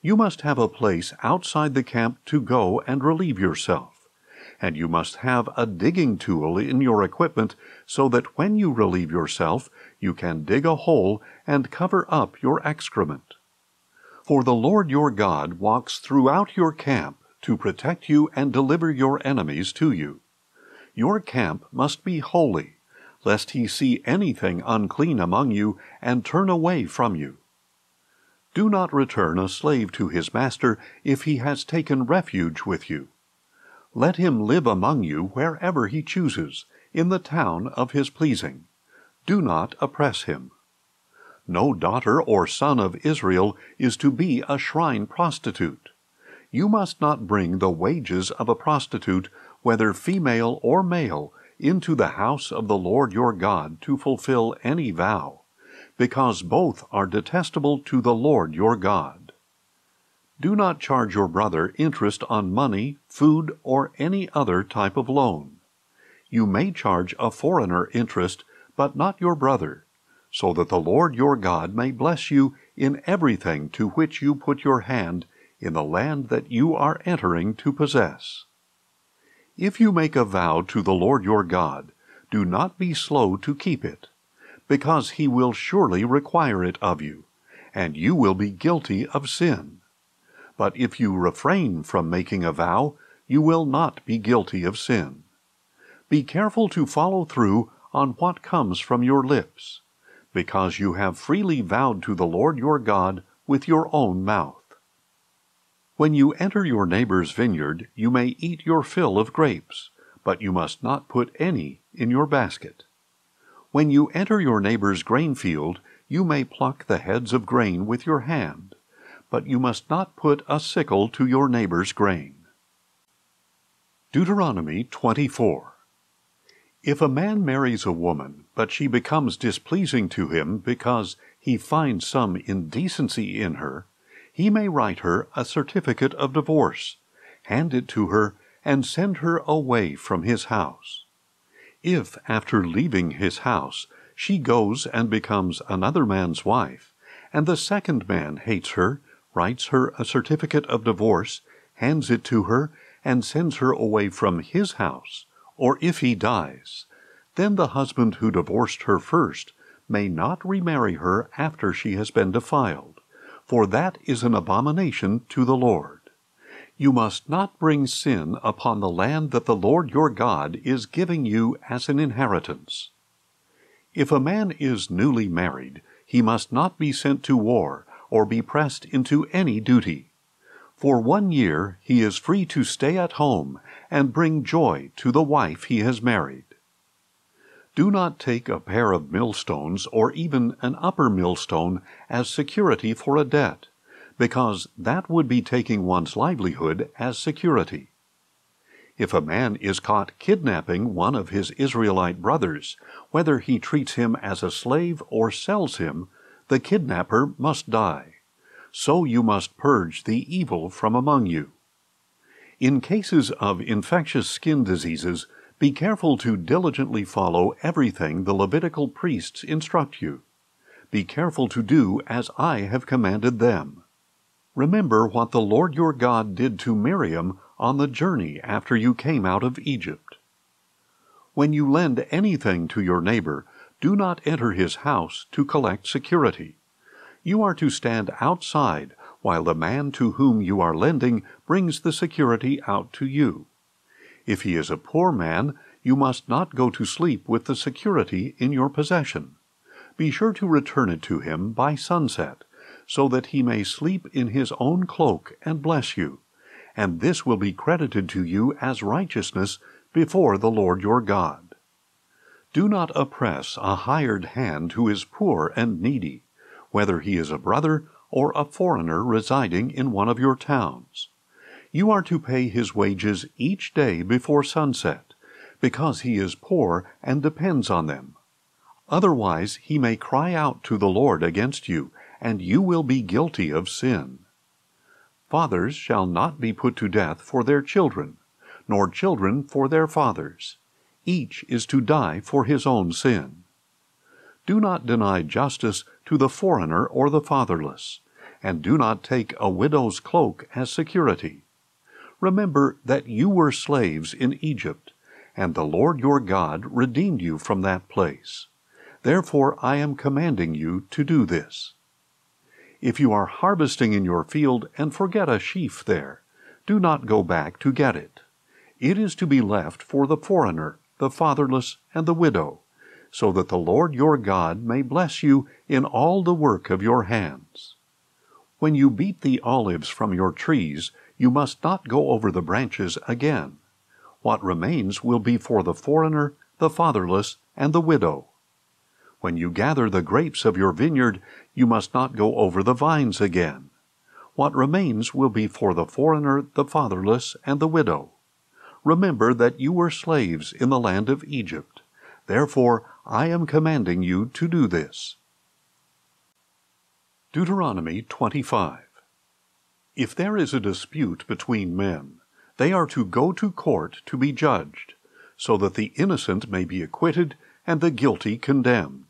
You must have a place outside the camp to go and relieve yourself, and you must have a digging tool in your equipment so that when you relieve yourself, you can dig a hole and cover up your excrement. For the Lord your God walks throughout your camp to protect you and deliver your enemies to you. Your camp must be holy, lest he see anything unclean among you and turn away from you. Do not return a slave to his master if he has taken refuge with you. Let him live among you wherever he chooses, in the town of his pleasing. Do not oppress him. No daughter or son of Israel is to be a shrine prostitute. You must not bring the wages of a prostitute, whether female or male, into the house of the Lord your God to fulfill any vow, because both are detestable to the Lord your God. Do not charge your brother interest on money, food, or any other type of loan. You may charge a foreigner interest, but not your brother, so that the Lord your God may bless you in everything to which you put your hand in the land that you are entering to possess. If you make a vow to the Lord your God, do not be slow to keep it, because he will surely require it of you, and you will be guilty of sin. But if you refrain from making a vow, you will not be guilty of sin. Be careful to follow through on what comes from your lips, because you have freely vowed to the Lord your God with your own mouth. When you enter your neighbor's vineyard, you may eat your fill of grapes, but you must not put any in your basket. When you enter your neighbor's grain field, you may pluck the heads of grain with your hand, but you must not put a sickle to your neighbor's grain. Deuteronomy 24. If a man marries a woman, but she becomes displeasing to him because he finds some indecency in her, he may write her a certificate of divorce, hand it to her, and send her away from his house. If, after leaving his house, she goes and becomes another man's wife, and the second man hates her, writes her a certificate of divorce, hands it to her, and sends her away from his house, or if he dies, then the husband who divorced her first may not remarry her after she has been defiled, for that is an abomination to the Lord. You must not bring sin upon the land that the Lord your God is giving you as an inheritance. If a man is newly married, he must not be sent to war or be pressed into any duty. For 1 year he is free to stay at home and bring joy to the wife he has married. Do not take a pair of millstones or even an upper millstone as security for a debt, because that would be taking one's livelihood as security. If a man is caught kidnapping one of his Israelite brothers, whether he treats him as a slave or sells him, the kidnapper must die. So you must purge the evil from among you. In cases of infectious skin diseases, be careful to diligently follow everything the Levitical priests instruct you. Be careful to do as I have commanded them. Remember what the Lord your God did to Miriam on the journey after you came out of Egypt. When you lend anything to your neighbor, do not enter his house to collect security. You are to stand outside while the man to whom you are lending brings the security out to you. If he is a poor man, you must not go to sleep with the security in your possession. Be sure to return it to him by sunset, so that he may sleep in his own cloak and bless you, and this will be credited to you as righteousness before the Lord your God. Do not oppress a hired hand who is poor and needy, whether he is a brother or a foreigner residing in one of your towns. You are to pay his wages each day before sunset, because he is poor and depends on them. Otherwise he may cry out to the Lord against you, and you will be guilty of sin. Fathers shall not be put to death for their children, nor children for their fathers. Each is to die for his own sin. Do not deny justice to the foreigner or the fatherless, and do not take a widow's cloak as security. Remember that you were slaves in Egypt, and the Lord your God redeemed you from that place. Therefore I am commanding you to do this. If you are harvesting in your field and forget a sheaf there, do not go back to get it. It is to be left for the foreigner, the fatherless, and the widow, so that the Lord your God may bless you in all the work of your hands. When you beat the olives from your trees, you must not go over the branches again. What remains will be for the foreigner, the fatherless, and the widow. When you gather the grapes of your vineyard, you must not go over the vines again. What remains will be for the foreigner, the fatherless, and the widow. Remember that you were slaves in the land of Egypt. Therefore, I am commanding you to do this. Deuteronomy 25. If there is a dispute between men, they are to go to court to be judged, so that the innocent may be acquitted and the guilty condemned.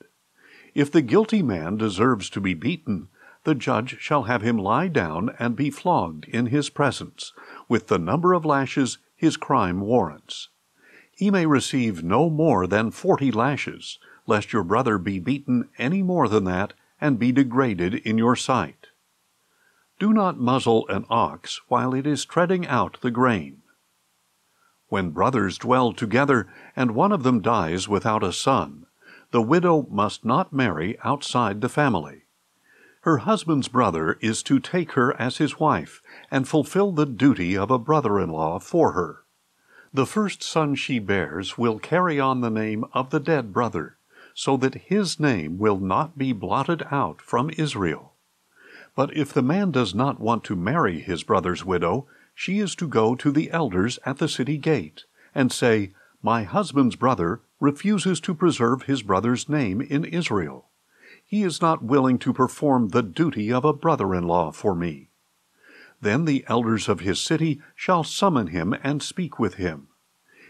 If the guilty man deserves to be beaten, the judge shall have him lie down and be flogged in his presence, with the number of lashes his crime warrants. He may receive no more than 40 lashes, lest your brother be beaten any more than that and be degraded in your sight. Do not muzzle an ox while it is treading out the grain. When brothers dwell together and one of them dies without a son, the widow must not marry outside the family. Her husband's brother is to take her as his wife and fulfill the duty of a brother-in-law for her. The first son she bears will carry on the name of the dead brother, so that his name will not be blotted out from Israel. But if the man does not want to marry his brother's widow, she is to go to the elders at the city gate and say, "My husband's brother refuses to preserve his brother's name in Israel. He is not willing to perform the duty of a brother-in-law for me." Then the elders of his city shall summon him and speak with him.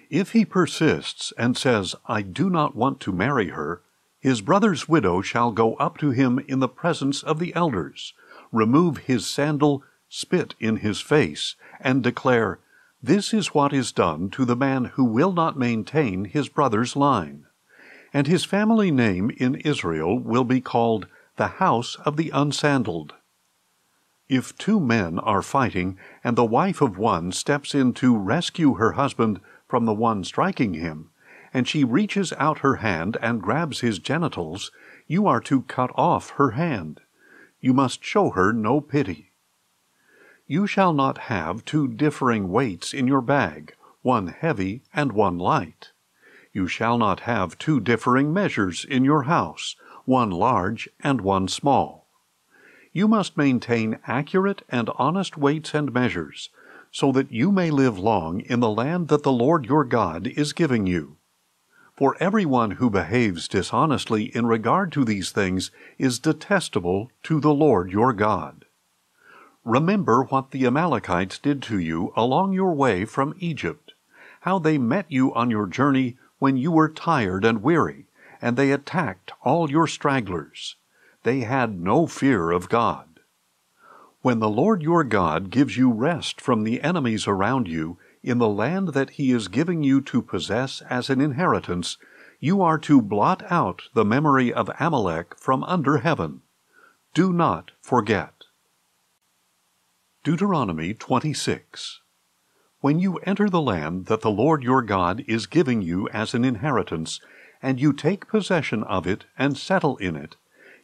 If he persists and says, "I do not want to marry her," his brother's widow shall go up to him in the presence of the elders, remove his sandal, spit in his face, and declare, "This is what is done to the man who will not maintain his brother's line," and his family name in Israel will be called the house of the unsandaled. If two men are fighting, and the wife of one steps in to rescue her husband from the one striking him, and she reaches out her hand and grabs his genitals, you are to cut off her hand. You must show her no pity. You shall not have two differing weights in your bag, one heavy and one light. You shall not have two differing measures in your house, one large and one small. You must maintain accurate and honest weights and measures, so that you may live long in the land that the Lord your God is giving you. For everyone who behaves dishonestly in regard to these things is detestable to the Lord your God. Remember what the Amalekites did to you along your way from Egypt, how they met you on your journey when you were tired and weary, and they attacked all your stragglers. They had no fear of God. When the Lord your God gives you rest from the enemies around you in the land that He is giving you to possess as an inheritance, you are to blot out the memory of Amalek from under heaven. Do not forget. Deuteronomy 26. When you enter the land that the Lord your God is giving you as an inheritance, and you take possession of it and settle in it,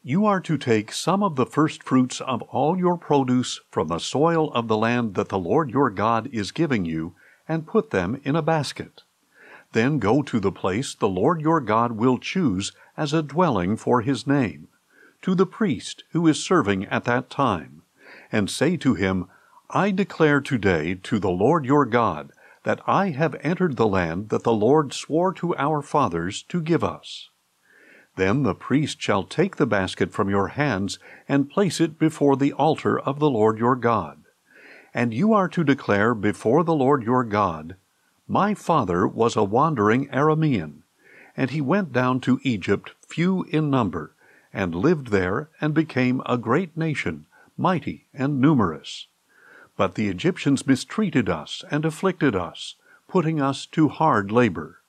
you are to take some of the firstfruits of all your produce from the soil of the land that the Lord your God is giving you, and put them in a basket. Then go to the place the Lord your God will choose as a dwelling for His name, to the priest who is serving at that time, and say to him, I declare today to the Lord your God that I have entered the land that the Lord swore to our fathers to give us. Then the priest shall take the basket from your hands and place it before the altar of the Lord your God. And you are to declare before the Lord your God, My father was a wandering Aramean, and he went down to Egypt few in number, and lived there and became a great nation, mighty and numerous. But the Egyptians mistreated us and afflicted us, putting us to hard labor.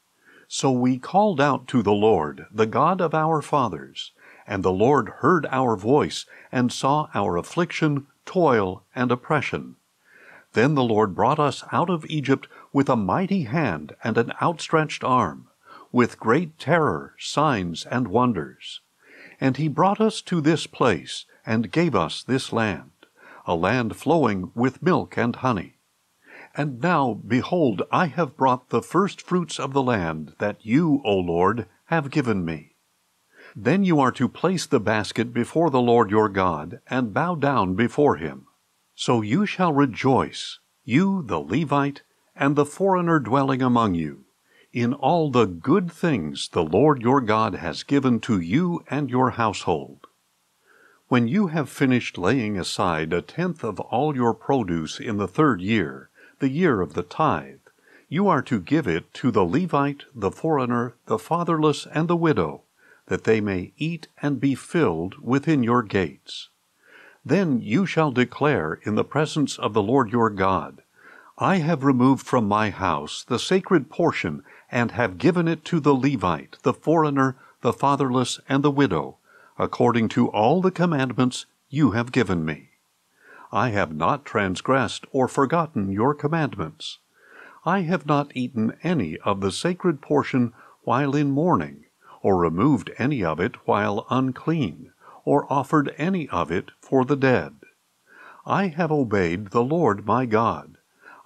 So we called out to the Lord, the God of our fathers, and the Lord heard our voice and saw our affliction, toil, and oppression. Then the Lord brought us out of Egypt with a mighty hand and an outstretched arm, with great terror, signs, and wonders. And He brought us to this place and gave us this land, a land flowing with milk and honey. And now, behold, I have brought the first fruits of the land that you, O Lord, have given me. Then you are to place the basket before the Lord your God, and bow down before Him. So you shall rejoice, you the Levite, and the foreigner dwelling among you, in all the good things the Lord your God has given to you and your household. When you have finished laying aside a tenth of all your produce in the third year, the year of the tithe, you are to give it to the Levite, the foreigner, the fatherless, and the widow, that they may eat and be filled within your gates. Then you shall declare in the presence of the Lord your God, I have removed from my house the sacred portion, and have given it to the Levite, the foreigner, the fatherless, and the widow, according to all the commandments you have given me. I have not transgressed or forgotten your commandments. I have not eaten any of the sacred portion while in mourning, or removed any of it while unclean, or offered any of it for the dead. I have obeyed the Lord my God.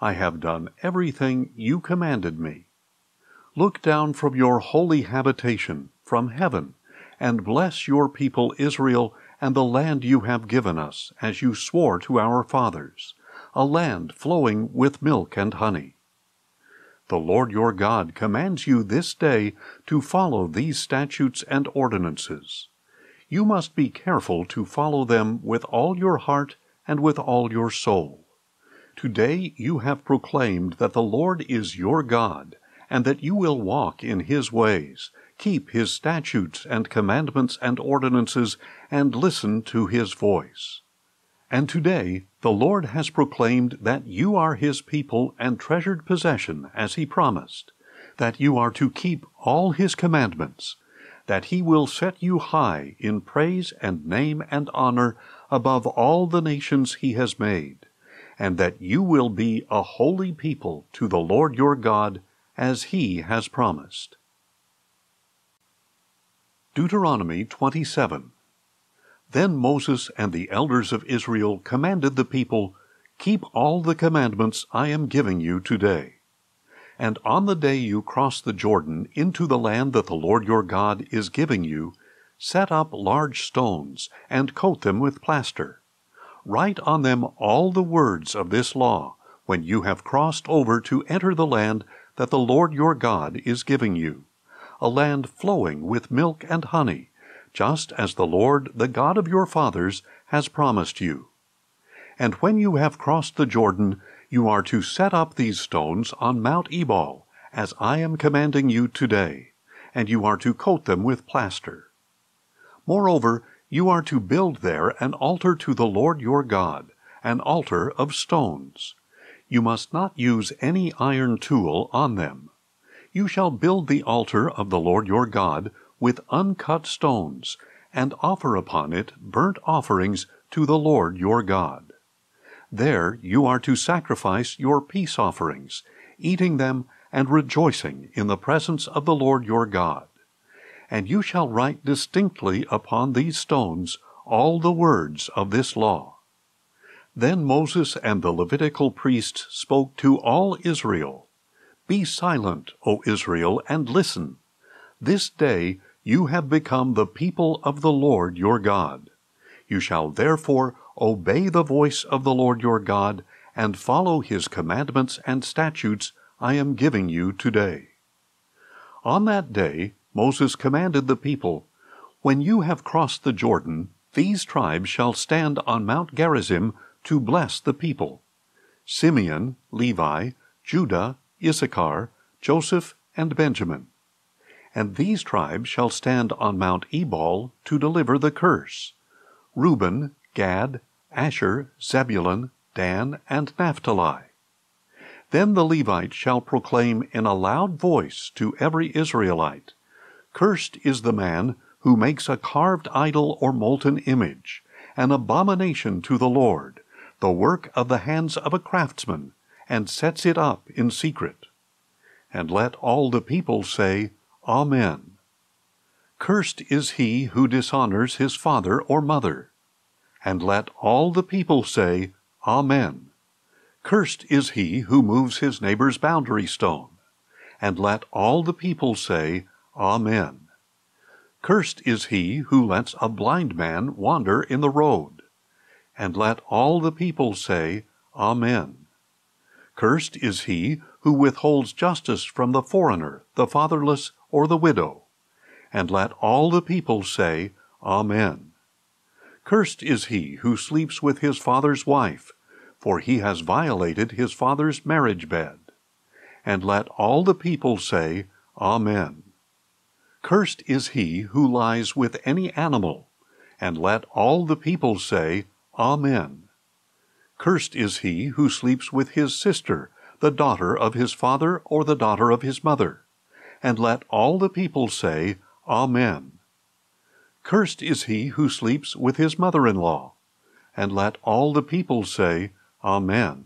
I have done everything you commanded me. Look down from your holy habitation, from heaven, and bless your people Israel and the land you have given us, as you swore to our fathers, a land flowing with milk and honey. The Lord your God commands you this day to follow these statutes and ordinances. You must be careful to follow them with all your heart and with all your soul. Today you have proclaimed that the Lord is your God, and that you will walk in His ways, keep His statutes and commandments and ordinances, and listen to His voice. And today the Lord has proclaimed that you are His people and treasured possession, as He promised, that you are to keep all His commandments, that He will set you high in praise and name and honor above all the nations He has made, and that you will be a holy people to the Lord your God, as He has promised. Deuteronomy 27. Then Moses and the elders of Israel commanded the people, Keep all the commandments I am giving you today. And on the day you cross the Jordan into the land that the Lord your God is giving you, set up large stones, and coat them with plaster. Write on them all the words of this law, when you have crossed over to enter the land that the Lord your God is giving you, a land flowing with milk and honey, just as the Lord, the God of your fathers, has promised you. And when you have crossed the Jordan, you are to set up these stones on Mount Ebal, as I am commanding you today, and you are to coat them with plaster. Moreover, you are to build there an altar to the Lord your God, an altar of stones. You must not use any iron tool on them. You shall build the altar of the Lord your God with uncut stones, and offer upon it burnt offerings to the Lord your God. There you are to sacrifice your peace offerings, eating them and rejoicing in the presence of the Lord your God. And you shall write distinctly upon these stones all the words of this law. Then Moses and the Levitical priests spoke to all Israel. Be silent, O Israel, and listen. This day you have become the people of the Lord your God. You shall therefore obey the voice of the Lord your God, and follow his commandments and statutes I am giving you today. On that day Moses commanded the people, when you have crossed the Jordan, these tribes shall stand on Mount Gerizim to bless the people: Simeon, Levi, Judah, Issachar, Joseph, and Benjamin. And these tribes shall stand on Mount Ebal to deliver the curse: Reuben, Gad, Asher, Zebulun, Dan, and Naphtali. Then the Levites shall proclaim in a loud voice to every Israelite, "Cursed is the man who makes a carved idol or molten image, an abomination to the Lord, the work of the hands of a craftsman, and sets it up in secret." And let all the people say, "Amen." Cursed is he who dishonors his father or mother. And let all the people say, "Amen." Cursed is he who moves his neighbor's boundary stone. And let all the people say, "Amen." Cursed is he who lets a blind man wander in the road. And let all the people say, "Amen." Cursed is he who withholds justice from the foreigner, the fatherless, or the widow. And let all the people say, "Amen." Cursed is he who sleeps with his father's wife, for he has violated his father's marriage bed. And let all the people say, "Amen." Cursed is he who lies with any animal. And let all the people say, "Amen." Cursed is he who sleeps with his sister, the daughter of his father or the daughter of his mother. And let all the people say, "Amen." Cursed is he who sleeps with his mother-in-law. And let all the people say, "Amen."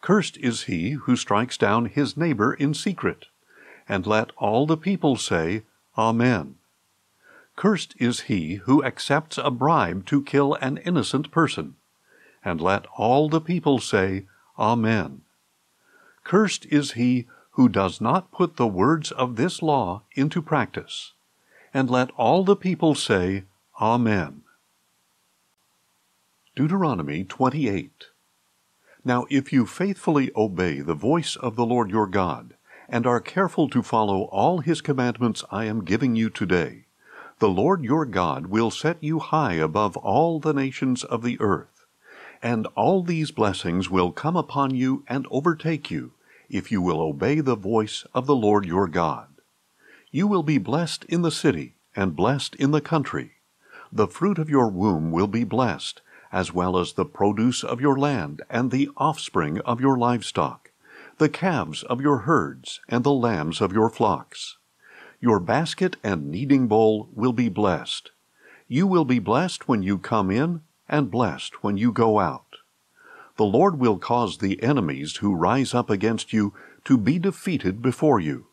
Cursed is he who strikes down his neighbor in secret. And let all the people say, "Amen." Cursed is he who accepts a bribe to kill an innocent person. And let all the people say, "Amen." Cursed is he who does not put the words of this law into practice. And let all the people say, "Amen." Deuteronomy 28. Now if you faithfully obey the voice of the Lord your God, and are careful to follow all his commandments I am giving you today, the Lord your God will set you high above all the nations of the earth. And all these blessings will come upon you and overtake you, if you will obey the voice of the Lord your God. You will be blessed in the city, and blessed in the country. The fruit of your womb will be blessed, as well as the produce of your land, and the offspring of your livestock, the calves of your herds, and the lambs of your flocks. Your basket and kneading bowl will be blessed. You will be blessed when you come in, and blessed when you go out. The Lord will cause the enemies who rise up against you to be defeated before you.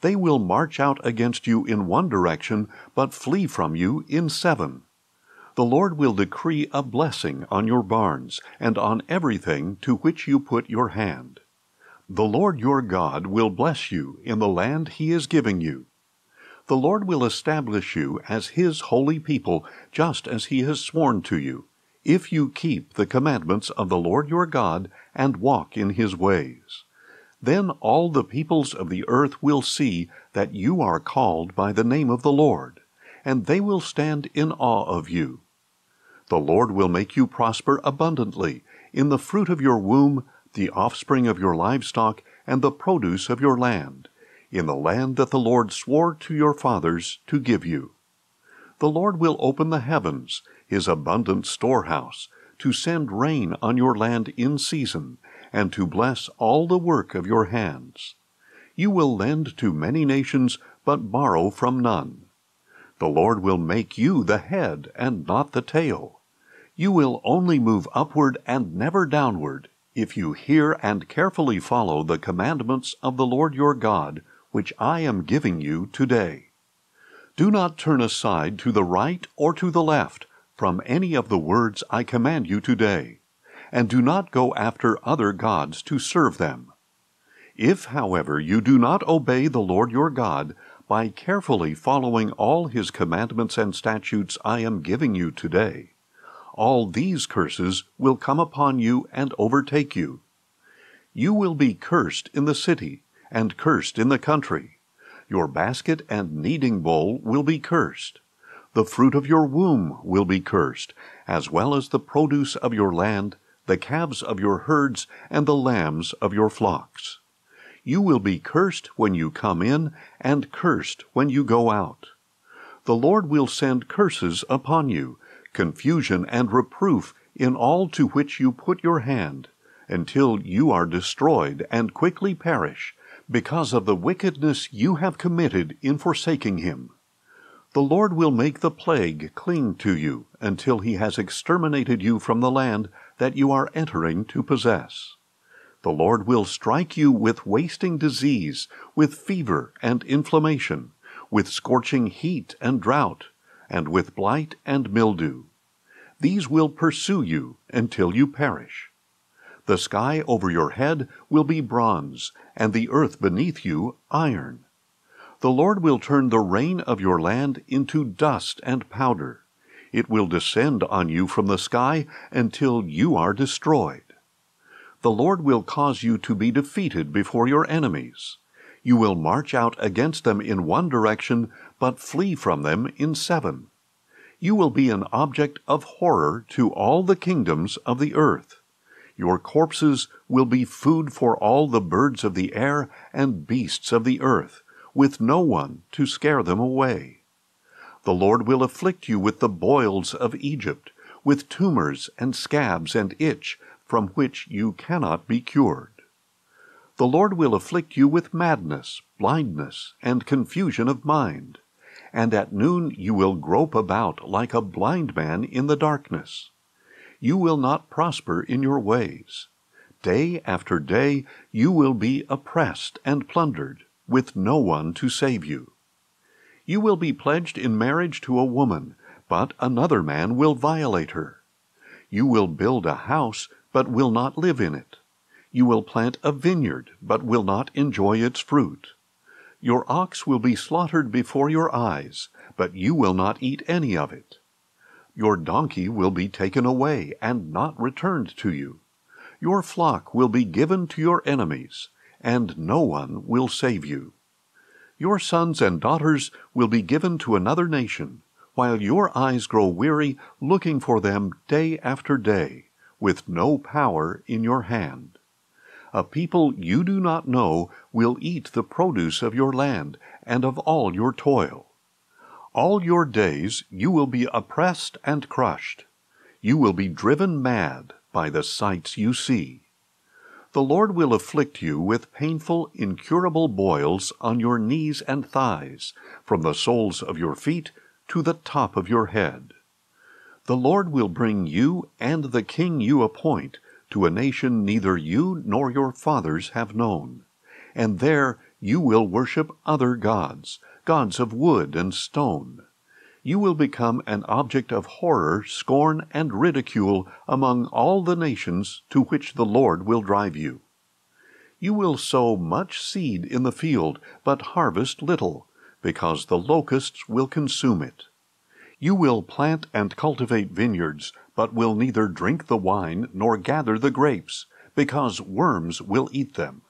They will march out against you in one direction, but flee from you in seven. The Lord will decree a blessing on your barns, and on everything to which you put your hand. The Lord your God will bless you in the land He is giving you. The Lord will establish you as His holy people, just as He has sworn to you, if you keep the commandments of the Lord your God and walk in His ways. Then all the peoples of the earth will see that you are called by the name of the Lord, and they will stand in awe of you. The Lord will make you prosper abundantly in the fruit of your womb, the offspring of your livestock, and the produce of your land, in the land that the Lord swore to your fathers to give you. The Lord will open the heavens, His abundant storehouse, to send rain on your land in season, and to bless all the work of your hands. You will lend to many nations, but borrow from none. The Lord will make you the head and not the tail. You will only move upward and never downward, if you hear and carefully follow the commandments of the Lord your God, which I am giving you today. Do not turn aside to the right or to the left from any of the words I command you today, and do not go after other gods to serve them. If, however, you do not obey the Lord your God by carefully following all His commandments and statutes I am giving you today, all these curses will come upon you and overtake you. You will be cursed in the city and cursed in the country. Your basket and kneading bowl will be cursed. The fruit of your womb will be cursed, as well as the produce of your land, the calves of your herds, and the lambs of your flocks. You will be cursed when you come in, and cursed when you go out. The Lord will send curses upon you, confusion and reproof in all to which you put your hand, until you are destroyed and quickly perish, because of the wickedness you have committed in forsaking Him. The Lord will make the plague cling to you until He has exterminated you from the land that you are entering to possess. The Lord will strike you with wasting disease, with fever and inflammation, with scorching heat and drought, and with blight and mildew. These will pursue you until you perish. The sky over your head will be bronze, and the earth beneath you iron. The Lord will turn the rain of your land into dust and powder. It will descend on you from the sky until you are destroyed. The Lord will cause you to be defeated before your enemies. You will march out against them in one direction, but flee from them in seven. You will be an object of horror to all the kingdoms of the earth. Your corpses will be food for all the birds of the air and beasts of the earth, with no one to scare them away. The Lord will afflict you with the boils of Egypt, with tumors and scabs and itch, from which you cannot be cured. The Lord will afflict you with madness, blindness, and confusion of mind, and at noon you will grope about like a blind man in the darkness. You will not prosper in your ways. Day after day you will be oppressed and plundered, with no one to save you. You will be pledged in marriage to a woman, but another man will violate her. You will build a house, but will not live in it. You will plant a vineyard, but will not enjoy its fruit. Your ox will be slaughtered before your eyes, but you will not eat any of it. Your donkey will be taken away and not returned to you. Your flock will be given to your enemies, and no one will save you. Your sons and daughters will be given to another nation, while your eyes grow weary looking for them day after day, with no power in your hand. A people you do not know will eat the produce of your land and of all your toil. All your days you will be oppressed and crushed. You will be driven mad by the sights you see. The Lord will afflict you with painful, incurable boils on your knees and thighs, from the soles of your feet to the top of your head. The Lord will bring you and the king you appoint to a nation neither you nor your fathers have known, and there you will worship other gods, gods of wood and stone. You will become an object of horror, scorn, and ridicule among all the nations to which the Lord will drive you. You will sow much seed in the field, but harvest little, because the locusts will consume it. You will plant and cultivate vineyards, but will neither drink the wine nor gather the grapes, because worms will eat them.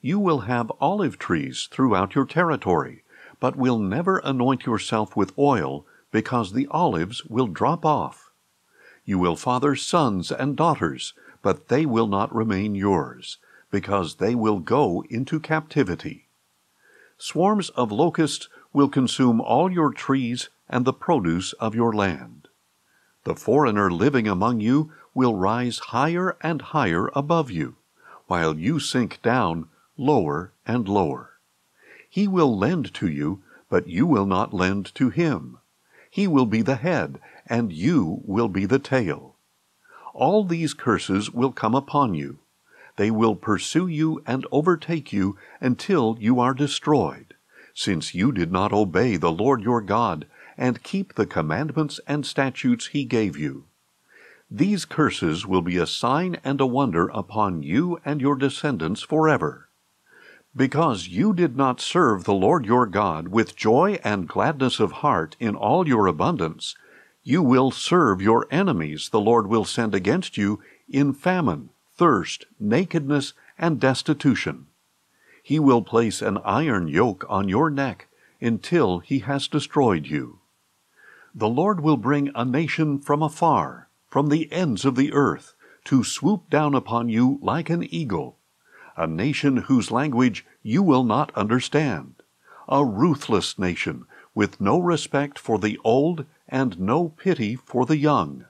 You will have olive trees throughout your territory, but will never anoint yourself with oil, because the olives will drop off. You will father sons and daughters, but they will not remain yours, because they will go into captivity. Swarms of locusts will consume all your trees and the produce of your land. The foreigner living among you will rise higher and higher above you, while you sink down lower and lower. He will lend to you, but you will not lend to him. He will be the head, and you will be the tail. All these curses will come upon you. They will pursue you and overtake you until you are destroyed, since you did not obey the Lord your God and keep the commandments and statutes he gave you. These curses will be a sign and a wonder upon you and your descendants forever. Because you did not serve the Lord your God with joy and gladness of heart in all your abundance, you will serve your enemies the Lord will send against you in famine, thirst, nakedness, and destitution. He will place an iron yoke on your neck until he has destroyed you. The Lord will bring a nation from afar, from the ends of the earth, to swoop down upon you like an eagle, a nation whose language you will not understand, a ruthless nation with no respect for the old and no pity for the young.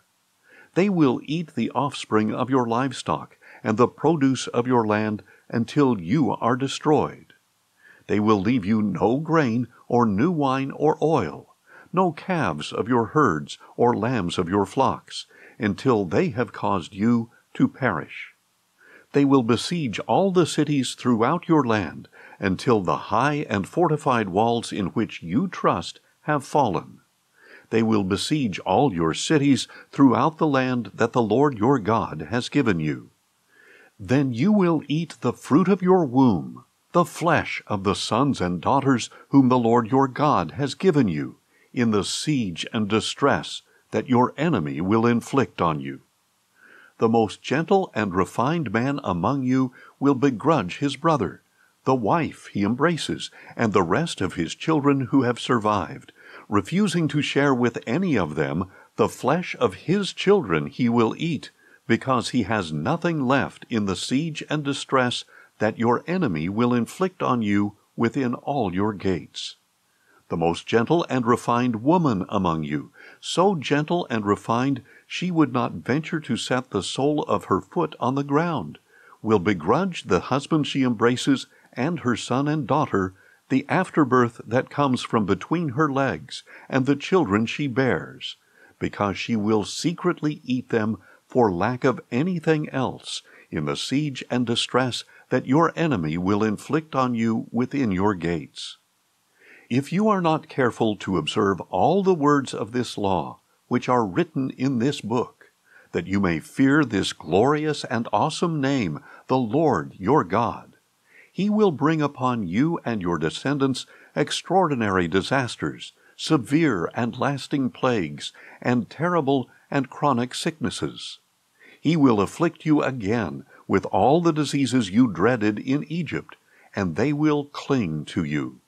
They will eat the offspring of your livestock and the produce of your land until you are destroyed. They will leave you no grain or new wine or oil, no calves of your herds or lambs of your flocks, until they have caused you to perish. They will besiege all the cities throughout your land until the high and fortified walls in which you trust have fallen. They will besiege all your cities throughout the land that the Lord your God has given you. Then you will eat the fruit of your womb, the flesh of the sons and daughters whom the Lord your God has given you, in the siege and distress that your enemy will inflict on you. The most gentle and refined man among you will begrudge his brother, the wife he embraces, and the rest of his children who have survived, refusing to share with any of them the flesh of his children he will eat, because he has nothing left in the siege and distress that your enemy will inflict on you within all your gates. The most gentle and refined woman among you, so gentle and refined she would not venture to set the sole of her foot on the ground, will begrudge the husband she embraces and her son and daughter the afterbirth that comes from between her legs and the children she bears, because she will secretly eat them for lack of anything else in the siege and distress that your enemy will inflict on you within your gates. If you are not careful to observe all the words of this law, which are written in this book, that you may fear this glorious and awesome name, the Lord your God, he will bring upon you and your descendants extraordinary disasters, severe and lasting plagues, and terrible and chronic sicknesses. He will afflict you again with all the diseases you dreaded in Egypt, and they will cling to you.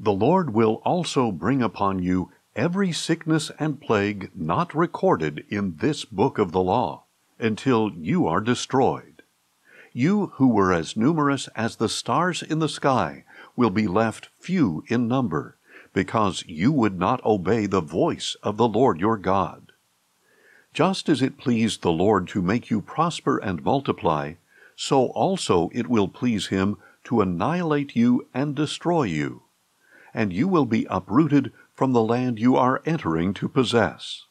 The Lord will also bring upon you every sickness and plague not recorded in this book of the law, until you are destroyed. You who were as numerous as the stars in the sky will be left few in number, because you would not obey the voice of the Lord your God. Just as it pleased the Lord to make you prosper and multiply, so also it will please him to annihilate you and destroy you, and you will be uprooted from the land you are entering to possess.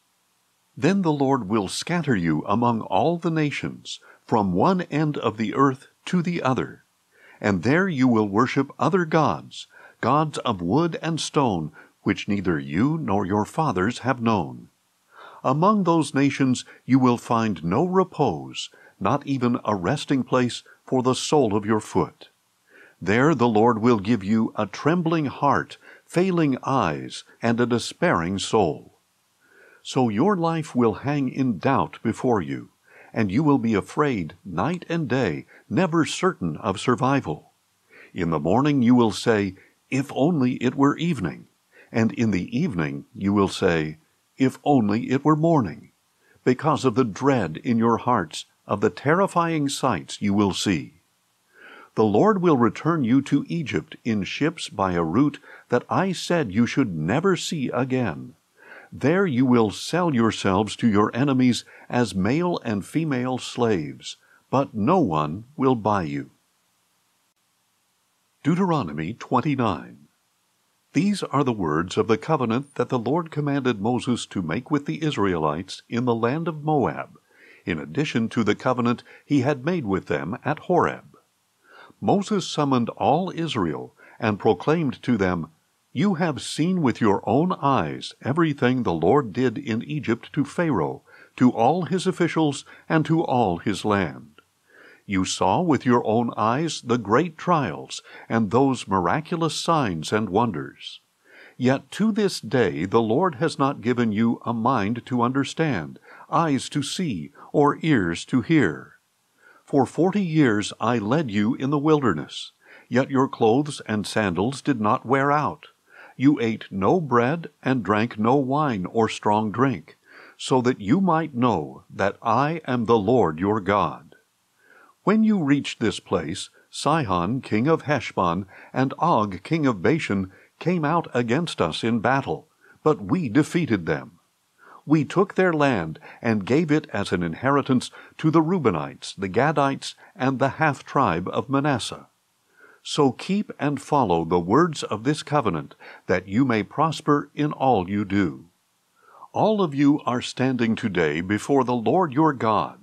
Then the Lord will scatter you among all the nations, from one end of the earth to the other, and there you will worship other gods, gods of wood and stone, which neither you nor your fathers have known. Among those nations you will find no repose, not even a resting place for the sole of your foot. There the Lord will give you a trembling heart, failing eyes, and a despairing soul. So your life will hang in doubt before you, and you will be afraid night and day, never certain of survival. In the morning you will say, "If only it were evening," and in the evening you will say, "If only it were morning," because of the dread in your hearts of the terrifying sights you will see. The Lord will return you to Egypt in ships by a route that I said you should never see again. There you will sell yourselves to your enemies as male and female slaves, but no one will buy you. Deuteronomy 29. These are the words of the covenant that the Lord commanded Moses to make with the Israelites in the land of Moab, in addition to the covenant he had made with them at Horeb. Moses summoned all Israel and proclaimed to them, "You have seen with your own eyes everything the Lord did in Egypt to Pharaoh, to all his officials, and to all his land. You saw with your own eyes the great trials and those miraculous signs and wonders. Yet to this day the Lord has not given you a mind to understand, eyes to see, or ears to hear. For 40 years I led you in the wilderness, yet your clothes and sandals did not wear out. You ate no bread and drank no wine or strong drink, so that you might know that I am the Lord your God. When you reached this place, Sihon king of Heshbon and Og king of Bashan came out against us in battle, but we defeated them. We took their land and gave it as an inheritance to the Reubenites, the Gadites, and the half-tribe of Manasseh. So keep and follow the words of this covenant, that you may prosper in all you do. All of you are standing today before the Lord your God,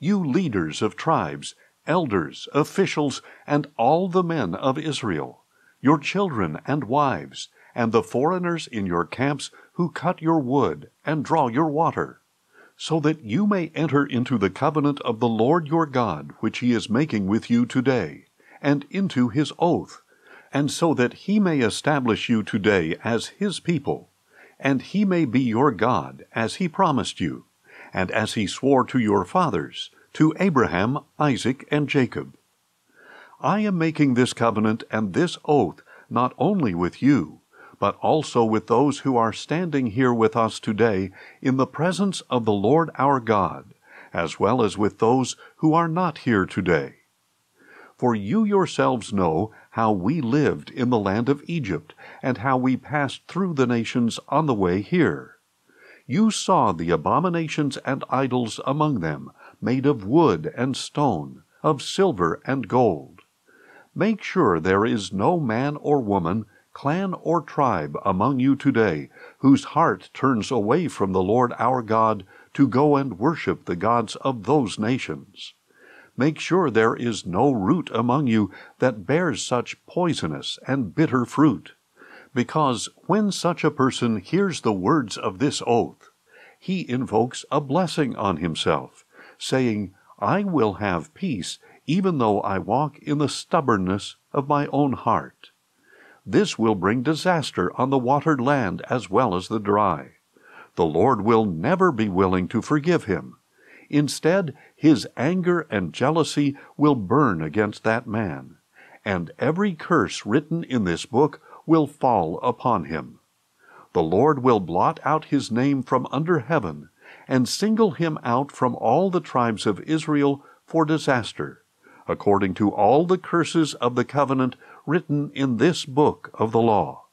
you leaders of tribes, elders, officials, and all the men of Israel, your children and wives, and the foreigners in your camps who cut your wood and draw your water, so that you may enter into the covenant of the Lord your God which he is making with you today, and into his oath, and so that he may establish you today as his people, and he may be your God as he promised you, and as he swore to your fathers, to Abraham, Isaac, and Jacob. I am making this covenant and this oath not only with you, but also with those who are standing here with us today in the presence of the Lord our God, as well as with those who are not here today. For you yourselves know how we lived in the land of Egypt, and how we passed through the nations on the way here. You saw the abominations and idols among them, made of wood and stone, of silver and gold. Make sure there is no man or woman, clan or tribe among you today, whose heart turns away from the Lord our God to go and worship the gods of those nations. Make sure there is no root among you that bears such poisonous and bitter fruit, because when such a person hears the words of this oath, he invokes a blessing on himself, saying, "I will have peace, even though I walk in the stubbornness of my own heart." This will bring disaster on the watered land as well as the dry. The Lord will never be willing to forgive him. Instead, his anger and jealousy will burn against that man, and every curse written in this book will fall upon him. The Lord will blot out his name from under heaven, and single him out from all the tribes of Israel for disaster, according to all the curses of the covenant written in this book of the law.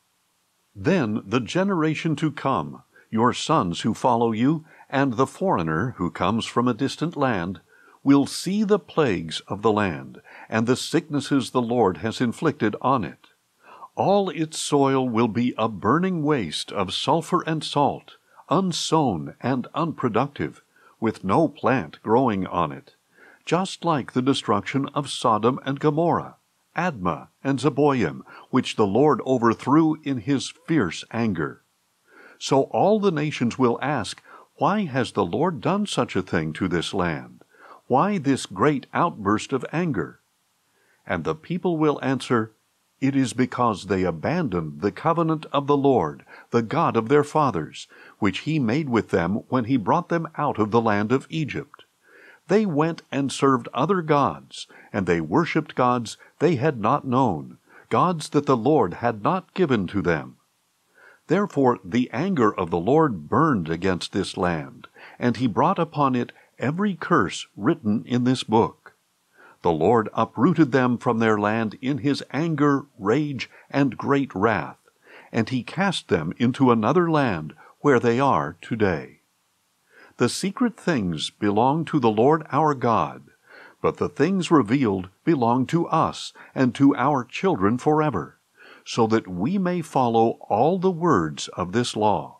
Then the generation to come, your sons who follow you, and the foreigner who comes from a distant land, will see the plagues of the land, and the sicknesses the Lord has inflicted on it. All its soil will be a burning waste of sulfur and salt, unsown and unproductive, with no plant growing on it, just like the destruction of Sodom and Gomorrah, Admah and Zeboim, which the Lord overthrew in his fierce anger. So all the nations will ask, "Why has the Lord done such a thing to this land? Why this great outburst of anger? And the people will answer, "It is because they abandoned the covenant of the Lord, the God of their fathers, which He made with them when He brought them out of the land of Egypt. They went and served other gods, and they worshipped gods they had not known, gods that the Lord had not given to them. Therefore the anger of the Lord burned against this land, and He brought upon it every curse written in this book. The Lord uprooted them from their land in His anger, rage, and great wrath, and He cast them into another land where they are today. The secret things belong to the Lord our God, but the things revealed belong to us and to our children forever, so that we may follow all the words of this law."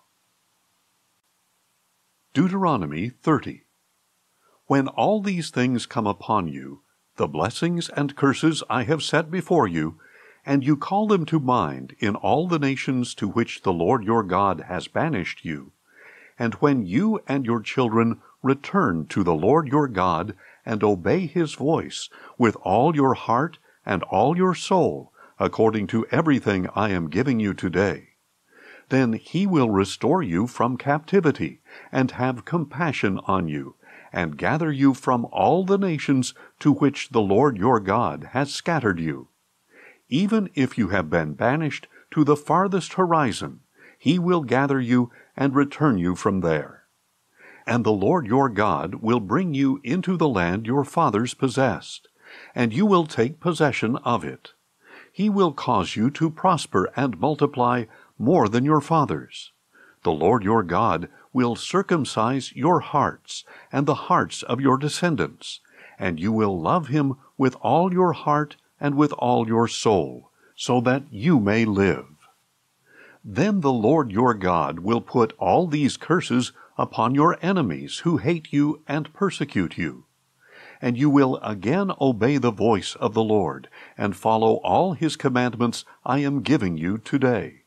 Deuteronomy 30. "When all these things come upon you, the blessings and curses I have set before you, and you call them to mind in all the nations to which the Lord your God has banished you, and when you and your children return to the Lord your God and obey His voice with all your heart and all your soul, according to everything I am giving you today, then He will restore you from captivity and have compassion on you, and gather you from all the nations to which the Lord your God has scattered you. Even if you have been banished to the farthest horizon, He will gather you and return you from there. And the Lord your God will bring you into the land your fathers possessed, and you will take possession of it. He will cause you to prosper and multiply more than your fathers. The Lord your God will circumcise your hearts and the hearts of your descendants, and you will love Him with all your heart and with all your soul, so that you may live. Then the Lord your God will put all these curses upon your enemies who hate you and persecute you, and you will again obey the voice of the Lord and follow all His commandments I am giving you today.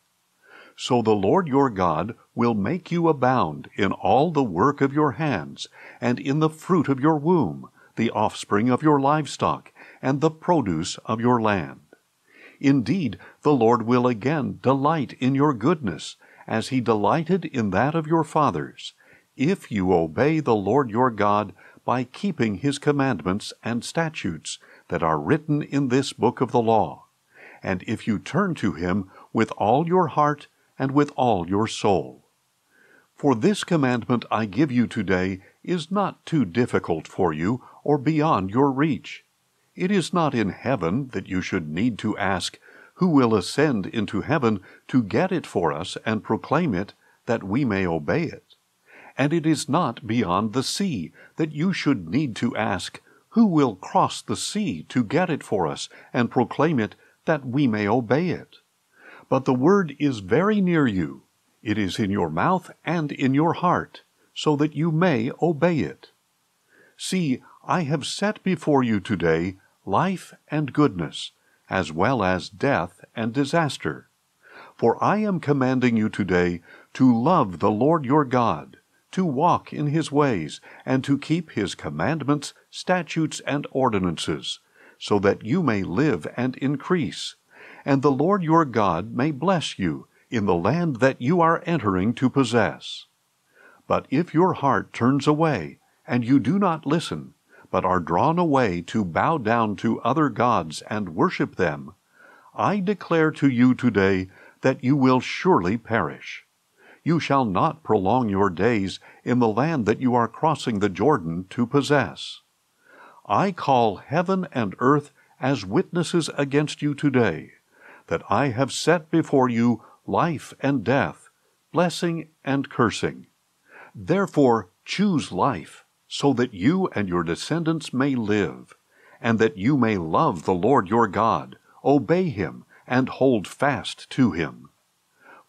So the Lord your God will make you abound in all the work of your hands, and in the fruit of your womb, the offspring of your livestock, and the produce of your land. Indeed, the Lord will again delight in your goodness, as He delighted in that of your fathers, if you obey the Lord your God by keeping His commandments and statutes that are written in this book of the law, and if you turn to Him with all your heart and with all your soul. For this commandment I give you today is not too difficult for you or beyond your reach. It is not in heaven that you should need to ask, who will ascend into heaven to get it for us and proclaim it, that we may obey it? And it is not beyond the sea that you should need to ask, who will cross the sea to get it for us and proclaim it, that we may obey it? But the word is very near you. It is in your mouth and in your heart, so that you may obey it. See, I have set before you today life and goodness, as well as death and disaster. For I am commanding you today to love the Lord your God, to walk in His ways, and to keep His commandments, statutes, and ordinances, so that you may live and increase, and the Lord your God may bless you in the land that you are entering to possess. But if your heart turns away, and you do not listen, but are drawn away to bow down to other gods and worship them, I declare to you today that you will surely perish. You shall not prolong your days in the land that you are crossing the Jordan to possess. I call heaven and earth as witnesses against you today, that I have set before you life and death, blessing and cursing. Therefore choose life, so that you and your descendants may live, and that you may love the Lord your God, obey Him, and hold fast to Him.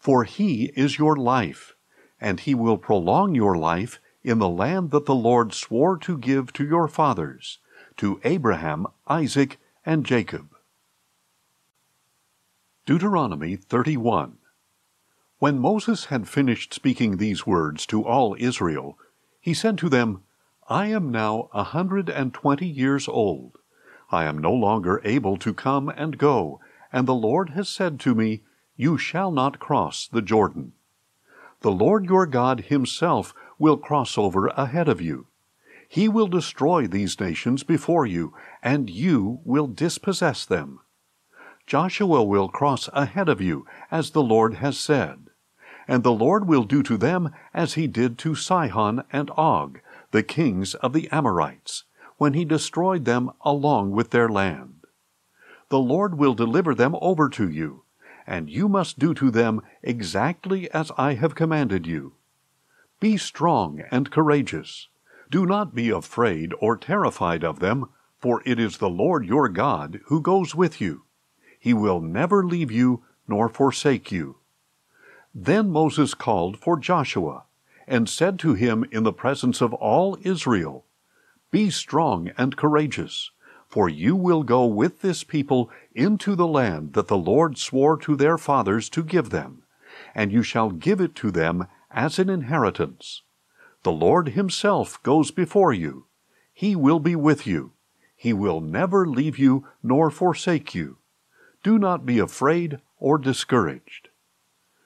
For He is your life, and He will prolong your life in the land that the Lord swore to give to your fathers, to Abraham, Isaac, and Jacob." Deuteronomy 31. When Moses had finished speaking these words to all Israel, he said to them, "I am now 120 years old. I am no longer able to come and go, and the Lord has said to me, You shall not cross the Jordan. The Lord your God himself will cross over ahead of you. He will destroy these nations before you, and you will dispossess them. Joshua will cross ahead of you, as the Lord has said. And the Lord will do to them as he did to Sihon and Og, the kings of the Amorites, when he destroyed them along with their land. The Lord will deliver them over to you, and you must do to them exactly as I have commanded you. Be strong and courageous. Do not be afraid or terrified of them, for it is the Lord your God who goes with you. He will never leave you nor forsake you. Then Moses called for Joshua, and said to him in the presence of all Israel, Be strong and courageous, for you will go with this people into the land that the Lord swore to their fathers to give them, and you shall give it to them as an inheritance. The Lord himself goes before you. He will be with you. He will never leave you nor forsake you. Do not be afraid or discouraged.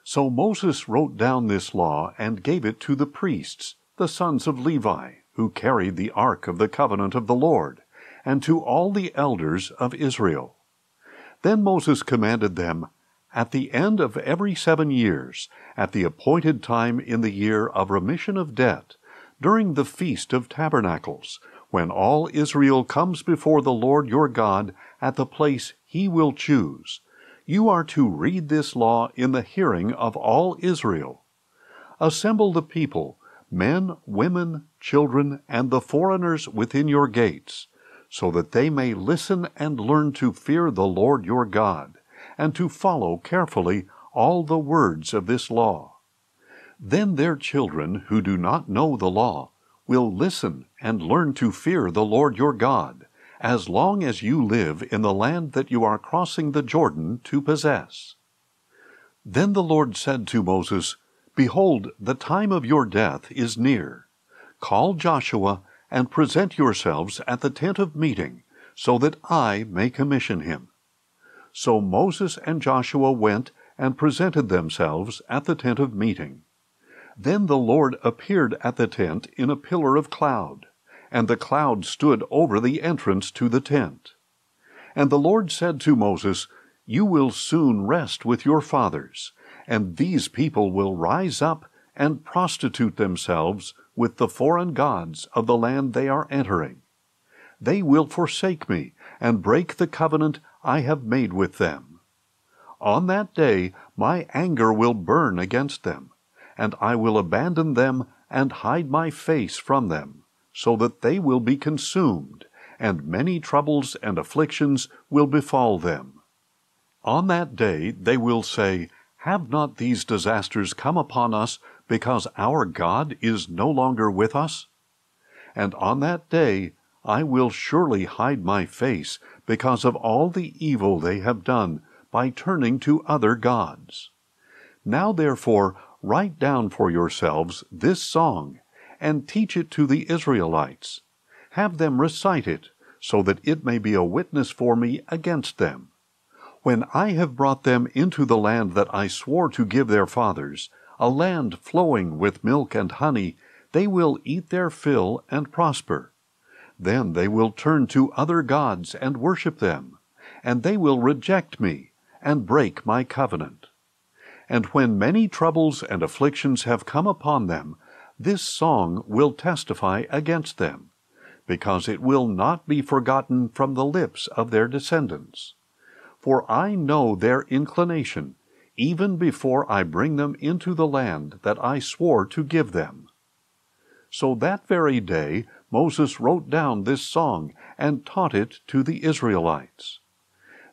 So Moses wrote down this law and gave it to the priests, the sons of Levi, who carried the ark of the covenant of the Lord, and to all the elders of Israel. Then Moses commanded them, At the end of every 7 years, at the appointed time in the year of remission of debt, during the Feast of Tabernacles, when all Israel comes before the Lord your God at the place he will choose, you are to read this law in the hearing of all Israel. Assemble the people, men, women, children, and the foreigners within your gates, so that they may listen and learn to fear the Lord your God, and to follow carefully all the words of this law. Then their children, who do not know the law, will listen and learn to fear the Lord your God, as long as you live in the land that you are crossing the Jordan to possess. Then the Lord said to Moses, Behold, the time of your death is near. Call Joshua and present yourselves at the tent of meeting, so that I may commission him. So Moses and Joshua went and presented themselves at the tent of meeting. Then the Lord appeared at the tent in a pillar of cloud, and the cloud stood over the entrance to the tent. And the Lord said to Moses, You will soon rest with your fathers, and these people will rise up and prostitute themselves with the foreign gods of the land they are entering. They will forsake me and break the covenant I have made with them. On that day my anger will burn against them, and I will abandon them and hide my face from them, so that they will be consumed, and many troubles and afflictions will befall them. On that day they will say, Have not these disasters come upon us, because our God is no longer with us? And on that day I will surely hide my face, because of all the evil they have done, by turning to other gods. Now therefore write down for yourselves this song, and teach it to the Israelites. Have them recite it, so that it may be a witness for me against them. When I have brought them into the land that I swore to give their fathers, a land flowing with milk and honey, they will eat their fill and prosper. Then they will turn to other gods and worship them, and they will reject me and break my covenant. And when many troubles and afflictions have come upon them, this song will testify against them, because it will not be forgotten from the lips of their descendants. For I know their inclination, even before I bring them into the land that I swore to give them. So that very day Moses wrote down this song and taught it to the Israelites.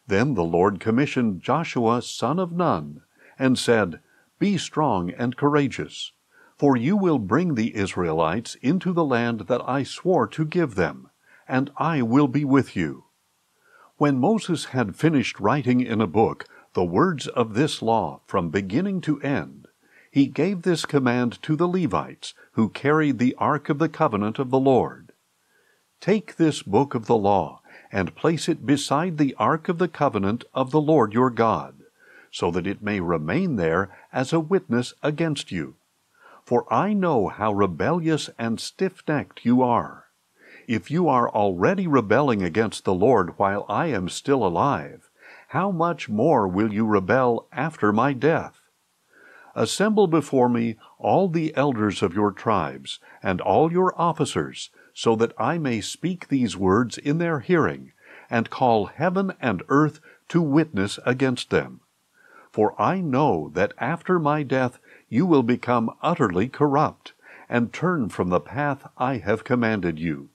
Then the Lord commissioned Joshua son of Nun, and said, Be strong and courageous, for you will bring the Israelites into the land that I swore to give them, and I will be with you. When Moses had finished writing in a book the words of this law from beginning to end, he gave this command to the Levites who carried the ark of the covenant of the Lord. Take this book of the law and place it beside the ark of the covenant of the Lord your God, so that it may remain there as a witness against you. For I know how rebellious and stiff-necked you are. If you are already rebelling against the Lord while I am still alive, how much more will you rebel after my death? Assemble before me all the elders of your tribes and all your officers, so that I may speak these words in their hearing, and call heaven and earth to witness against them. For I know that after my death you will become utterly corrupt, and turn from the path I have commanded you.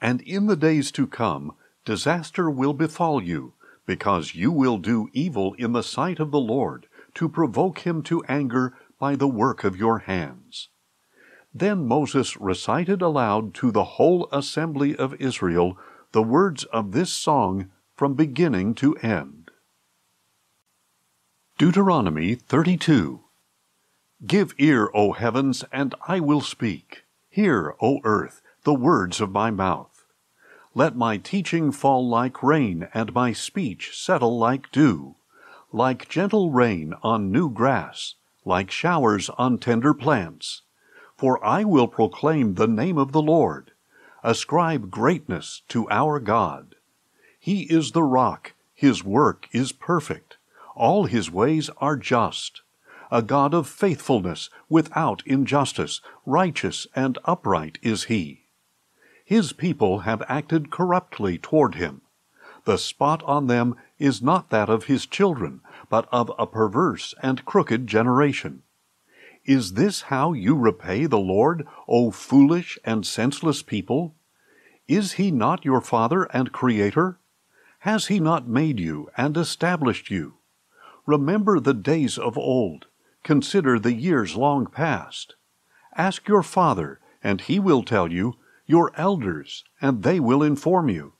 And in the days to come disaster will befall you, because you will do evil in the sight of the Lord, to provoke him to anger by the work of your hands. Then Moses recited aloud to the whole assembly of Israel the words of this song from beginning to end. Deuteronomy 32. Give ear, O heavens, and I will speak. Hear, O earth, the words of my mouth. Let my teaching fall like rain, and my speech settle like dew, like gentle rain on new grass, like showers on tender plants. For I will proclaim the name of the Lord. Ascribe greatness to our God. He is the rock, his work is perfect. All his ways are just. A God of faithfulness, without injustice, righteous and upright is he. His people have acted corruptly toward him. The spot on them is not that of his children, but of a perverse and crooked generation. Is this how you repay the Lord, O foolish and senseless people? Is he not your Father and Creator? Has he not made you and established you? Remember the days of old. Consider the years long past. Ask your father, and he will tell you, your elders, and they will inform you.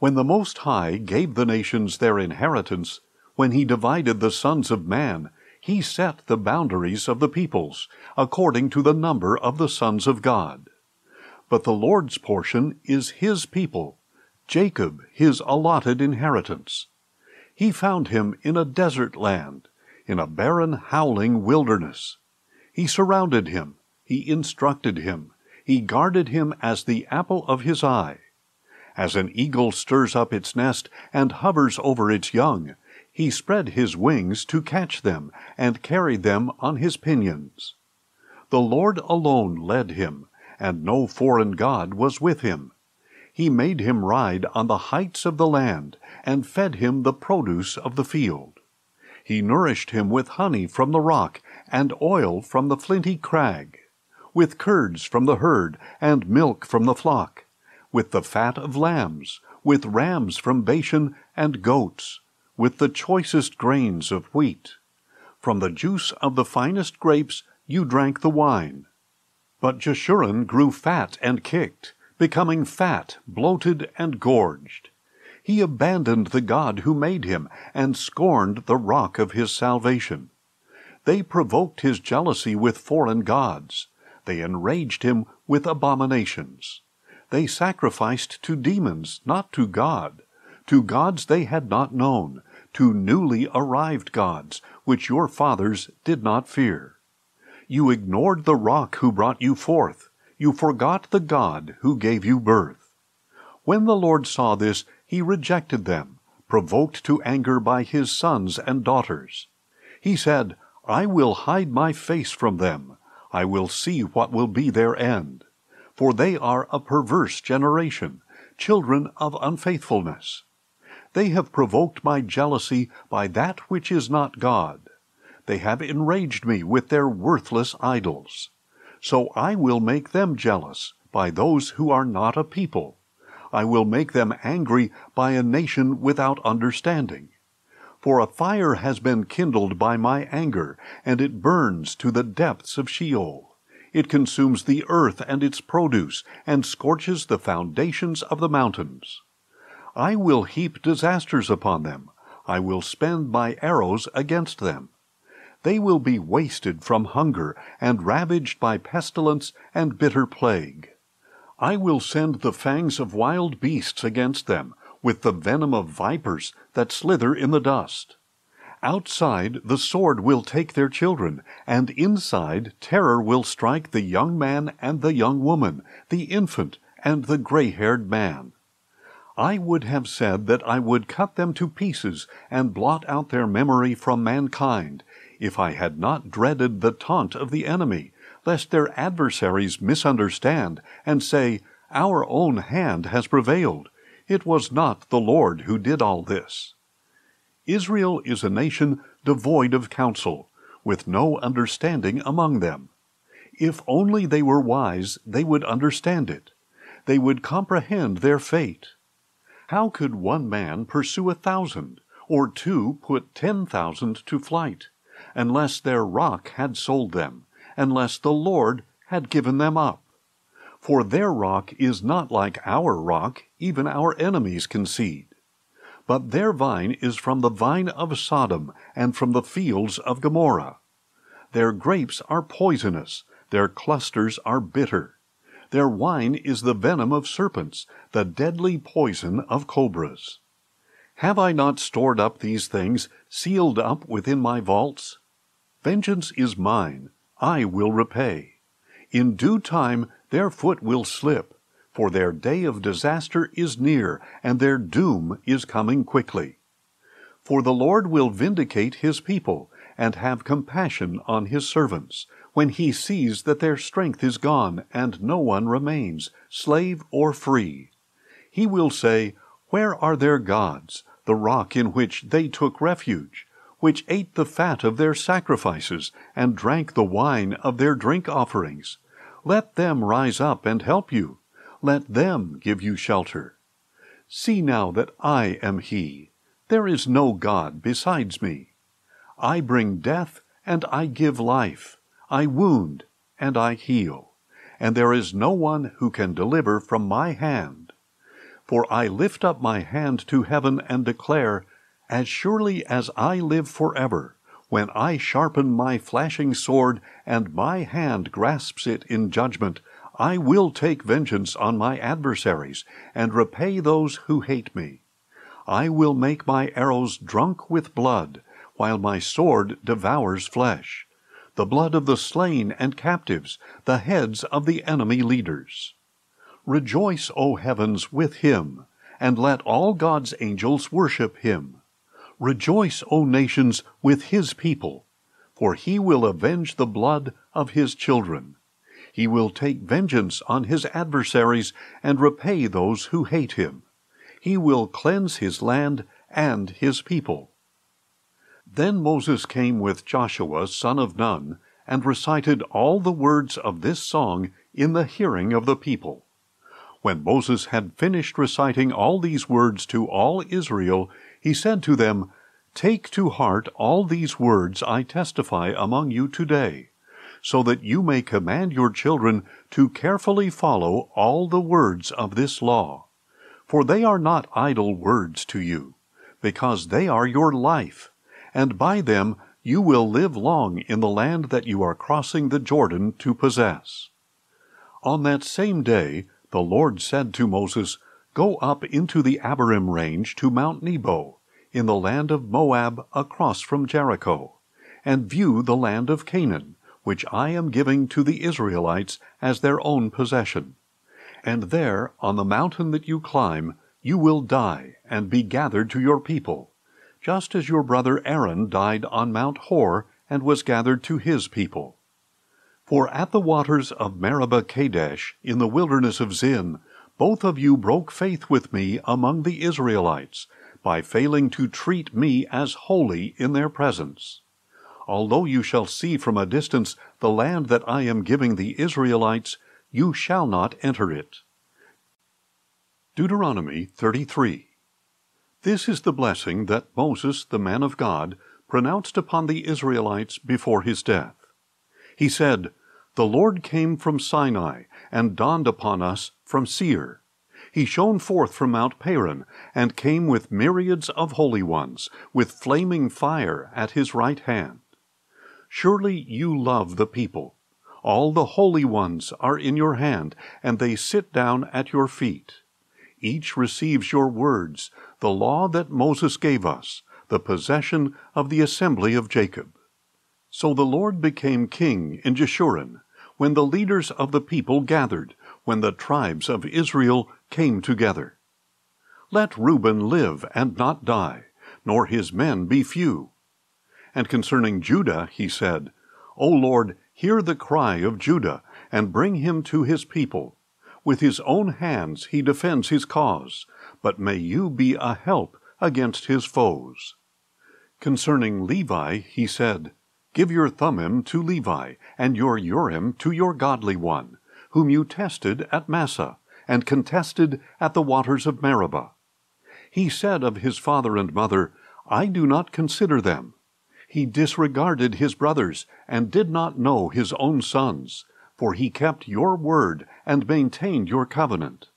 When the Most High gave the nations their inheritance, when he divided the sons of man, he set the boundaries of the peoples, according to the number of the sons of God. But the Lord's portion is his people, Jacob his allotted inheritance. He found him in a desert land, in a barren, howling wilderness. He surrounded him, he instructed him, he guarded him as the apple of his eye. As an eagle stirs up its nest and hovers over its young, he spread his wings to catch them and carry them on his pinions. The Lord alone led him, and no foreign god was with him. He made him ride on the heights of the land and fed him the produce of the field. He nourished him with honey from the rock and oil from the flinty crag, with curds from the herd and milk from the flock, with the fat of lambs, with rams from Bashan and goats, with the choicest grains of wheat. From the juice of the finest grapes you drank the wine. But Jeshurun grew fat and kicked, becoming fat, bloated, and gorged. He abandoned the God who made him, and scorned the rock of his salvation. They provoked his jealousy with foreign gods. They enraged him with abominations. They sacrificed to demons, not to God, to gods they had not known, to newly arrived gods, which your fathers did not fear. You ignored the rock who brought you forth. You forgot the God who gave you birth. When the Lord saw this, he rejected them, provoked to anger by his sons and daughters. He said, I will hide my face from them. I will see what will be their end. For they are a perverse generation, children of unfaithfulness. They have provoked my jealousy by that which is not God. They have enraged me with their worthless idols. So I will make them jealous by those who are not a people. I will make them angry by a nation without understanding. For a fire has been kindled by my anger, and it burns to the depths of Sheol. It consumes the earth and its produce, and scorches the foundations of the mountains. I will heap disasters upon them. I will spend my arrows against them. They will be wasted from hunger, and ravaged by pestilence and bitter plague. I will send the fangs of wild beasts against them, with the venom of vipers that slither in the dust. Outside the sword will take their children, and inside terror will strike the young man and the young woman, the infant and the gray-haired man. I would have said that I would cut them to pieces and blot out their memory from mankind, if I had not dreaded the taunt of the enemy, lest their adversaries misunderstand and say, "Our own hand has prevailed. It was not the Lord who did all this." Israel is a nation devoid of counsel, with no understanding among them. If only they were wise, they would understand it. They would comprehend their fate. How could one man pursue 1,000, or two put 10,000 to flight, unless their rock had sold them, unless the Lord had given them up? For their rock is not like our rock, even our enemies concede. But their vine is from the vine of Sodom and from the fields of Gomorrah. Their grapes are poisonous, their clusters are bitter. Their wine is the venom of serpents, the deadly poison of cobras. Have I not stored up these things, sealed up within my vaults? Vengeance is mine, I will repay. In due time their foot will slip, for their day of disaster is near, and their doom is coming quickly. For the Lord will vindicate his people, and have compassion on his servants, when he sees that their strength is gone, and no one remains, slave or free. He will say, "Where are their gods, the rock in which they took refuge, which ate the fat of their sacrifices, and drank the wine of their drink offerings? Let them rise up and help you. Let them give you shelter. See now that I am he. There is no God besides me. I bring death, and I give life. I wound, and I heal. And there is no one who can deliver from my hand. For I lift up my hand to heaven and declare, as surely as I live forever, when I sharpen my flashing sword, and my hand grasps it in judgment, I will take vengeance on my adversaries, and repay those who hate me. I will make my arrows drunk with blood, while my sword devours flesh, the blood of the slain and captives, the heads of the enemy leaders. Rejoice, O heavens, with him, and let all God's angels worship him. Rejoice, O nations, with his people, for he will avenge the blood of his children. He will take vengeance on his adversaries and repay those who hate him. He will cleanse his land and his people. Then Moses came with Joshua, son of Nun, and recited all the words of this song in the hearing of the people. When Moses had finished reciting all these words to all Israel, he said to them, "Take to heart all these words I testify among you today, so that you may command your children to carefully follow all the words of this law. For they are not idle words to you, because they are your life, and by them you will live long in the land that you are crossing the Jordan to possess." On that same day, the Lord said to Moses, "Go up into the Abarim range to Mount Nebo, in the land of Moab across from Jericho, and view the land of Canaan, which I am giving to the Israelites as their own possession. And there, on the mountain that you climb, you will die and be gathered to your people, just as your brother Aaron died on Mount Hor and was gathered to his people. For at the waters of Meribah Kadesh, in the wilderness of Zin, both of you broke faith with me among the Israelites, by failing to treat me as holy in their presence. Although you shall see from a distance the land that I am giving the Israelites, you shall not enter it." Deuteronomy 33. This is the blessing that Moses, the man of God, pronounced upon the Israelites before his death. He said, "The Lord came from Sinai and dawned upon us from Seir. He shone forth from Mount Paran and came with myriads of holy ones, with flaming fire at his right hand. Surely you love the people. All the holy ones are in your hand, and they sit down at your feet. Each receives your words, the law that Moses gave us, the possession of the assembly of Jacob. So the Lord became king in Jeshurun, when the leaders of the people gathered, when the tribes of Israel came together. Let Reuben live and not die, nor his men be few. And concerning Judah he said, O Lord, hear the cry of Judah, and bring him to his people. With his own hands he defends his cause, but may you be a help against his foes. Concerning Levi he said, Give your Thummim to Levi, and your Urim to your godly one, whom you tested at Massah, and contested at the waters of Meribah. He said of his father and mother, I do not consider them. He disregarded his brothers, and did not know his own sons, for he kept your word, and maintained your covenant.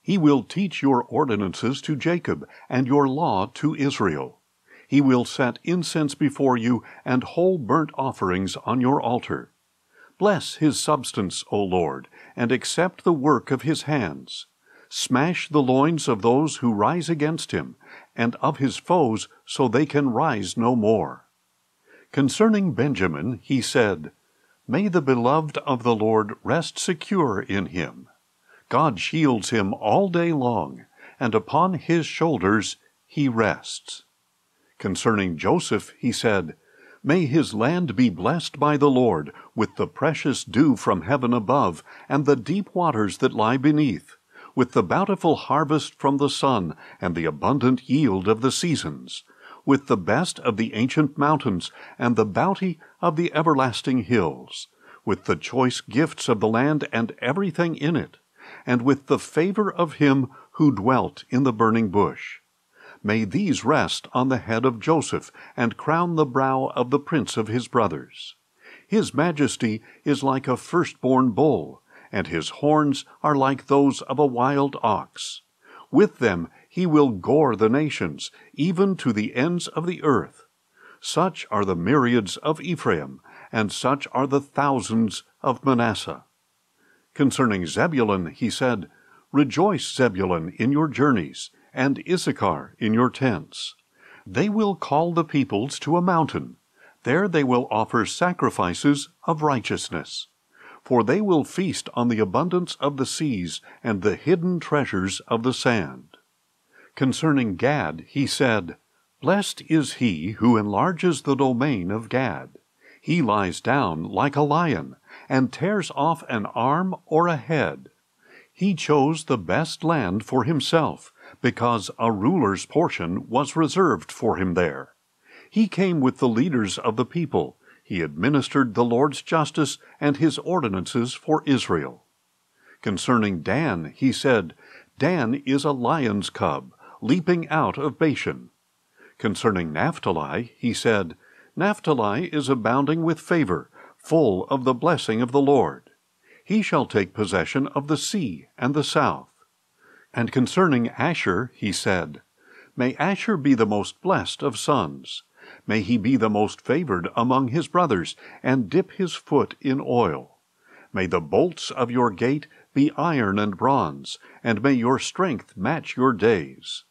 He will teach your ordinances to Jacob, and your law to Israel. He will set incense before you, and whole burnt offerings on your altar. Bless his substance, O Lord, and accept the work of his hands. Smash the loins of those who rise against him, and of his foes, so they can rise no more. Concerning Benjamin, he said, May the beloved of the Lord rest secure in him. God shields him all day long, and upon his shoulders he rests. Concerning Joseph, he said, May his land be blessed by the Lord, with the precious dew from heaven above, and the deep waters that lie beneath, with the bountiful harvest from the sun, and the abundant yield of the seasons, with the best of the ancient mountains, and the bounty of the everlasting hills, with the choice gifts of the land and everything in it, and with the favor of him who dwelt in the burning bush. May these rest on the head of Joseph, and crown the brow of the prince of his brothers. His majesty is like a firstborn bull, and his horns are like those of a wild ox. With them he will gore the nations, even to the ends of the earth. Such are the myriads of Ephraim, and such are the thousands of Manasseh. Concerning Zebulun he said, Rejoice, Zebulun, in your journeys, and Issachar in your tents. They will call the peoples to a mountain. There they will offer sacrifices of righteousness. For they will feast on the abundance of the seas and the hidden treasures of the sand. Concerning Gad, he said, Blessed is he who enlarges the domain of Gad. He lies down like a lion, and tears off an arm or a head. He chose the best land for himself, because a ruler's portion was reserved for him there. He came with the leaders of the people. He administered the Lord's justice and his ordinances for Israel. Concerning Dan, he said, Dan is a lion's cub, leaping out of Bashan. Concerning Naphtali, he said, Naphtali is abounding with favor, full of the blessing of the Lord. He shall take possession of the sea and the south. And concerning Asher, he said, May Asher be the most blessed of sons. May he be the most favored among his brothers, and dip his foot in oil. May the bolts of your gate be iron and bronze, and may your strength match your days.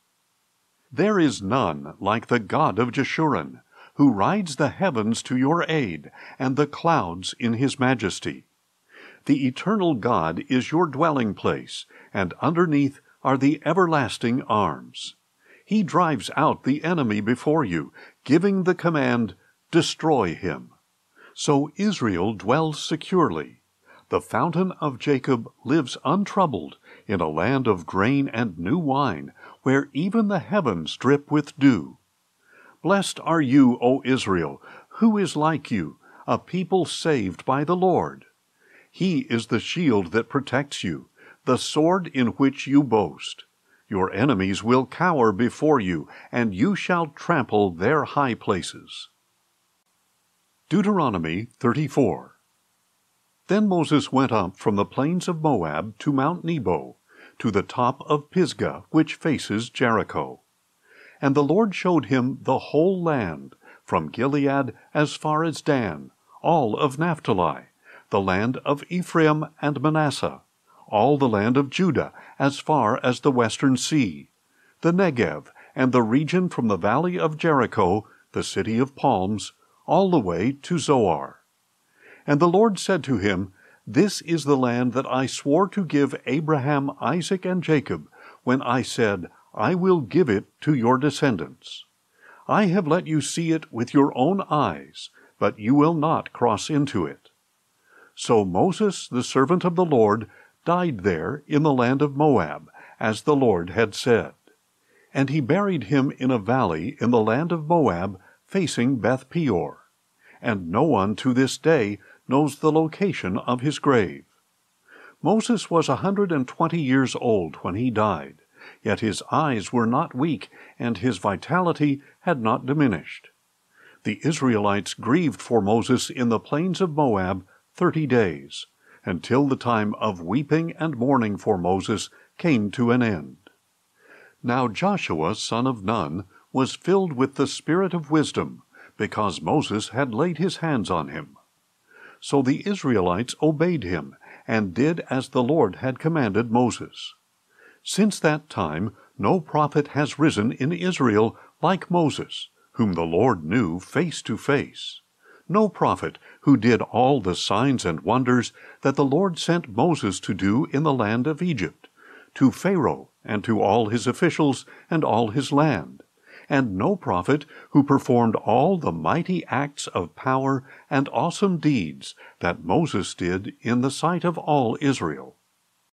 There is none like the God of Jeshurun, who rides the heavens to your aid, and the clouds in his majesty. The eternal God is your dwelling place, and underneath are the everlasting arms. He drives out the enemy before you, giving the command, Destroy him. So Israel dwells securely. The fountain of Jacob lives untroubled in a land of grain and new wine, where even the heavens drip with dew. Blessed are you, O Israel, who is like you, a people saved by the Lord. He is the shield that protects you, the sword in which you boast. Your enemies will cower before you, and you shall trample their high places. Deuteronomy 34. Then Moses went up from the plains of Moab to Mount Nebo, to the top of Pisgah, which faces Jericho. And the Lord showed him the whole land, from Gilead as far as Dan, all of Naphtali, the land of Ephraim and Manasseh, all the land of Judah, as far as the western sea, the Negev, and the region from the valley of Jericho, the city of palms, all the way to Zoar. And the Lord said to him, This is the land that I swore to give Abraham, Isaac, and Jacob, when I said, I will give it to your descendants. I have let you see it with your own eyes, but you will not cross into it. So Moses, the servant of the Lord, died there in the land of Moab, as the Lord had said. And he buried him in a valley in the land of Moab, facing Beth Peor. And no one to this day knows the location of his grave. Moses was 120 years old when he died, yet his eyes were not weak, and his vitality had not diminished. The Israelites grieved for Moses in the plains of Moab 30 days, until the time of weeping and mourning for Moses came to an end. Now Joshua, son of Nun, was filled with the spirit of wisdom, because Moses had laid his hands on him. So the Israelites obeyed him, and did as the Lord had commanded Moses. Since that time, no prophet has risen in Israel like Moses, whom the Lord knew face to face. No prophet who did all the signs and wonders that the Lord sent Moses to do in the land of Egypt, to Pharaoh and to all his officials and all his land, and no prophet who performed all the mighty acts of power and awesome deeds that Moses did in the sight of all Israel.